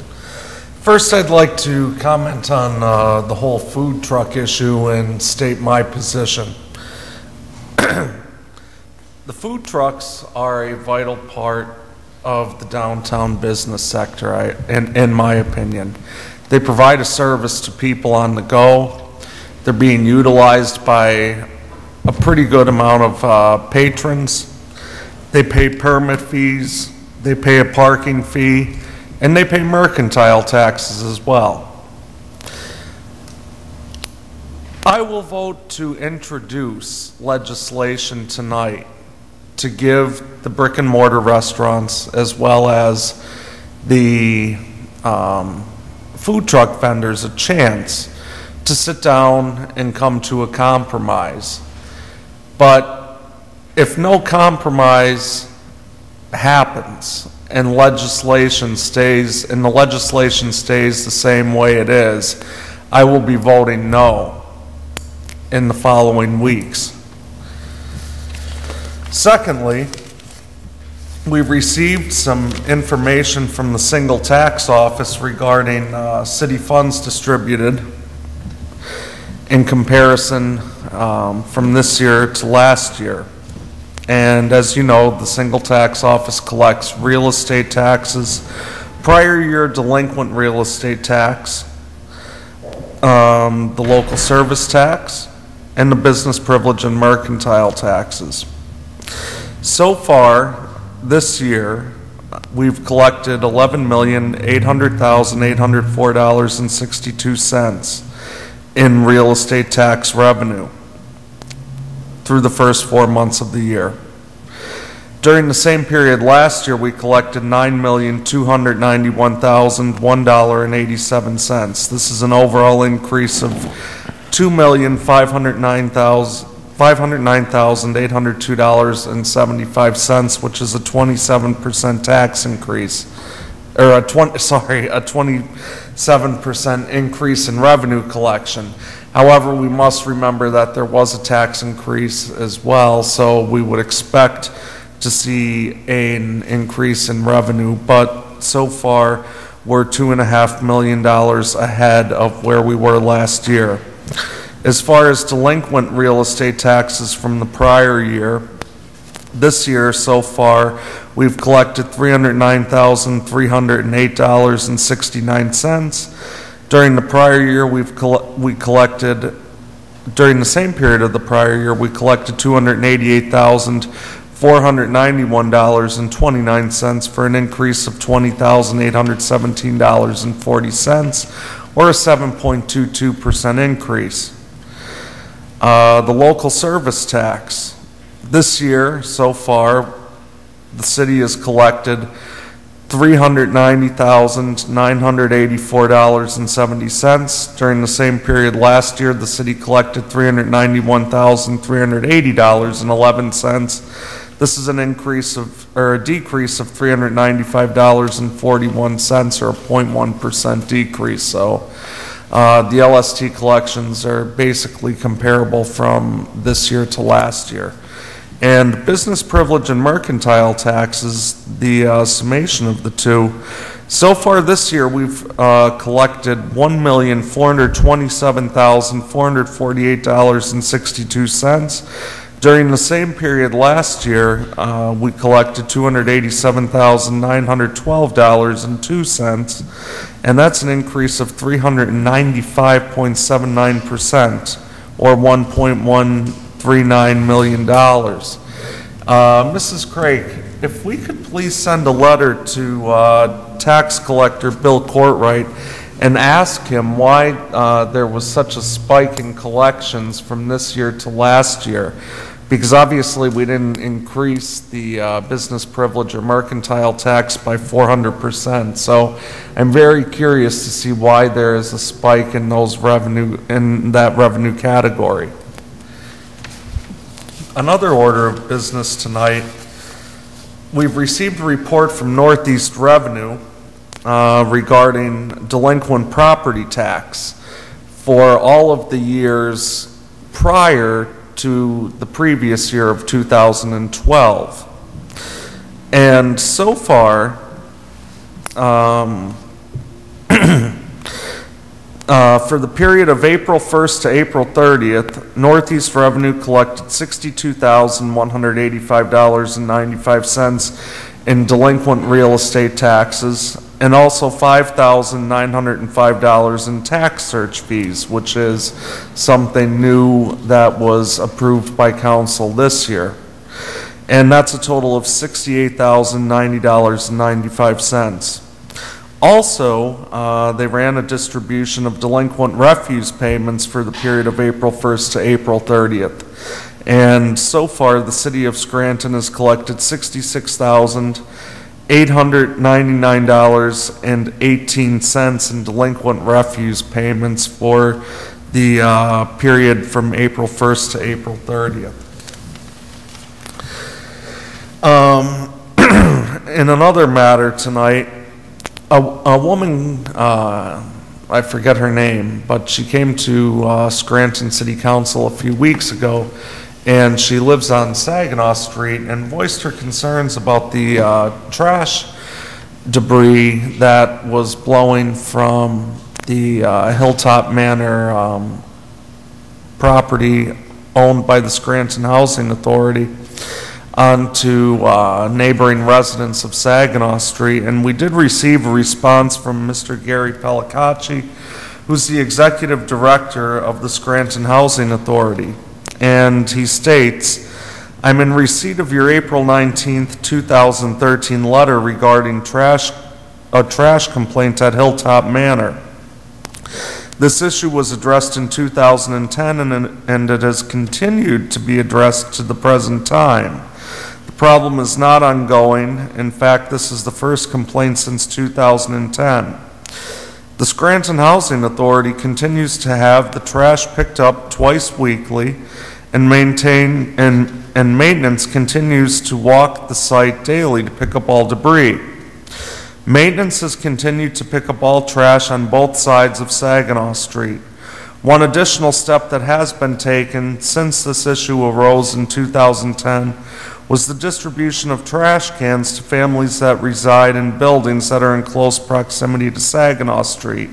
First, I'd like to comment on uh, the whole food truck issue and state my position. The food trucks are a vital part of the downtown business sector, I, in, in my opinion. They provide a service to people on the go. They're being utilized by a pretty good amount of uh, patrons. They pay permit fees, they pay a parking fee, and they pay mercantile taxes as well. I will vote to introduce legislation tonight to give the brick and mortar restaurants as well as the um, food truck vendors a chance to sit down and come to a compromise. But if no compromise happens and legislation stays, and the legislation stays the same way it is, I will be voting no in the following weeks. Secondly, we received some information from the single tax office regarding uh, city funds distributed in comparison um, from this year to last year. And as you know, the single tax office collects real estate taxes, prior year delinquent real estate tax, um, the local service tax, and the business privilege and mercantile taxes. So far, this year, we've collected eleven million eight hundred thousand eight hundred four dollars and sixty-two cents in real estate tax revenue through the first four months of the year. During the same period last year, we collected nine million two hundred ninety-one thousand one dollar and eighty-seven cents. This is an overall increase of two million five hundred nine thousand five hundred nine thousand eight hundred two dollars and seventy-five cents, which is a twenty-seven percent tax increase, or a twenty, sorry, a twenty-seven percent increase in revenue collection. However, we must remember that there was a tax increase as well, so we would expect to see an increase in revenue, but so far we're two and a half million dollars ahead of where we were last year. As far as delinquent real estate taxes from the prior year, this year so far, we've collected three hundred nine thousand three hundred eight dollars and sixty-nine cents. During the prior year, we've col we collected, during the same period of the prior year, we collected two hundred eighty-eight thousand four hundred ninety-one dollars and twenty-nine cents for an increase of twenty thousand eight hundred seventeen dollars and forty cents, or a seven point two two percent increase. Uh, the local service tax. This year, so far, the city has collected three hundred ninety thousand nine hundred eighty-four dollars and seventy cents. During the same period last year, the city collected three hundred ninety-one thousand three hundred eighty dollars and eleven cents. This is an increase of, or a decrease of three hundred ninety-five dollars and forty-one cents, or a zero point one percent decrease. So, Uh, the L S T collections are basically comparable from this year to last year. And business privilege and mercantile taxes, the uh, summation of the two, so far this year we've uh, collected one million four hundred twenty-seven thousand four hundred forty-eight dollars and sixty-two cents. During the same period last year, uh, we collected two hundred eighty-seven thousand nine hundred twelve dollars and two cents, and that's an increase of three hundred ninety-five point seven nine percent, or 1.13 one point three nine million dollars. Uh, Missus Craig, if we could please send a letter to uh, tax collector Bill Cortright and ask him why uh, there was such a spike in collections from this year to last year, because obviously we didn't increase the uh, business privilege or mercantile tax by four hundred percent. So I'm very curious to see why there is a spike in those revenue, in that revenue category. Another order of business tonight, we've received a report from Northeast Revenue uh, regarding delinquent property tax for all of the years prior to the previous year of two thousand twelve. And so far, um, uh, for the period of April first to April thirtieth, Northeast Revenue collected sixty-two thousand one hundred eighty-five dollars and ninety-five cents in delinquent real estate taxes, and also five thousand nine hundred five dollars in tax search fees, which is something new that was approved by council this year. And that's a total of sixty-eight thousand ninety dollars and ninety-five cents. Also, uh, they ran a distribution of delinquent refuse payments for the period of April first to April thirtieth. And so far, the city of Scranton has collected sixty-six thousand eight hundred ninety-nine dollars and eighteen cents in delinquent refuse payments for the uh, period from April first to April thirtieth. Um, in another matter tonight, a, a woman, uh, I forget her name, but she came to uh, Scranton City Council a few weeks ago, and she lives on Saginaw Street, and voiced her concerns about the uh, trash debris that was blowing from the uh, Hilltop Manor um, property owned by the Scranton Housing Authority onto uh, neighboring residents of Saginaw Street. And we did receive a response from Mister Gary Pellicacci, who's the executive director of the Scranton Housing Authority. And he states, I'm in receipt of your April nineteenth two thousand thirteen letter regarding trash, a trash complaint at Hilltop Manor. This issue was addressed in two thousand ten and, and it has continued to be addressed to the present time. The problem is not ongoing. In fact, this is the first complaint since two thousand ten. The Scranton Housing Authority continues to have the trash picked up twice weekly, and maintain and, and maintenance continues to walk the site daily to pick up all debris. Maintenance has continued to pick up all trash on both sides of Saginaw Street. One additional step that has been taken since this issue arose in two thousand ten was the distribution of trash cans to families that reside in buildings that are in close proximity to Saginaw Street.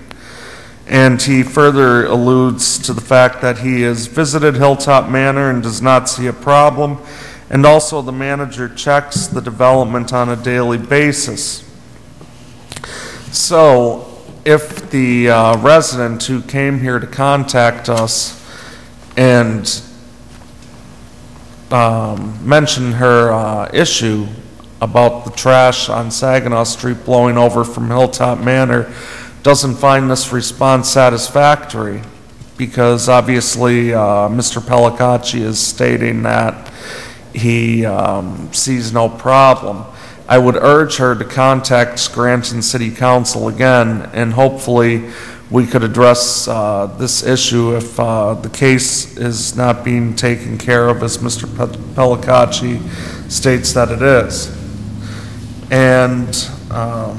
And he further alludes to the fact that he has visited Hilltop Manor and does not see a problem, and also the manager checks the development on a daily basis. So if the uh, resident who came here to contact us and Um, mention her uh, issue about the trash on Saginaw Street blowing over from Hilltop Manor doesn't find this response satisfactory, because obviously uh, Mister Pellicacci is stating that he um, sees no problem. I would urge her to contact Scranton City Council again, and hopefully we could address uh, this issue if uh, the case is not being taken care of, as Mister Pellicacci states that it is. And um,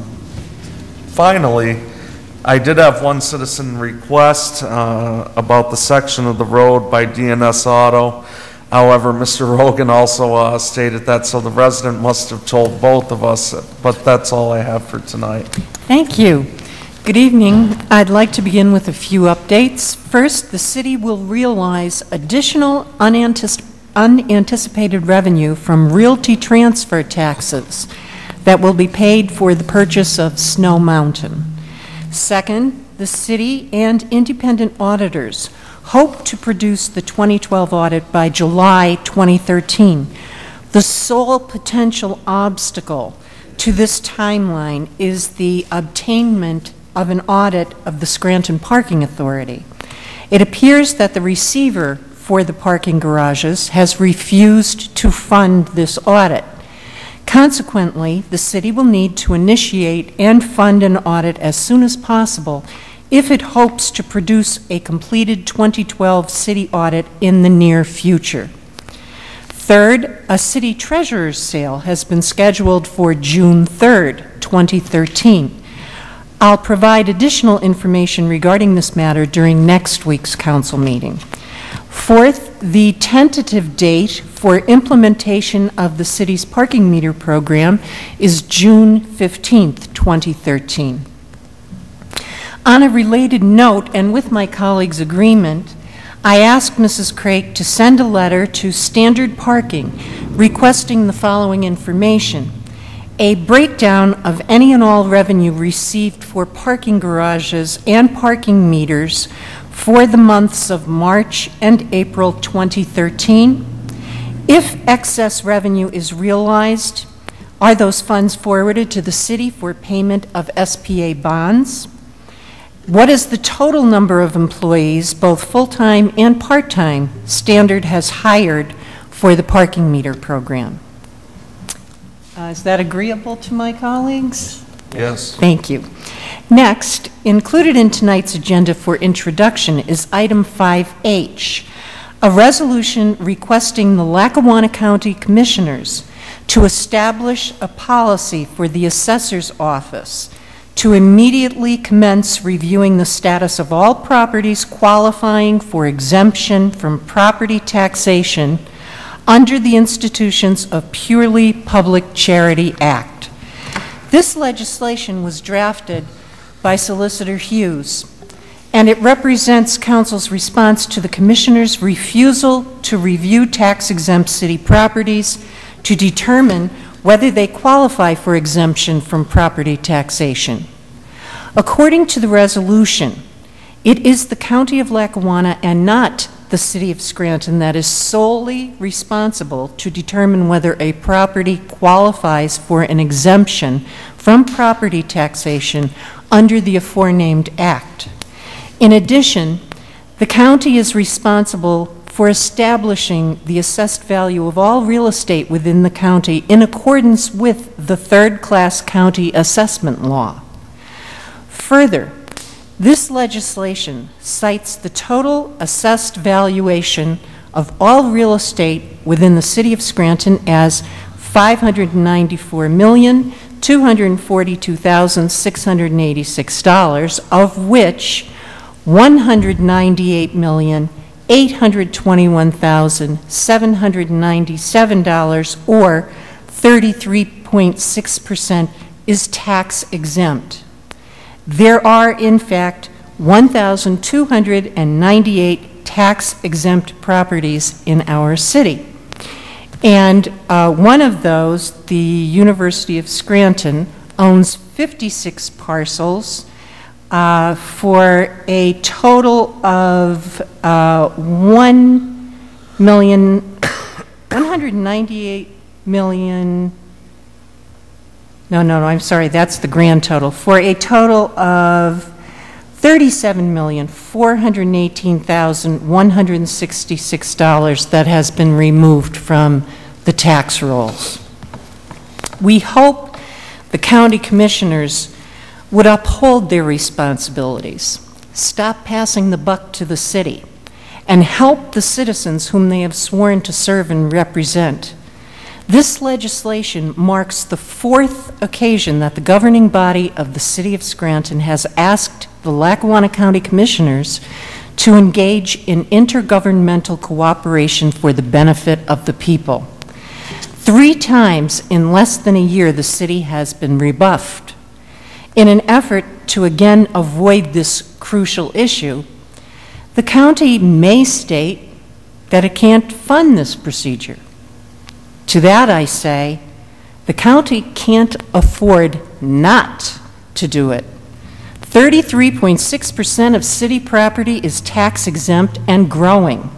finally, I did have one citizen request uh, about the section of the road by D N S Auto. However, Mister Rogan also uh, stated that, so the resident must have told both of us, but that's all I have for tonight. Thank you. Good evening. I'd like to begin with a few updates. First, the city will realize additional unantic- unanticipated revenue from realty transfer taxes that will be paid for the purchase of Snow Mountain. Second, the city and independent auditors hope to produce the twenty twelve audit by July twenty thirteen. The sole potential obstacle to this timeline is the obtainment of an audit of the Scranton Parking Authority. It appears that the receiver for the parking garages has refused to fund this audit. Consequently, the city will need to initiate and fund an audit as soon as possible if it hopes to produce a completed twenty twelve city audit in the near future. Third, a city treasurer's sale has been scheduled for June third, twenty thirteen. I'll provide additional information regarding this matter during next week's council meeting. Fourth, the tentative date for implementation of the city's parking meter program is June fifteenth, twenty thirteen. On a related note, and with my colleagues' agreement, I asked Missus Craik to send a letter to Standard Parking requesting the following information: a breakdown of any and all revenue received for parking garages and parking meters for the months of March and April twenty thirteen. If excess revenue is realized, are those funds forwarded to the city for payment of S P A bonds? What is the total number of employees, both full-time and part-time, Standard has hired for the parking meter program? Uh, is that agreeable to my colleagues? Yes. Thank you. Next, included in tonight's agenda for introduction is item five H, a resolution requesting the Lackawanna County Commissioners to establish a policy for the assessor's office to immediately commence reviewing the status of all properties qualifying for exemption from property taxation under the institutions of Purely Public Charity Act. This legislation was drafted by Solicitor Hughes, and it represents Council's response to the Commissioner's refusal to review tax-exempt city properties to determine whether they qualify for exemption from property taxation. According to the resolution, it is the County of Lackawanna and not the City of Scranton that is solely responsible to determine whether a property qualifies for an exemption from property taxation under the aforenamed act. In addition, the county is responsible for establishing the assessed value of all real estate within the county in accordance with the third-class county assessment law. Further, this legislation cites the total assessed valuation of all real estate within the City of Scranton as five hundred ninety-four million two hundred forty-two thousand six hundred eighty-six dollars, of which one hundred ninety-eight million dollars eight hundred twenty-one thousand seven hundred ninety-seven dollars, or thirty-three point six percent, is tax exempt. There are, in fact, one thousand two hundred ninety-eight tax exempt properties in our city. And uh, one of those, the University of Scranton, owns fifty-six parcels Uh, for a total of uh, one million, one hundred ninety-eight million. No, no, no. I'm sorry. That's the grand total. For a total of thirty-seven million four hundred eighteen thousand one hundred sixty-six dollars that has been removed from the tax rolls. We hope the county commissioners would uphold their responsibilities, stop passing the buck to the city, and help the citizens whom they have sworn to serve and represent. This legislation marks the fourth occasion that the governing body of the City of Scranton has asked the Lackawanna County Commissioners to engage in intergovernmental cooperation for the benefit of the people. Three times in less than a year, the city has been rebuffed. In an effort to again avoid this crucial issue, the county may state that it can't fund this procedure. To that I say, the county can't afford not to do it. thirty-three point six percent of city property is tax exempt and growing.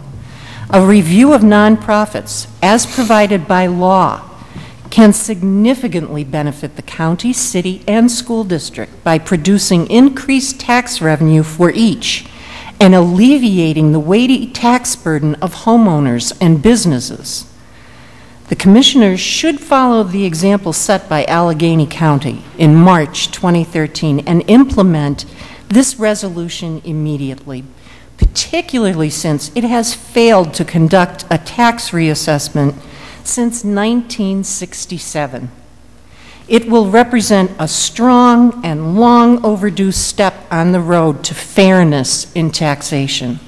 A review of nonprofits, as provided by law, can significantly benefit the county, city, and school district by producing increased tax revenue for each and alleviating the weighty tax burden of homeowners and businesses. The commissioners should follow the example set by Allegheny County in March twenty thirteen and implement this resolution immediately, particularly since it has failed to conduct a tax reassessment since nineteen sixty-seven. It will represent a strong and long overdue step on the road to fairness in taxation.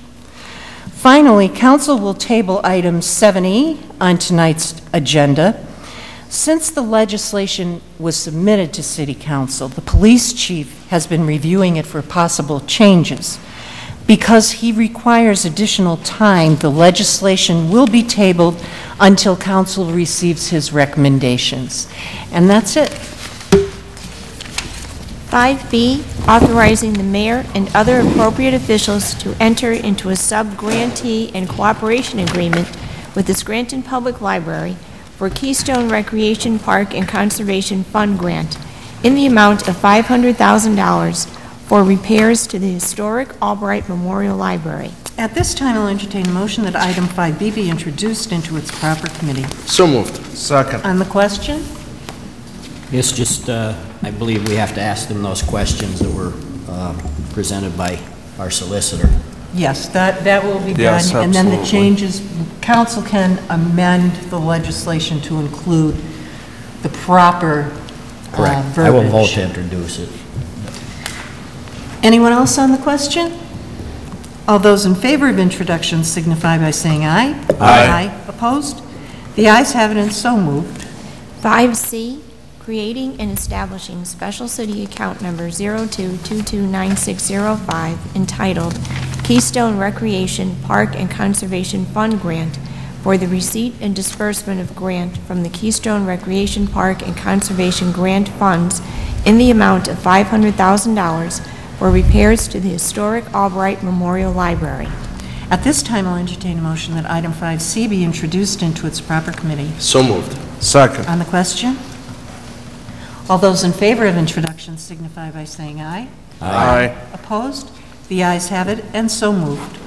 Finally, Council will table item seven E on tonight's agenda. Since the legislation was submitted to City Council, the police chief has been reviewing it for possible changes. Because he requires additional time, the legislation will be tabled until Council receives his recommendations. And that's it. five B, authorizing the mayor and other appropriate officials to enter into a sub-grantee and cooperation agreement with the Scranton Public Library for Keystone Recreation Park and Conservation Fund Grant in the amount of five hundred thousand dollars for repairs to the historic Albright Memorial Library. At this time, I'll entertain a motion that item five B be introduced into its proper committee. So moved. Second. On the question? Yes, just uh, I believe we have to ask them those questions that were uh, presented by our solicitor. Yes, that, that will be yes, done. Absolutely. And then the changes, council can amend the legislation to include the proper uh, verbiage. I will vote to introduce it. Anyone else on the question? All those in favor of introduction signify by saying aye. Aye. Aye. Opposed? The ayes have it and so moved. five C, creating and establishing special city account number zero two two two nine six zero five entitled Keystone Recreation Park and Conservation Fund Grant for the receipt and disbursement of grant from the Keystone Recreation Park and Conservation Grant Funds in the amount of five hundred thousand dollars for repairs to the historic Albright Memorial Library. At this time, I'll entertain a motion that item five C be introduced into its proper committee. So moved. Second. On the question? All those in favor of introduction signify by saying aye. Aye. Aye. Opposed? The ayes have it, and so moved.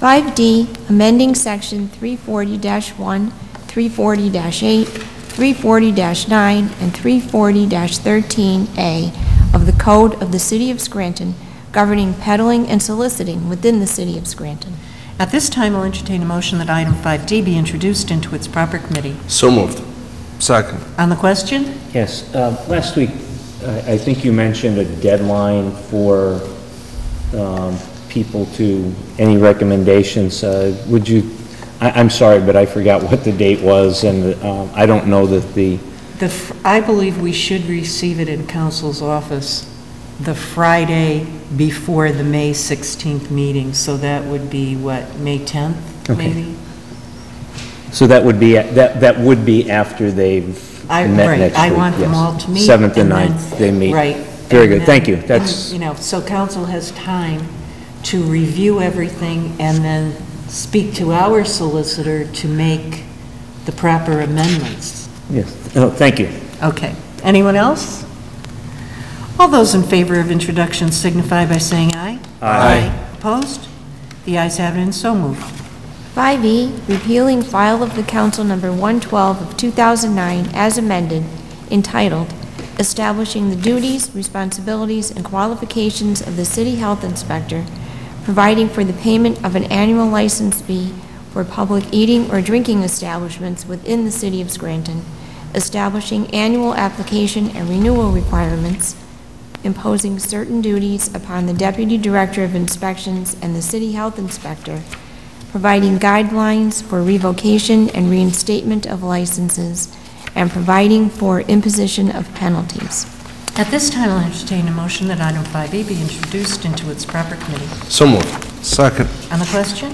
five D, amending section three forty dash one, three forty dash eight, three forty dash nine, and three forty dash thirteen A of the Code of the City of Scranton governing peddling and soliciting within the City of Scranton. At this time, I'll entertain a motion that item five D be introduced into its proper committee. So moved. Second. On the question? Yes. Uh, last week, I, I think you mentioned a deadline for um, people to any recommendations. Uh, would you, I, I'm sorry, but I forgot what the date was, and um, I don't know that the The fr I believe we should receive it in Council's office the Friday before the May sixteenth meeting, so that would be what, May tenth, okay. Maybe? So that would be that that would be after they've I, met right. next I week. I want yes. them all to meet. Seventh and ninth, they meet. Right. Very and good. Then, Thank you. That's you know. So Council has time to review everything and then speak to our solicitor to make the proper amendments. Yes. Oh, thank you. Okay. Anyone else? All those in favor of introduction signify by saying aye. Aye. Aye. Opposed? The ayes have it and so moved. five E, repealing file of the Council number one twelve of two thousand nine as amended, entitled Establishing the Duties, Responsibilities, and Qualifications of the City Health Inspector, Providing for the Payment of an Annual License Fee for Public Eating or Drinking Establishments within the City of Scranton, Establishing annual application and renewal requirements, imposing certain duties upon the Deputy Director of Inspections and the City Health Inspector, providing guidelines for revocation and reinstatement of licenses, and providing for imposition of penalties. At this time, I'll entertain a motion that item five E be introduced into its proper committee. So moved. Second. On the question?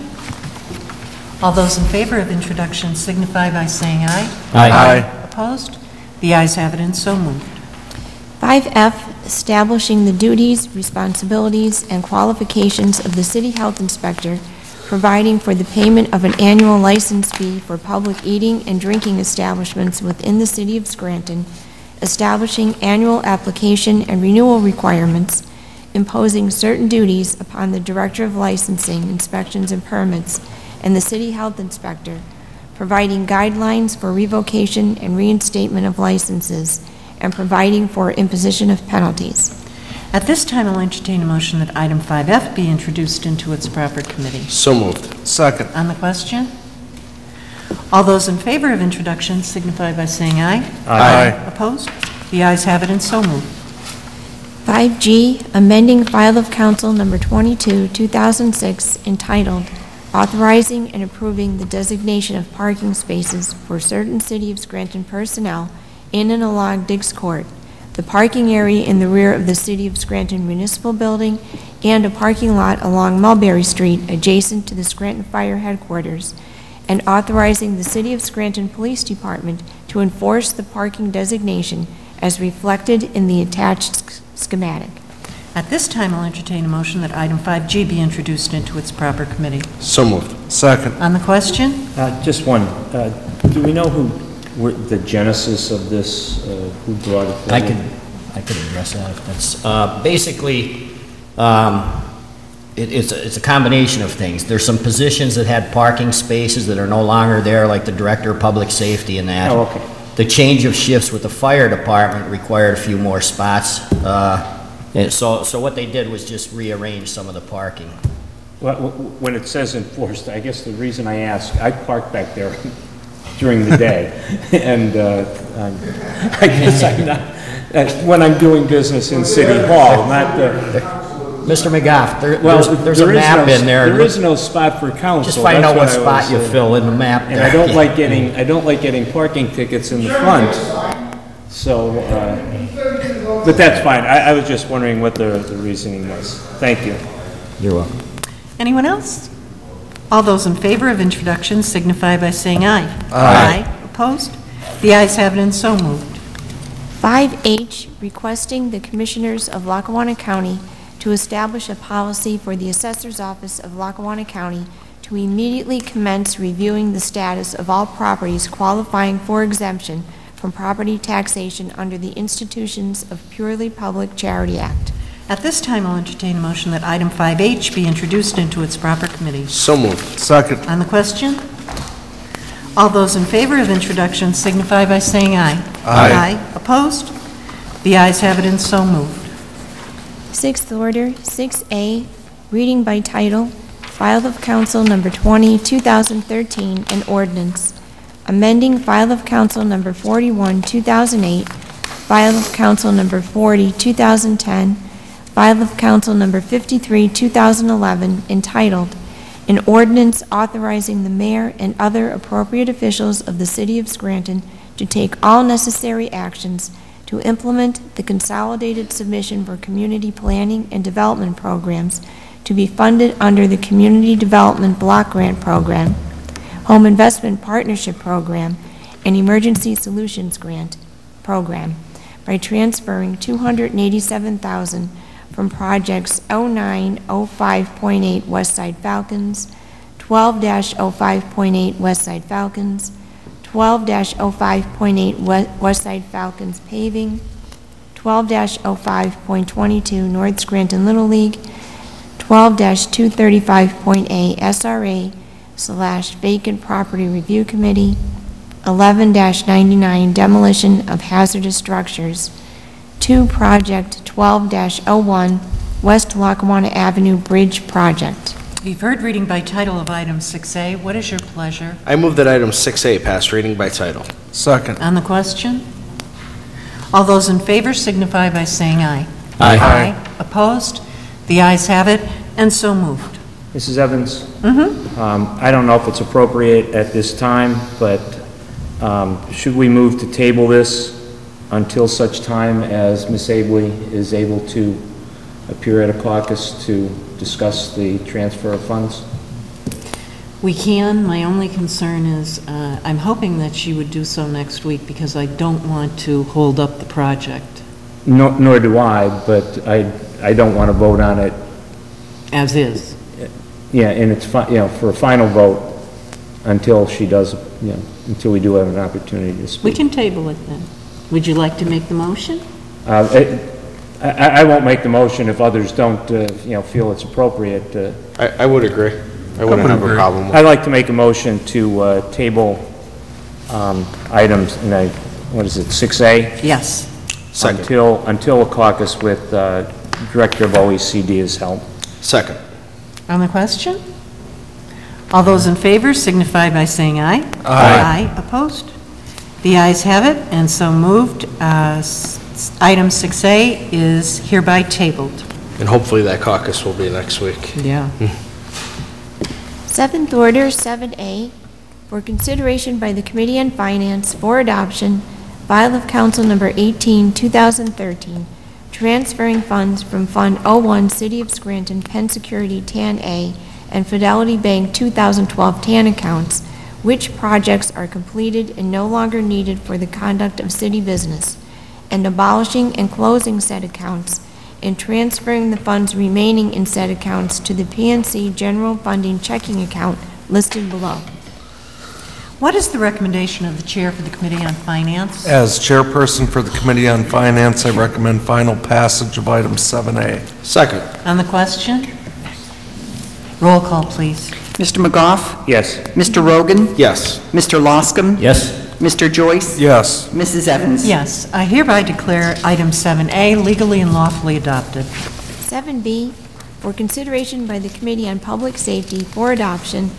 All those in favor of introduction signify by saying aye. Aye. Aye. Aye. Opposed? The ayes have it and so moved. five F, establishing the duties, responsibilities, and qualifications of the City Health Inspector, providing for the payment of an annual license fee for public eating and drinking establishments within the City of Scranton, establishing annual application and renewal requirements, imposing certain duties upon the Director of Licensing, Inspections, and Permits, and the City Health Inspector, providing guidelines for revocation and reinstatement of licenses, and providing for imposition of penalties. At this time, I'll entertain a motion that item five F be introduced into its proper committee. So moved. Second. On the question? All those in favor of introduction signify by saying aye. Aye. Aye. Opposed? The ayes have it and so moved. five G, amending file of council number twenty-two, two thousand six, entitled Authorizing and Approving the Designation of Parking Spaces for Certain City of Scranton Personnel in and along Diggs Court, the parking area in the rear of the City of Scranton Municipal Building, and a parking lot along Mulberry Street adjacent to the Scranton Fire Headquarters, and authorizing the City of Scranton Police Department to enforce the parking designation as reflected in the attached schematic. At this time, I'll entertain a motion that item five G be introduced into its proper committee. So moved. Second. On the question? Uh, just one. Uh, do we know who the genesis of this, uh, who brought it forward? I could, I could address that. That's uh, basically, um, it, it's, a, it's a combination of things. There's some positions that had parking spaces that are no longer there, like the Director of Public Safety and that. Oh, okay. The change of shifts with the fire department required a few more spots. Uh, and so, so what they did was just rearrange some of the parking. Well, when it says enforced, I guess the reason I ask, I park back there during the day, and uh, I'm, I guess I'm not, uh, when I'm doing business in City Hall, not the... Mister McGough, there, well, there's, there's there a map no, in there. There is no spot for council. Just find That's out what, what spot you saying. Fill in the map. And there. I don't yeah. like getting I don't like getting parking tickets in the front. So, uh, but that's fine. I, I was just wondering what the, the reasoning was. Thank you. You're welcome. Anyone else? All those in favor of introduction signify by saying aye. Aye. Aye. Opposed? The ayes have it and so moved. five H, requesting the Commissioners of Lackawanna County to establish a policy for the Assessor's Office of Lackawanna County to immediately commence reviewing the status of all properties qualifying for exemption from property taxation under the Institutions of Purely Public Charity Act. At this time, I'll entertain a motion that item five H be introduced into its proper committee. So moved. Second. On the question? All those in favor of introduction signify by saying aye. Aye. Aye. Opposed? The ayes have it and so moved. Sixth order, six A, reading by title, file of council number twenty, two thousand thirteen, an ordinance, amending file of council number forty-one, two thousand eight, file of council number forty, two thousand ten, file of council number fifty-three, two thousand eleven, entitled, An Ordinance Authorizing the Mayor and Other Appropriate Officials of the City of Scranton to Take All Necessary Actions to Implement the Consolidated Submission for Community Planning and Development Programs to be funded under the Community Development Block Grant Program, Home Investment Partnership Program, and Emergency Solutions Grant Program by transferring two hundred eighty-seven thousand dollars from projects oh nine oh five point eight West Side Falcons, twelve oh five point eight West Side Falcons, twelve oh five point eight West Side Falcons Paving, twelve oh five point twenty-two North Scranton Little League, twelve two thirty-five point A S R A slash Vacant Property Review Committee, eleven ninety-nine Demolition of Hazardous Structures, two Project twelve oh one West Lackawanna Avenue Bridge Project. You've heard reading by title of item six A. What is your pleasure? I move that item six A pass reading by title. Second. On the question? All those in favor signify by saying aye. Aye. Aye. Aye. Opposed? The ayes have it, and so moved. Missus Evans? Mm-hmm. Um, I don't know if it's appropriate at this time, but um, should we move to table this until such time as Miz Abley is able to appear at a caucus to discuss the transfer of funds? We can. My only concern is uh, I'm hoping that she would do so next week because I don't want to hold up the project. No, nor do I, but I, I don't want to vote on it. As is. Yeah, and it's, you know, for a final vote until she does, you know, until we do have an opportunity to speak. We can table it then. Would you like to make the motion? Uh, it, I, I won't make the motion if others don't, uh, you know, feel it's appropriate. Uh, I, I would agree. I wouldn't have a problem with it. I'd like to make a motion to uh, table um, items in a, what is it, six A? Yes. Second. Until, until a caucus with uh, Director of O E C D is held. Second. On the question? All those in favor signify by saying aye. Aye. Aye. Opposed? The ayes have it, and so moved. Uh, item six A is hereby tabled. And hopefully that caucus will be next week. Yeah. Seventh order, seven A, for consideration by the Committee on Finance for adoption, File of Council Number eighteen, two thousand thirteen, transferring funds from Fund oh one, City of Scranton, Penn Security T A N A, and Fidelity Bank two thousand twelve T A N accounts, which projects are completed and no longer needed for the conduct of city business, and abolishing and closing said accounts, and transferring the funds remaining in said accounts to the P N C General Funding Checking Account listed below. What is the recommendation of the chair for the Committee on Finance? As chairperson for the Committee on Finance, I recommend final passage of item seven A. Second. On the question? Roll call, please. Mister McGough? Yes. Mister Rogan? Yes. Mister Loscom? Yes. Mister Joyce? Yes. Missus Evans? Yes. I hereby declare item seven A legally and lawfully adopted. seven B, for consideration by the Committee on Public Safety for adoption,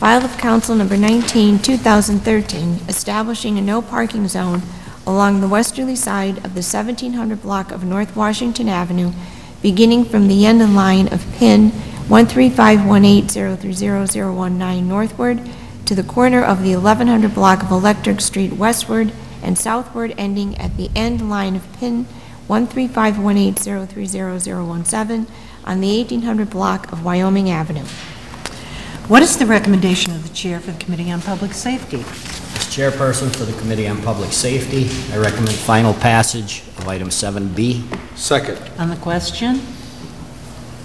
File of Council Number nineteen, two thousand thirteen, establishing a no parking zone along the westerly side of the seventeen hundred block of North Washington Avenue, beginning from the end of line of pin one three five one eight zero three zero zero one nine northward to the corner of the eleven hundred block of Electric Street westward and southward, ending at the end line of pin one three five one eight zero three zero zero one seven on the eighteen hundred block of Wyoming Avenue. What is the recommendation of the chair for the Committee on Public Safety? As chairperson for the Committee on Public Safety, I recommend final passage of item seven B. Second. On the question?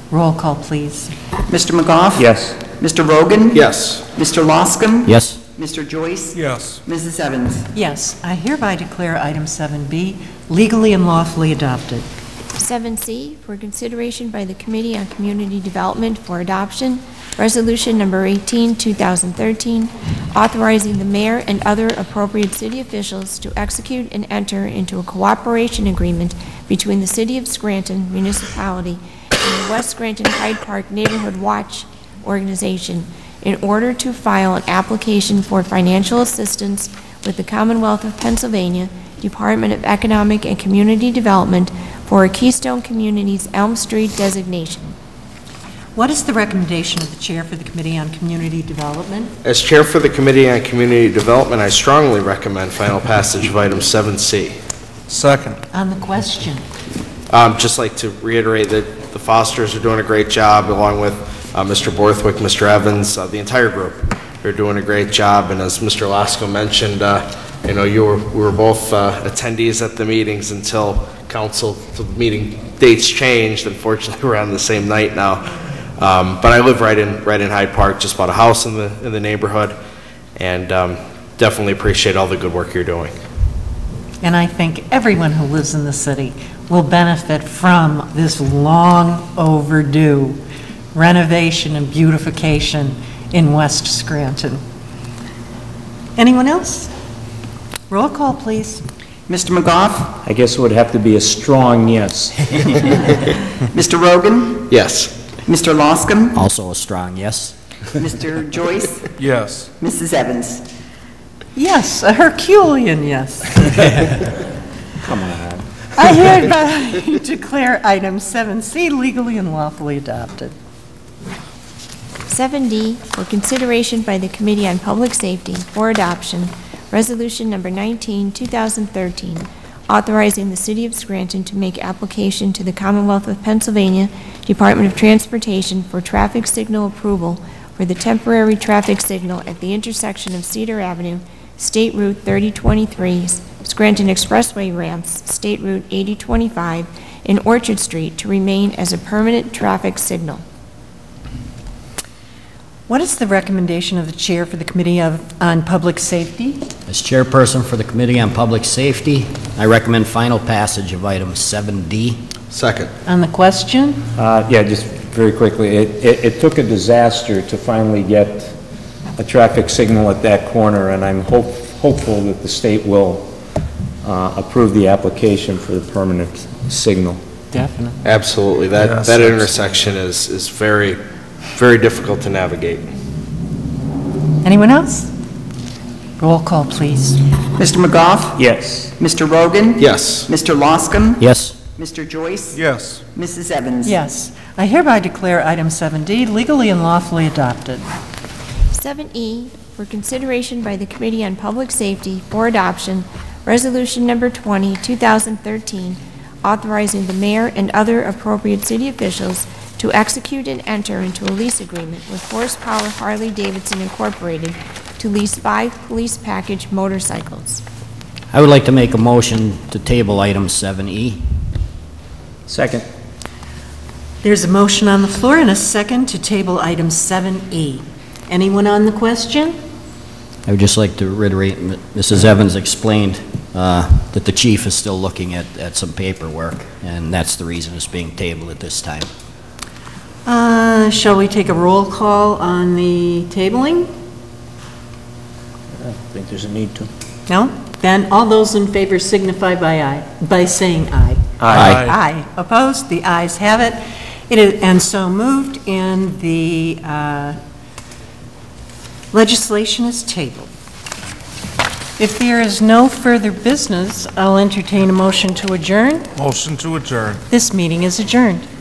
Roll call, please. Mister McGough? Yes. Mister Rogan? Yes. Mister Loscom? Yes. Mister Joyce? Yes. Missus Evans? Yes. I hereby declare item seven B legally and lawfully adopted. seven C, for consideration by the Committee on Community Development for adoption, Resolution Number eighteen, two thousand thirteen, authorizing the mayor and other appropriate city officials to execute and enter into a cooperation agreement between the City of Scranton Municipality and the West Scranton Hyde Park Neighborhood Watch Organization in order to file an application for financial assistance with the Commonwealth of Pennsylvania Department of Economic and Community Development for a Keystone Communities Elm Street designation. What is the recommendation of the chair for the Committee on Community Development? As chair for the Committee on Community Development, I strongly recommend final passage of item seven C. Second. On the question. Um, just like to reiterate that the Fosters are doing a great job, along with uh, Mister Borthwick, Mister Evans, uh, the entire group. They're doing a great job, and as Mister Lasco mentioned, uh, you know, you were, we were both uh, attendees at the meetings until council meeting dates changed. Unfortunately, we're on the same night now. Um, but I live right in right in Hyde Park, just bought a house in the in the neighborhood, and um, definitely appreciate all the good work you're doing. And I think everyone who lives in the city will benefit from this long overdue renovation and beautification in West Scranton. Anyone else? Roll call, please. Mister McGough? I guess it would have to be a strong yes. Mister Rogan? Yes. Mister Loscom? Also a strong yes. Mister Joyce? Yes. Missus Evans? Yes, a Herculean yes. Come on. I hereby declare item seven C legally and lawfully adopted. seven D, for consideration by the Committee on Public Safety for adoption, Resolution Number nineteen, two thousand thirteen, authorizing the City of Scranton to make application to the Commonwealth of Pennsylvania Department of Transportation for traffic signal approval for the temporary traffic signal at the intersection of Cedar Avenue State Route thirty twenty-three, Scranton Expressway ramps, State Route eighty twenty-five, and Orchard Street to remain as a permanent traffic signal. What is the recommendation of the Chair for the Committee of, on Public Safety? As Chairperson for the Committee on Public Safety, I recommend final passage of item seven D. Second. On the question? Uh, yeah, just very quickly. It, it, it took a disaster to finally get a traffic signal at that corner, and I'm hope, hopeful that the state will uh, approve the application for the permanent signal. Definitely. Absolutely. That, yes, that intersection is, is very... very difficult to navigate. Anyone else? Roll call, please. Mister McGough? Yes. Mister Rogan? Yes. Mister Loscom? Yes. Mister Joyce? Yes. Missus Evans? Yes. I hereby declare item seven D legally and lawfully adopted. seven E, for consideration by the Committee on Public Safety for adoption, resolution number twenty, two thousand thirteen, authorizing the mayor and other appropriate city officials to execute and enter into a lease agreement with Horsepower Harley-Davidson Incorporated to lease five police package motorcycles. I would like to make a motion to table item seven E. Second. There's a motion on the floor and a second to table item seven E. Anyone on the question? I would just like to reiterate, Missus Evans explained uh, that the chief is still looking at, at some paperwork, and that's the reason it's being tabled at this time. Uh, shall we take a roll call on the tabling? I don't think there's a need to. No? Then all those in favor signify by aye, by saying aye. Aye. Aye. Aye. Opposed? The ayes have it. It is, and so moved, and the uh, legislation is tabled. If there is no further business, I'll entertain a motion to adjourn. Motion to adjourn. This meeting is adjourned.